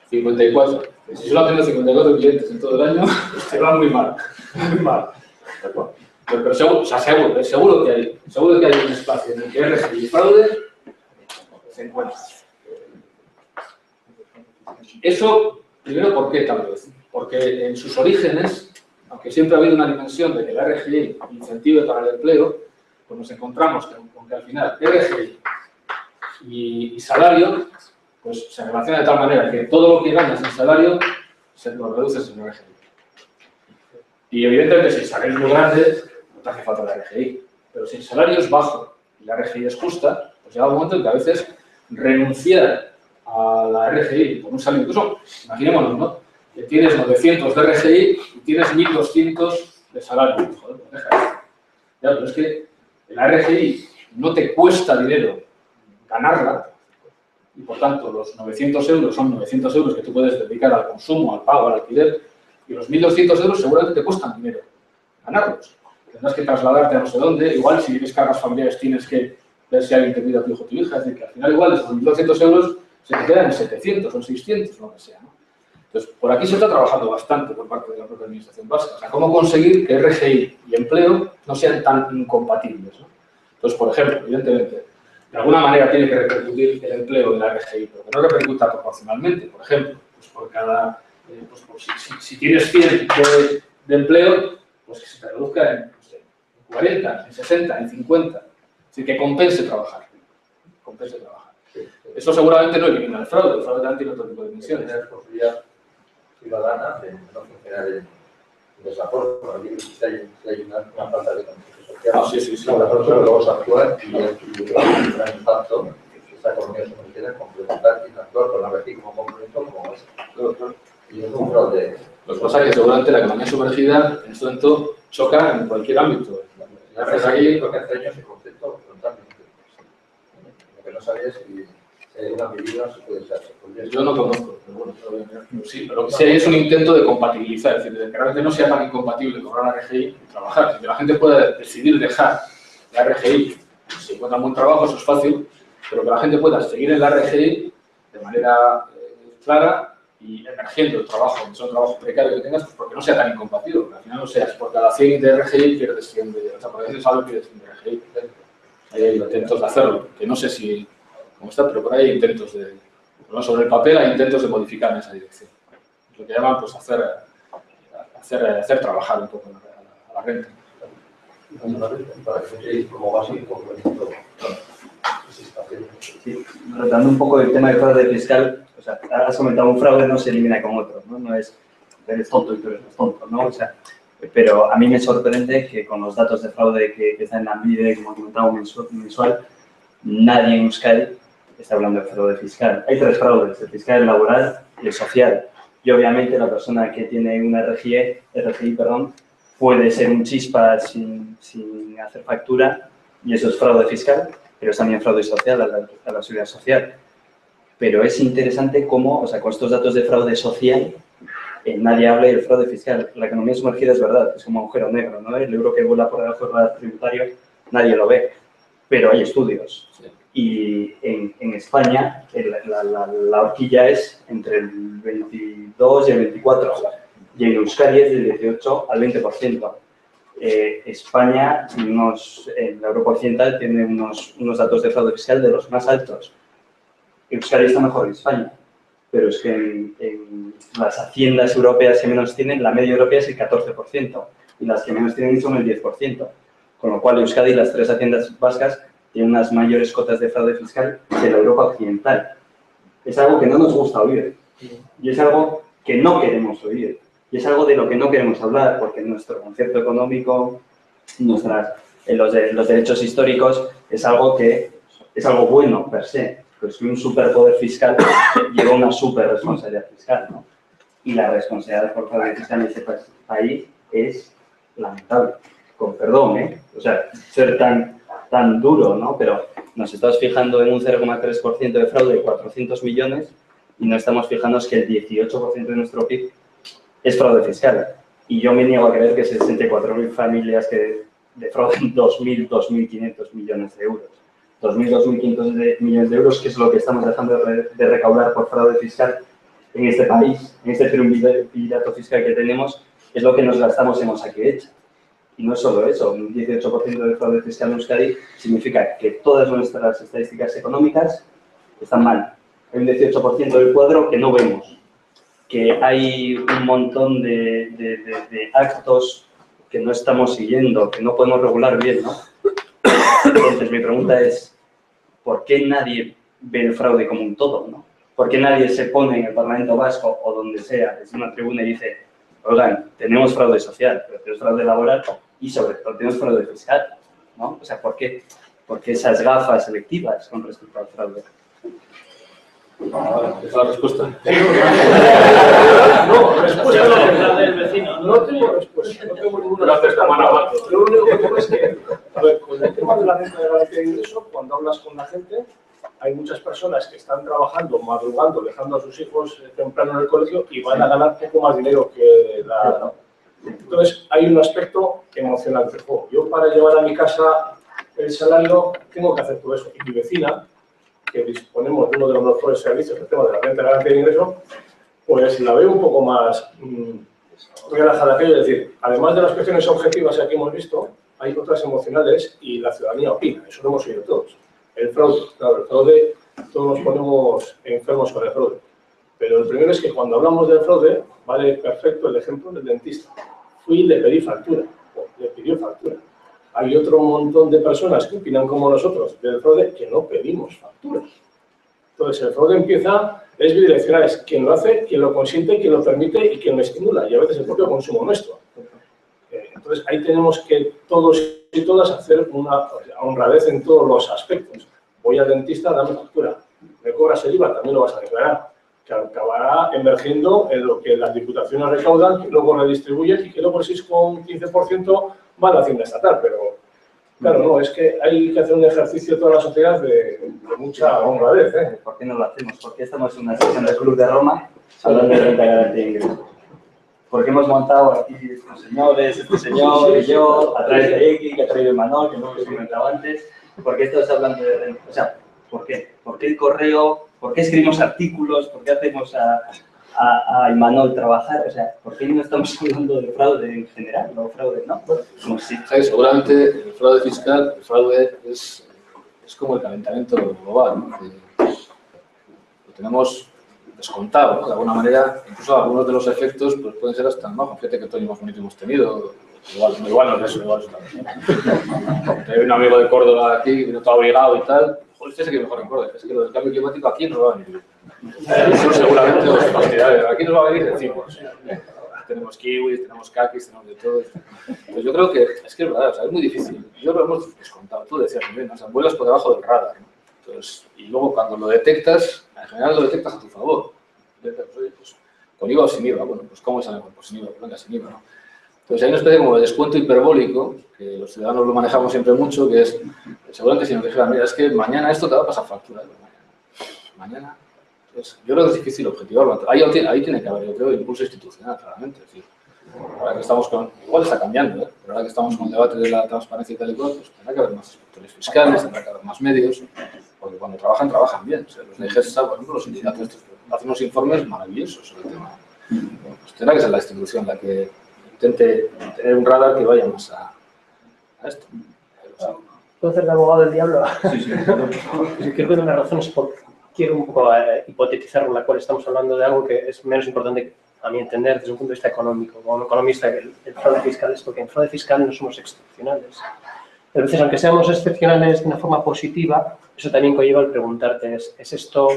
cincuenta y cuatro. Si solo ha tenido cincuenta y cuatro clientes en todo el año, se va muy mal. Muy mal. Pero, pero seguro, o sea, seguro, seguro que hay, seguro que hay un espacio en el que R G I fraude se encuentra. Eso, primero, ¿por qué tal vez? Porque en sus orígenes, aunque siempre ha habido una dimensión de que la R G I incentive para el empleo, pues nos encontramos con que al final R G I y, y salario pues se relaciona de tal manera que todo lo que ganas en salario se lo reduces en R G I. Y evidentemente si el salario es muy grande, no te hace falta la R G I. Pero si el salario es bajo y la R G I es justa, pues llega un momento en que a veces renunciar a la R G I por un salario incluso, imaginémonos, ¿no? Que tienes novecientos de R G I y tienes mil doscientos de salario. Joder, pues deja eso. Ya, pero es que la R G I no te cuesta dinero ganarla y, por tanto, los novecientos euros son novecientos euros que tú puedes dedicar al consumo, al pago, al alquiler, y los mil doscientos euros seguramente te cuestan dinero ganarlos. Tendrás que trasladarte a no sé dónde, igual si tienes cargas familiares tienes que ver si alguien te cuida a tu hijo o tu hija, es decir, que al final igual esos mil doscientos euros se te quedan en setecientos o en seiscientos, lo que sea, ¿no? Entonces, por aquí se está trabajando bastante por parte de la propia administración vasca. O sea, cómo conseguir que R G I y empleo no sean tan incompatibles, ¿no? Entonces, por ejemplo, evidentemente, de alguna manera tiene que repercutir el empleo de la R G I, pero que no repercuta proporcionalmente. Por ejemplo, pues por cada, eh, pues por, si, si, si tienes cien de, de empleo, pues que se te reduzca en, no sé, en cuarenta, en sesenta, en cincuenta. Es decir, que compense trabajar. Compense trabajar. Eso seguramente no elimina el fraude. El fraude también tiene otro tipo de dimensiones. Ciudadana de no funcionar en desacuerdo, si hay, si hay una, una falta de conciencia social, ah, sí, sí, sí, sobre nosotros luego se actúa y el gran impacto que esa economía se requiere complementar y actuar con la R G I como complemento como es. Y es un fraude. Lo que pasa es que seguramente la economía sumergida en su momento choca en cualquier ámbito. La R G I lo que hace años se conceptó frontalmente. Lo que no sabía es que una medida se puede hacer. Yo no conozco, pero bueno, pero sí, pero lo que sí es un intento de compatibilizar, es decir, que realmente no sea tan incompatible cobrar la R G I y trabajar, que la gente pueda decidir dejar la R G I, si encuentra un buen trabajo eso es fácil, pero que la gente pueda seguir en la R G I de manera eh, clara y emergiendo el trabajo, que sea un trabajo precario que tengas, pues porque no sea tan incompatible, porque al final no seas por cada cien de R G I pierdes cien de, o sea, por cada cien saldo pierdes cien de R G I, hay intentos de hacerlo, que no sé si como está, pero por ahí hay intentos de, bueno, sobre el papel hay intentos de modificar en esa dirección. Lo que llaman, pues, hacer, hacer, hacer trabajar un poco a la renta. Para que como base, como sí, tratando un poco el tema del fraude fiscal, o sea, has comentado un fraude no se elimina con otro, ¿no? No es, eres tonto y tú eres tonto, ¿no? O sea, pero a mí me sorprende que con los datos de fraude que, que están en Lambide, como comentaba, mensual, nadie en Euskadi está hablando de fraude fiscal. Hay tres fraudes, el fiscal, el laboral y el social. Y obviamente la persona que tiene una R G I, R G I perdón, puede ser un chispa sin, sin hacer factura y eso es fraude fiscal, pero es también fraude social a la, a la seguridad social. Pero es interesante cómo, o sea, con estos datos de fraude social, eh, nadie habla del fraude fiscal. La economía sumergida es verdad, es como un agujero negro, ¿no? El euro que vuela por debajo del radar tributario, nadie lo ve. Pero hay estudios y en, en España el, la, la, la horquilla es entre el veintidós y el veinticuatro y en Euskadi es del dieciocho al veinte por ciento. eh, España, unos, en la Europa Occidental, tiene unos, unos datos de fraude fiscal de los más altos. Euskadi está mejor que España, pero es que en, en las haciendas europeas que menos tienen, la media europea es el catorce por ciento y las que menos tienen son el diez por ciento. Con lo cual, Euskadi y las tres haciendas vascas tienen unas mayores cotas de fraude fiscal que la Europa Occidental. Es algo que no nos gusta oír y es algo que no queremos oír y es algo de lo que no queremos hablar porque nuestro concierto económico, nuestras, los, de, los derechos históricos, es algo que es algo bueno per se. Pero es que un superpoder fiscal lleva una superresponsabilidad fiscal, ¿no? Y la responsabilidad por fraude fiscal en ese país es lamentable. Con perdón, ¿eh? O sea, ser tan, tan duro, ¿no? Pero nos estamos fijando en un cero coma tres por ciento de fraude de cuatrocientos millones y no estamos fijándonos que el dieciocho por ciento de nuestro P I B es fraude fiscal. Y yo me niego a creer que sesenta y cuatro mil familias que defraudan dos mil, dos mil quinientos millones de euros. dos mil, dos mil quinientos millones de euros, que es lo que estamos dejando de recaudar por fraude fiscal en este país, en este triunvirato fiscal que tenemos, es lo que nos gastamos en osaquehecha. Y no es solo eso, un dieciocho por ciento de fraude fiscal en Euskadi significa que todas nuestras estadísticas económicas están mal. Hay un dieciocho por ciento del cuadro que no vemos, que hay un montón de, de, de, de actos que no estamos siguiendo, que no podemos regular bien, ¿no? Entonces, mi pregunta es, ¿por qué nadie ve el fraude como un todo, no? ¿Por qué nadie se pone en el Parlamento Vasco o donde sea, desde una tribuna y dice, oigan, tenemos fraude social, pero tenemos fraude laboral y sobre todo tenemos fraude fiscal, ¿no? O sea, ¿por qué? ¿Por qué esas gafas selectivas con respecto al fraude? Ah, esa es la respuesta. No, respuesta no, del vecino. No tengo respuesta. No tengo ninguna respuesta. Lo único que tengo es que, a ver, con el tema de la renta de garantía de ingreso, cuando hablas con la gente, hay muchas personas que están trabajando, madrugando, dejando a sus hijos temprano en el colegio y van a ganar poco más dinero que la... ¿no? Entonces, hay un aspecto emocional. Oh, yo para llevar a mi casa el salario tengo que hacer todo eso. Y mi vecina, que disponemos de uno de los mejores servicios, el tema de la renta de garantía de ingreso, pues la veo un poco más mmm, relajada que yo. Es decir, además de las cuestiones objetivas que aquí hemos visto, hay otras emocionales y la ciudadanía opina, eso lo hemos oído todos. El fraude, claro, el fraude, todos nos ponemos enfermos con el fraude. Pero el primero es que cuando hablamos del fraude, vale perfecto el ejemplo del dentista. Fui y le pedí factura, o le pidió factura. Hay otro montón de personas que opinan como nosotros del fraude que no pedimos facturas. Entonces, el fraude empieza, es bidireccional, es quien lo hace, quien lo consiente, quien lo permite y quien lo estimula, y a veces el propio consumo nuestro. Entonces, ahí tenemos que todos y todas hacer una honradez en todos los aspectos. Voy al dentista, dame factura, me cobras el I V A, también lo vas a declarar, que acabará emergiendo en lo que las diputaciones recaudan, que luego redistribuyen y que luego si es con quince por ciento va a la hacienda estatal, pero claro, no, es que hay que hacer un ejercicio toda la sociedad de, de mucha honradez, ¿eh? ¿Por qué no lo hacemos? ¿Por qué estamos en una sesión del Club de Roma hablando de renta garantía de ingresos? Porque hemos montado aquí estos señores, este señor y yo, a través de X, que ha traído Imanol, que no os comentaba antes. ¿Por qué estamos hablando de renta? O sea, ¿por qué? ¿Por qué el correo? ¿Por qué escribimos artículos? ¿Por qué hacemos a, a, a Imanol trabajar? O sea, ¿por qué no estamos hablando de fraude en general? No, fraude, ¿no? Como si... Sí, seguramente el fraude fiscal, el fraude es, es como el calentamiento global, ¿no? Lo tenemos descontado, ¿no? De alguna manera, incluso algunos de los efectos pues, pueden ser hasta más, ¿no? Fíjate que todo más bonito hemos tenido, igual, igual no es eso, igual es Tenía un amigo de Córdoba aquí, que no estaba obligado y tal, joder, usted se que mejor en Córdoba, es que lo del cambio climático aquí no lo va a venir. Eso seguramente los partidarios, aquí nos va a venir encima. Tenemos kiwis, tenemos kakis, tenemos de todo. Pues yo creo que, es que es verdad, o sea, es muy difícil, yo lo hemos descontado, tú decías, muy bien, o sea, vuelas por debajo del radar, ¿no? Entonces, y luego cuando lo detectas, en general lo detectas a tu favor. Pues, con I V A o sin I V A, bueno, pues cómo es el pues sin I V A, pues venga, sin I V A, ¿no? Entonces hay una especie como de descuento hiperbólico, que los ciudadanos lo manejamos siempre mucho, que es, seguramente si nos dijeran, mira, es que mañana esto te va a pasar factura, ¿no? Mañana. Entonces, yo creo que es difícil objetivarlo. Ahí, ahí tiene que haber, yo creo, impulso institucional, claramente. Es decir, ahora que estamos con, igual está cambiando, ¿eh? Pero ahora que estamos con el debate de la transparencia y tal y cual, pues tendrá que haber más inspectores fiscales, tendrá que haber más medios, porque cuando trabajan, trabajan bien. O sea, los de I G E S A, por ejemplo, los sindicatos estos, hacen unos informes maravillosos sobre el tema. Bueno, pues tendrá que ser la institución la que intente tener un radar que vaya más a, a esto. ¿Puedo hacer de abogado del diablo? Sí, sí, claro. Creo que una de las razones por quiero un poco eh, hipotetizar con la cual estamos hablando de algo que es menos importante, a mi entender, desde un punto de vista económico. Como economista, el, el fraude fiscal es porque en fraude fiscal no somos excepcionales. A veces, aunque seamos excepcionales de una forma positiva, eso también conlleva el preguntarte, ¿es, es esto?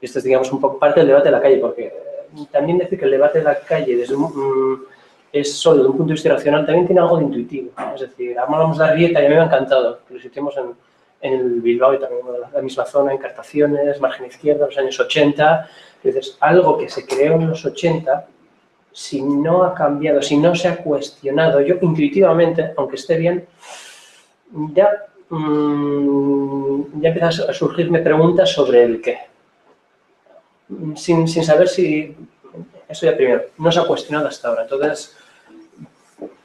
Y esto es, digamos, un poco parte del debate de la calle, porque también decir que el debate de la calle desde un, es solo desde un punto de vista racional, también tiene algo de intuitivo, ¿no? Es decir, hablamos de Rieta y a mí me ha encantado, lo hicimos en, en el Bilbao y también en la misma zona, Encartaciones, margen izquierda, los años ochenta. Entonces, algo que se creó en los ochenta, si no ha cambiado, si no se ha cuestionado, yo intuitivamente, aunque esté bien, ya, mmm, ya empiezan a surgirme preguntas sobre el qué. Sin, sin saber si, eso ya primero, no se ha cuestionado hasta ahora. Entonces,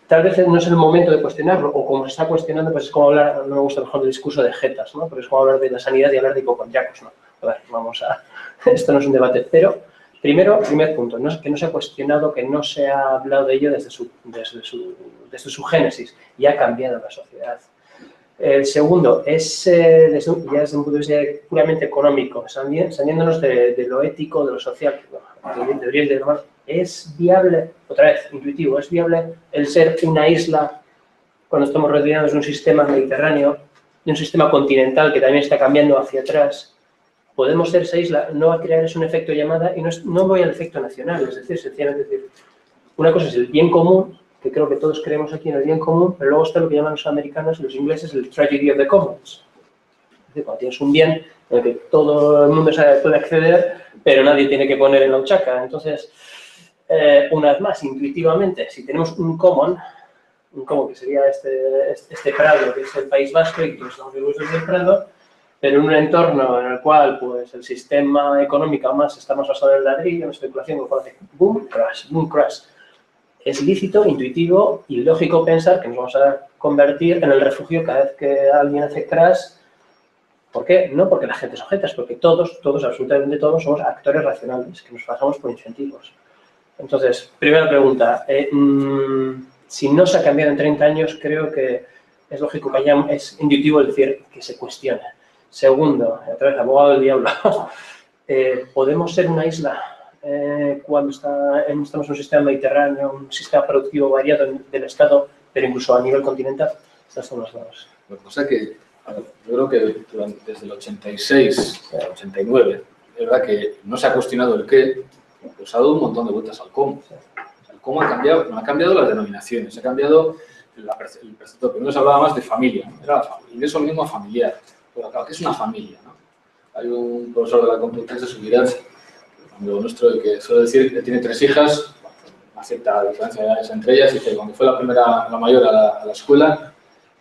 tal vez no es el momento de cuestionarlo, o como se está cuestionando, pues es como hablar, no me gusta mejor el discurso de jetas, ¿no? Porque es como hablar de la sanidad y hablar de hipocondriacos, ¿no? A ver, vamos a, esto no es un debate, pero primero, primer punto, no, que no se ha cuestionado, que no se ha hablado de ello desde su, desde su, desde su génesis, y ha cambiado la sociedad. El segundo es, eh, desde, ya desde un punto de vista puramente económico, saliéndonos de, de lo ético, de lo social, bueno, de Oriente, de ¿es viable, otra vez, intuitivo, es viable el ser una isla cuando estamos rodeados de un sistema mediterráneo, de un sistema continental que también está cambiando hacia atrás? Podemos ser esa isla, no va a crear es un efecto llamada y no, es, no voy al efecto nacional, es decir, sencillamente decir, una cosa es el bien común, que creo que todos creemos aquí en el bien común, pero luego está lo que llaman los americanos y los ingleses el tragedy of the commons. Es decir, cuando tienes un bien en el que todo el mundo puede acceder, pero nadie tiene que poner en la huchaca. Entonces, eh, una vez más, intuitivamente, si tenemos un common, un common que sería este, este, este prado, que es el País Vasco, y todos estamos orgullosos del prado, pero en un entorno en el cual pues, el sistema económico más está más basado en el ladrillo, en especulación, con lo cual hace boom, crash, boom, crash. Es lícito, intuitivo y lógico pensar que nos vamos a convertir en el refugio cada vez que alguien hace crash. ¿Por qué? No porque la gente es objeto, es porque todos, todos, absolutamente todos, somos actores racionales, que nos basamos por incentivos. Entonces, primera pregunta, eh, mmm, si no se ha cambiado en treinta años, creo que es lógico que haya, es intuitivo decir que se cuestione. Segundo, otra vez, abogado del diablo, eh, ¿podemos ser una isla? Eh, cuando está, estamos en un sistema mediterráneo, un sistema productivo variado del Estado, pero incluso a nivel continental, estas son las dos. Lo que pasa es que yo creo que durante, desde el ochenta y seis al ochenta y nueve, es verdad que no se ha cuestionado el qué, pero se ha dado un montón de vueltas al cómo. El cómo ha cambiado, no han cambiado las denominaciones, ha cambiado la, el precepto, pero no se hablaba más de familia, era el ingreso mínimo familiar. Pero claro, ¿qué es una familia? ¿No? Hay un profesor de la Complutense de Seguridad, amigo nuestro, el que suele decir que tiene tres hijas, una cierta diferencia de edades entre ellas, y que cuando fue la primera, la mayor a la, a la escuela,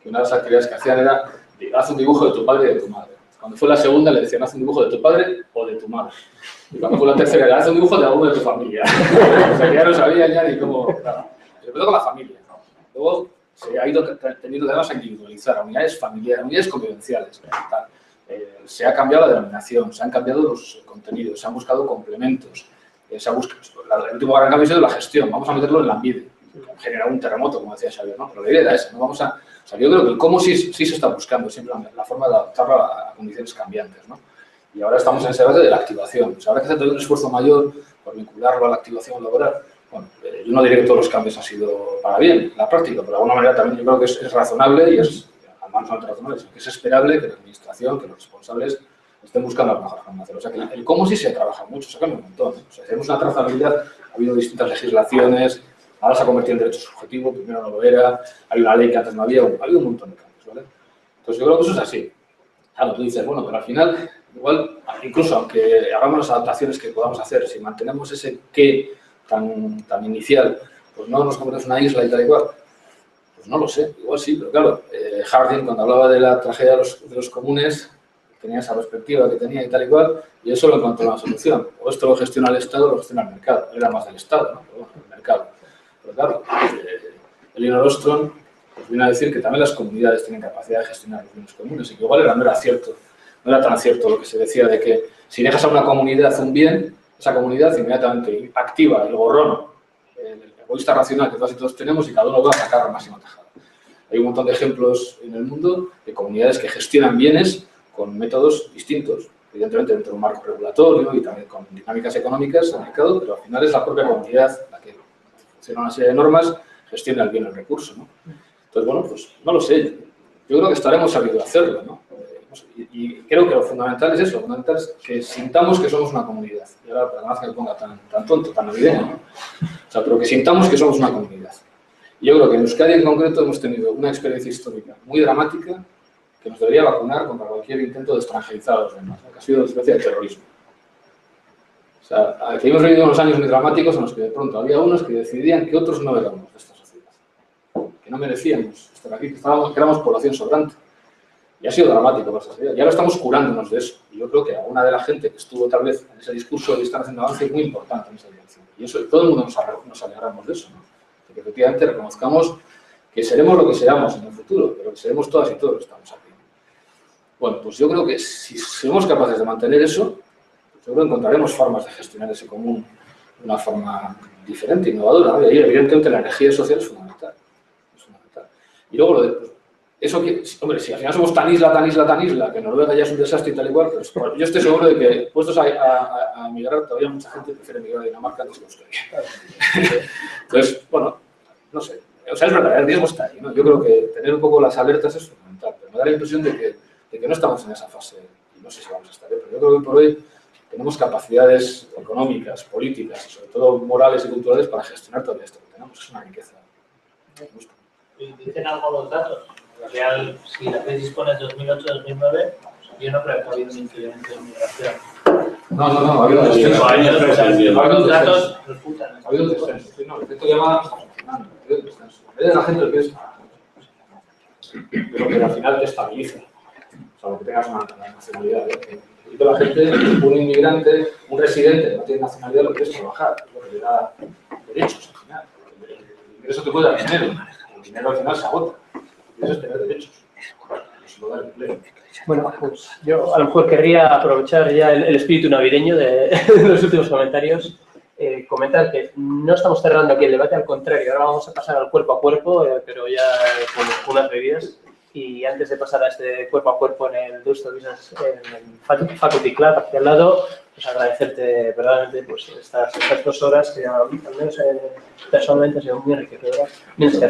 que una de las actividades que hacían era, haz un dibujo de tu padre y de tu madre. Cuando fue la segunda le decían, haz un dibujo de tu padre o de tu madre. Y cuando fue la tercera era, haz un dibujo de alguno de tu familia. O sea, que ya no sabía ya ni cómo... Claro. Se empezó con la familia. Luego se ha ido teniendo además a individualizar, a unidades familiares, unidades convivenciales. Tal. Eh, se ha cambiado la denominación, se han cambiado los contenidos, se han buscado complementos, eh, se ha buscado, la, el último gran cambio ha sido la gestión, vamos a meterlo en Lambide, generar un terremoto, como decía Xavier, ¿no? Pero la idea era esa, ¿no? Vamos a, o sea, yo creo que el cómo sí, sí se está buscando, siempre la, la forma de adaptarlo a, a condiciones cambiantes, ¿no? Y ahora estamos en ese debate de la activación, o sea, habrá que hacer un esfuerzo mayor por vincularlo a la activación laboral. Bueno, eh, yo no diré que todos los cambios han sido para bien, la práctica, pero de alguna manera también yo creo que es, es razonable y es... que es esperable que la administración, que los responsables estén buscando la mejor forma de hacerlo. O sea, que el cómo sí se trabaja mucho, se cambia un montón. O sea, tenemos una trazabilidad, ha habido distintas legislaciones, ahora se ha convertido en derecho subjetivo, primero no lo era, hay una ley que antes no había, ha habido un montón de cambios, ¿vale? Entonces yo creo que eso es así. Claro, tú dices, bueno, pero al final, igual, incluso aunque hagamos las adaptaciones que podamos hacer, si mantenemos ese qué tan, tan inicial, pues no nos convertimos en una isla y tal y cual. Pues no lo sé, igual sí, pero claro, eh, Harding cuando hablaba de la tragedia de los, de los comunes, tenía esa perspectiva que tenía y tal y cual, y eso lo encontró la solución. O esto lo gestiona el Estado o lo gestiona el mercado. Era más del Estado, ¿no? Pero bueno, el mercado. Pero claro, eh, Elinor Ostrom pues vino a decir que también las comunidades tienen capacidad de gestionar los bienes comunes y que igual era, no era cierto, no era tan cierto lo que se decía de que si dejas a una comunidad un bien, esa comunidad inmediatamente activa el gorrón, el punto de vista racional que todos y todos tenemos, y cada uno va a sacar la máxima tajada. Hay un montón de ejemplos en el mundo de comunidades que gestionan bienes con métodos distintos, evidentemente dentro de un marco regulatorio y también con dinámicas económicas del mercado, pero al final es la propia comunidad la que tiene una serie de normas, gestiona bien el recurso, ¿no? Entonces, bueno, pues no lo sé. Yo creo que estaremos sabiendo hacerlo, ¿no? Y, y creo que lo fundamental es eso, lo fundamental es que sintamos que somos una comunidad. Y ahora, además que me ponga tan, tan tonto, tan navideño, ¿no? O sea, pero que sintamos que somos una comunidad. Y yo creo que en Euskadi en concreto hemos tenido una experiencia histórica muy dramática que nos debería vacunar contra cualquier intento de extranjerizar a los demás, ¿no? Que ha sido una especie de terrorismo. O sea, aquí hemos vivido unos años muy dramáticos en los que de pronto había unos que decidían que otros no éramos de esta sociedad, que no merecíamos estar aquí, que, estábamos, que éramos población sobrante. Y ha sido dramático para esta sociedad. Y ahora estamos curándonos de eso. Y yo creo que alguna de la gente que estuvo tal vez en ese discurso y están haciendo avance es muy importante en esa dirección. Y eso, todo el mundo nos alegramos de eso, ¿no? De que efectivamente reconozcamos que seremos lo que seamos en el futuro, pero que seremos todas y todos los que estamos aquí. Bueno, pues yo creo que si somos capaces de mantener eso, pues yo creo que encontraremos formas de gestionar ese común de una forma diferente, innovadora. Y evidentemente la energía social es fundamental. Es fundamental. Y luego lo de, pues, eso que, hombre, si al final somos tan isla, tan isla, tan isla, que Noruega ya es un desastre y tal y cual, pues, bueno, yo estoy seguro de que puestos a, a, a migrar, todavía mucha gente prefiere migrar a Dinamarca antes que a Euskadi. Entonces, bueno, no sé. O sea, es verdad, el riesgo está ahí, ¿no? Yo creo que tener un poco las alertas es fundamental, pero me da la impresión de que, de que no estamos en esa fase, y no sé si vamos a estar, ¿eh? Pero yo creo que por hoy tenemos capacidades económicas, políticas, y sobre todo morales y culturales para gestionar todavía esto que tenemos. Es una riqueza. ¿Dicen algo los datos? En realidad, si la ley dispone de dos mil ocho a dos mil nueve, yo no creo que ha habido un incremento de migración. No, no, no, ha habido un descenso. Ha habido un descenso. Ha habido un descenso. No, esto llama... No, no, ha habido un descenso. Es de la gente lo que es... Pero que al final te estabiliza. O sea, lo que tengas una nacionalidad. Y toda la gente, un inmigrante, un residente que no tiene nacionalidad, lo que es trabajar. Lo que le da derechos, al final. El ingreso te puede dar dinero. El dinero al final se agota. Y eso es tener derechos. Bueno, pues yo a lo mejor querría aprovechar ya el, el espíritu navideño de, de los últimos comentarios. Eh, comentar que no estamos cerrando aquí el debate, al contrario, ahora vamos a pasar al cuerpo a cuerpo, eh, pero ya con unas bebidas. Y antes de pasar a este cuerpo a cuerpo en el Deusto Business, en el Faculty Club, aquí al lado, pues agradecerte verdaderamente pues, estas, estas dos horas que al menos eh, personalmente han sido muy enriquecedoras. Bien, se